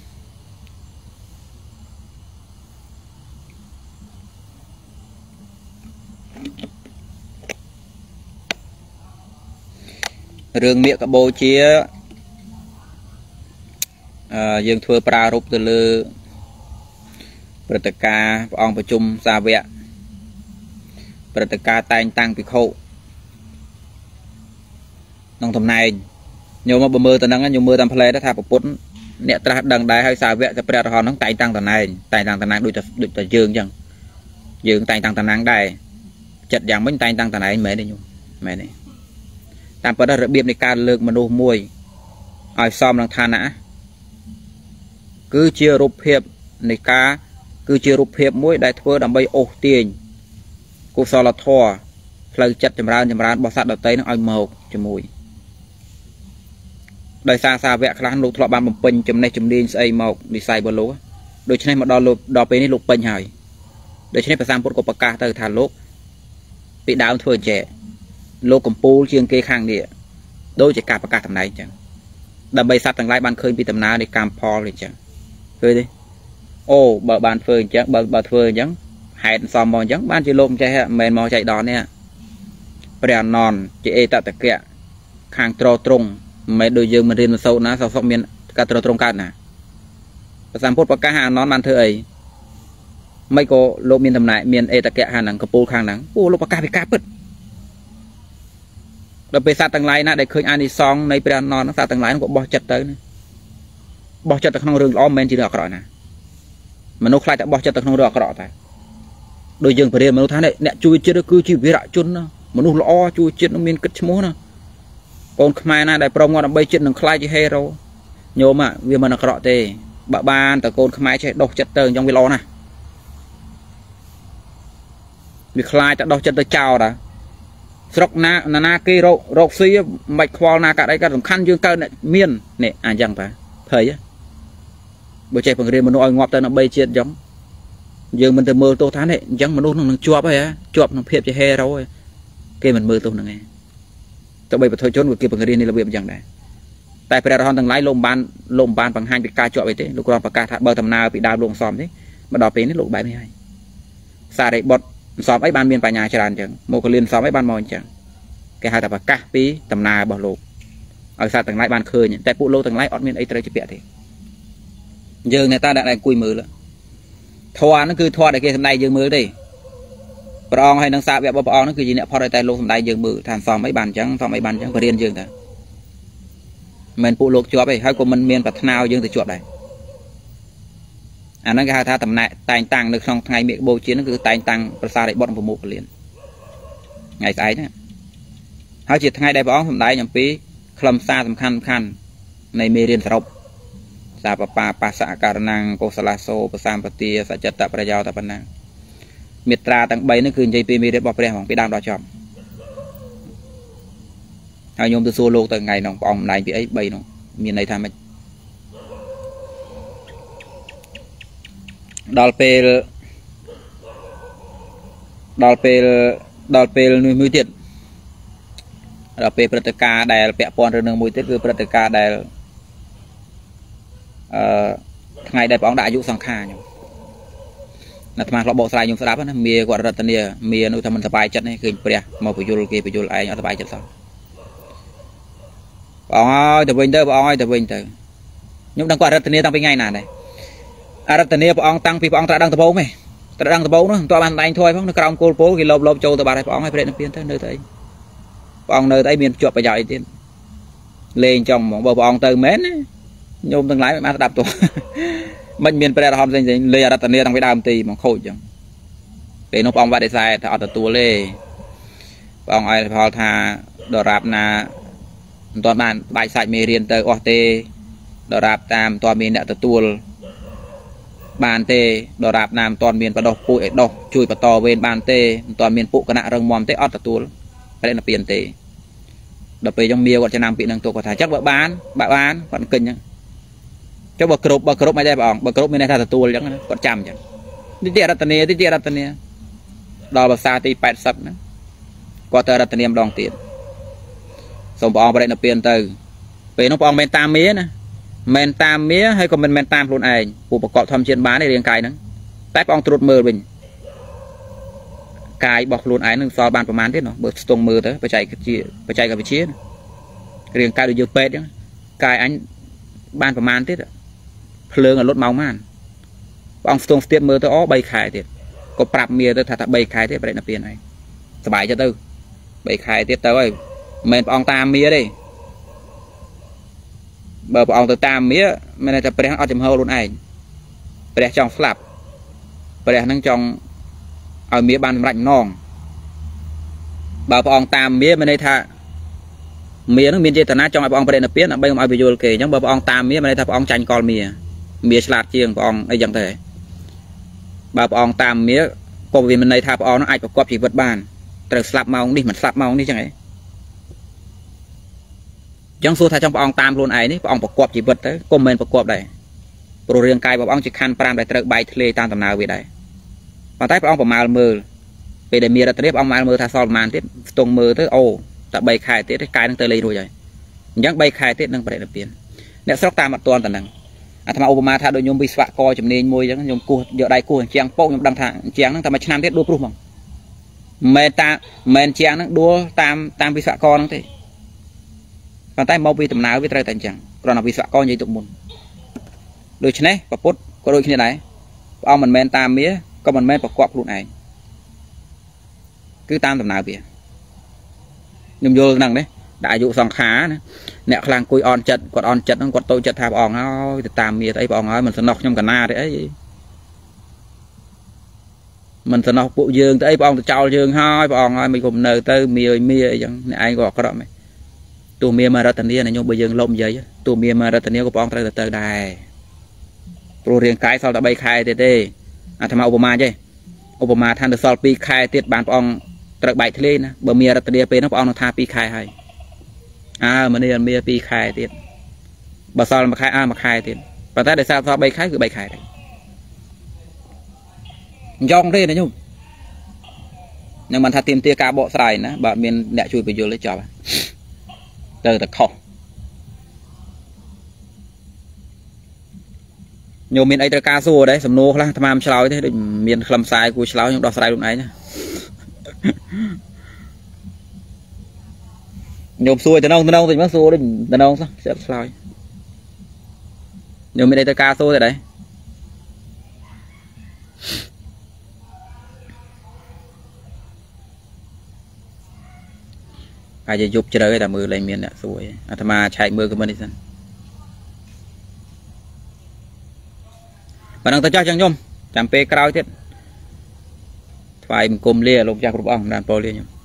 rừng miệng bồ chia dương thưa pra rụp từ lưประตกาองประชุมซาเวะประตกาแต่งตั้งปิโคน้องทำนายโยมมาบมือตอนนั้นโยมมือตามเพลย์ได้ทาปปุ่นเนี่ยตราดังได้ให้ซาเวะจะประทอนน้องแต่งตั้งตอนนั้นแต่งตั้งตอนนั้นดูจะยืนจังยืนแต่งตั้งตอนนั้นได้จัดอย่างไม่แต่งตั้งตอนนั้นไม่ได้โยมไม่ได้ตามประเด็นระเบียบในการเลือกมนุษย์มวยไอซ้อมลังทานะคือเชื่อรูปเพียบในการcứ chưa rụp hiệp mũi đại thừa đầm bay ổ tiền cô so là thò lời chặt chầm ra bỏ sát đầu tay nó ăn màu chầm mùi đời xa vẽ khăn lụt lọ bàn một pin chầm này chầm đi xây màu đi xài bờ lúa đôi chân này mà đo lụp đo bên này lụp pin hài đôi chân này phải sang bút của bạc ca từ thà lốp bị đào thừa trẻ lốp cầm pú chiêng kê khang địa đôi chỉ cả bạc ca thằng này chẳng đầm bay sát thằng lái bàn khơi bị tầm ná để cam po lên chẳng khơi đi ô bờ bàn phơi chẳng bờ phơi chẳng hạt sò mòn chẳng ban chỉ lôm chạy mền mò chạy đón nè bèo non chỉ e tạo tạc kẹt hàng trò trùng mấy đôi dương mà riêng sâu ná sâu sọc miên cả trò trùng cạn nè sản phốt và cá hàng nón ban thưa ấy mấy cô lô miên thầm lại miên e tạc kẹt hàng nắng cặp bô hàng nắng ô lô bạc cá bị cá bứt đập bê sát tầng lái nè để khơi anh đi song này bèo non nó sát tầng lái nó cũng bỏ chật tới bỏ chật không rừng om men chỉ được rồi nè mà nó khai đã bỏ cho tao không được rõ tại đôi giường phải đi mà nó tháng này nè chui chết nó cứ chui với lại chun nó mà nó lo chui chết nó miên cất múa nó còn mai nay đại prong ngon bay chết nó khai chỉ hay đâu nhôm mà vì mà nó rõ thì bà ban tao còn mai chạy độc chật tơ trong cái lo này vì khai đã độc chật tơ chào đã sọc na na kê rộ rộ xí mạch khoa na cả đây cả đồng khăn dương cơ này miên này à chẳng phải thấy á bởi chạy bằng riêng mình nói ngọt ta nó bay trên giống giờ mình từ mơ tô thán này chẳng mà luôn nó chuột ấy á chuột nó phep cho he đâu ấy kia mình mơ tô nó nghe tao bay vào thôi chốn của kia bằng riêng này là việc chẳng đấy tại phải ra hòn thằng lái lồng bàn bằng hai bị ca chuột vậy thế lúc còn bằng ca bờ thầm nào bị đào luồng xóm thế mà đào pin nó lục 72 xa đấy bọt xóm ấy ban miền bà nhà tràn chẳng một cái liên xóm ấy ban mòn chẳng cái hai tập bạc cá pí tầm nà bỏ lột ở xa tầng lái ban khơi nhỉ tại phụ lô tầng lái ọt miền ấy tới chụp bẹ thì giờ người ta đã lại cùi mưa nữa thoa nó cứ thoa để kia hôm nay giờ mưa đi bò hay đang xa vẹo bò nó cứ gì nè phò đại tài lô hôm nay giờ mưa thàn xóm ấy ban chẳng và riêng dương cả mình phụ lô chuột ấy hai của mình miền bạch nào dương thì chuột này anh nói cái hai tha tầm này tài tăng được xong ngày miệng bầu chiến nó cứ tài tăng và xa để bọn vào một liền ngày ấy nè hai chiếc ngày đây bóng hôm nay nhầm phí khâm xa tầm khăn này mê riêng sọc xa bà xã cà năng cô xa la sô bà xa bà tìa xa chất tạp bà giao tạp bà năng miệt ra tăng bấy nó cứ dây phí mê riêng bọc riêng bóng phí đam đo chòm hai nhóm từ xô lô từ ngày nóng bóng này phí ấy bấy nó miền này tham mạchដល់ពេលមួយទៀតដល់ពេលព្រឹត្តិការណ៍ដែលពាក់ព័ន្ធរឿងនឹងមួយទៀតគឺព្រឹត្តិការណ៍ដែលថ្ងៃដែលព្រះអង្គដាក់អាយុសង្ខារខ្ញុំអាត្មាធ្លាប់បកស្រាយខ្ញុំស្ដាប់ណាមីគាត់រតនាមីនោះថាមិនសប្បាយចិត្តទេឃើញព្រះមកបញ្យលគេបញ្យលឯងអត់សប្បាយចិត្តសោះព្រះអង្គអើយទៅវិញទៅព្រះអង្គអើយទៅវិញទៅខ្ញុំដឹងគាត់រតនាតាំងពីថ្ងៃណាដែរអរតនីព្រះអង្គតាំងពីព្រះអង្គត្រាស់ដឹងដំបូងឯងត្រាស់ដឹងដំបូងនោះមិនទាន់បានដែងធួយផងនៅក្រោមគោលពោគេលបចូលទៅបាត់ហើយព្រះអង្គឲ្យព្រះនិព្វានទៅនៅទៅអីព្រះអង្គនៅទៅអីមានជាប់ប្រយោជន៍អីទៀតលេងចំហ្មងបើព្រះអង្គទៅមែនណាញោមទាំងឡាយមិនបានស្ដាប់ទោះមិនមានព្រះរហន្តផ្សេងៗលេងអរតនីតាំងពីដើមទីហ្មងខូចចឹងពេលនោះព្រះអង្គវត្តដេសាថាអត់ទទួលទេព្រះអង្គឲ្យផលថាដរាបណាមិនទាន់បានបាយសាច់មេរៀនទៅអស់ទេដរាបតាមមិនទាន់មានអ្នកទទួលបានទេដរាបណាមិនទាន់មានបដោះពួយឲ្យដោះជួយបន្តវេនបានទេមិនទាន់មានពួកគណៈរឹងមាំទេអត់ទទួលប្រតិភិនទេដល់ពេលចឹងមៀគាត់ចំណាំពាក្យនឹងទុកគាត់ថាចឹងបើបានគាត់គិញចឹងចុះបើគ្រប់មិនដែរព្រះអង្គបើគ្រប់មានន័យថាទទួលចឹងណាគាត់ចាំចឹងទីរតនាដល់ភាសាទី80ហ្នឹងគាត់ទៅរតនាម្ដងទៀតសូមព្រះអង្គប្រតិភិនទៅពេលនោះព្រះអង្គមិនតាមមៀណាមែនតាមមៀហើយក៏មិនមែនតាមខ្លួនឯងពួកប្រកបធម្មជាតិបានឯរាងកាយហ្នឹងតែព្រះអង្គត្រួតមើលវិញកាយរបស់ខ្លួនឯងនឹងសល់បានប្រមាណទេនោះបើស្ទង់មើលទៅបច្ចេកវិទ្យារាងកាយដូចយើងពេទ្យអញ្ចឹងកាយអញបានប្រមាណទៀតភ្លើងឲ្យលុតម៉ោងបានព្រះអង្គស្ទង់ស្ទាបមើលទៅអូ3ខែទៀតក៏ប្រាប់មៀទៅថា3ខែទៀតប្រេតណាពៀនឯងសบายចិត្តទៅ3ខែទៀតទៅហើយមិនមែនព្រះអង្គតាមមៀទេបើព្រះអង្គទៅតាមមៀមានតែព្រះអត់ចំហខ្លួនឯងព្រះចង់ស្លាប់ព្រះនឹងចង់ឲ្យមៀបានសម្រេចម្ដងបើព្រះអង្គតាមមៀមានន័យថាមៀនឹងមានចេតនាចង់ឲ្យព្រះអង្គប្រេណពៀនដើម្បីឲ្យពយល់គេអញ្ចឹងបើព្រះអង្គតាមមៀមានន័យថាព្រះអង្គចាញ់កលមៀឆ្លាតជាងព្រះអង្គអីចឹងទៅបើព្រះអង្គតាមមៀក៏វាមានន័យថាព្រះអង្គនឹងអាចប្រកបជីវិតបានត្រូវស្លាប់ម៉ោងនេះមិនស្លាប់ម៉ោងនេះចឹងឯងចឹងសួរថាចង់ព្រះអង្គតាមខ្លួនឯងនេះព្រះអង្គប្រកបជីវិតទៅក៏មិនមែនប្រកបដែរព្រោះរាងកាយរបស់ព្រះអង្គជាខណ្ឌ5ដែលត្រូវបែកធ្លាយតាមដំណើរវាដែរប៉ុន្តែព្រះអង្គប្រមាលមើលពេលដែលមានរតនាព្រះអង្គប្រមាលមើលថាសល់ប្រមាណទៀតស្ទង់មើលទៅអូតែ3ខែទៀតកាយនឹងទៅលេងរួចហើយអញ្ចឹង3ខែទៀតនឹងប្រតិភិនអ្នកស្រុកតាមអត់ទាន់តានឹងអាត្មាឧបមាថាដូចខ្ញុំវិស្វករជំនាញមួយអញ្ចឹងខ្ញុំគោះយកដៃគោះជាងពោកខ្ញុំដឹងថាជាងហ្នឹងតែមួយឆ្នាំទៀតដួលព្រោះហ្មងមិនជាងហ្នឹងដួលតាមវិស្វករហ្នឹងទេប៉ុន្តែមកពីដំណើរវាត្រូវតែអញ្ចឹងគ្រាន់តែវិស្វករនិយាយទុកមុនដូច្នេះពុទ្ធក៏ដូចគ្នាដែរព្រះអង្គមិនមែនតាមមាក៏មិនមែនប្រកបខ្លួនឯងគឺតាមដំណើរវាខ្ញុំយល់ហ្នឹងនេះដាក់អាយុសង្ខារណាអ្នកខ្លាំងគួយអន់ចិត្តគាត់អន់ចិត្តហ្នឹងគាត់តូចចិត្តថាព្រះអង្គហើយទៅតាមមាស្អីព្រះអង្គហើយមិនសំណោះខ្ញុំកណាទេអីមិនសំណោះពួកយើងទៅអីព្រះអង្គទៅចោលយើងហើយព្រះអង្គហើយមិនគុំនៅទៅមាអីចឹងអ្នកឯងក៏អក្រក់ដែរទូមៀមរតនាខ្ញុំបើយើងលំនិយាយទូមៀមរតនាក៏ព្រះអង្គត្រូវទៅដែរព្រោះរាងកាយសល់តែ3ខែទៀតទេអាត្មាឧបមាចេះឧបមាថាទៅសល់2ខែទៀតបានព្រះអង្គ Trật bài thế lên, bờ mía đặt đĩa nó bảo nó tha pi khai hay, mà đây là mía pi khai tiền, bà sao mà khai mà khai tiền, bà ta để sao sao bay khai cứ bay khai đấy, dòng đây này nhung, nhưng mà tha tìm tia cá bộ xài nữa, bà miền đại chui về vô lấy chó, từ từ khò, nhiều miền ấy từ cá rùa đấy, sầm nô là tham ăn xào thế, miền làm xài cùi xào nhưng đọt xài lúc này nhá. Nhôm xuôi từ đâu thì mắc xuôi đấy từ đâu sao sẽ xài nhôm bên đây ta ca xuôi rồi đấy ai sẽ giúp cho đấy là mưa lên miền nè xuôi à thà mà chạy mưa cái bên đi xem bạn đang ta cho chẳng nhôm chẳng pe cao chết phải cùng lia lục gia của ông đàn po lia nhôm.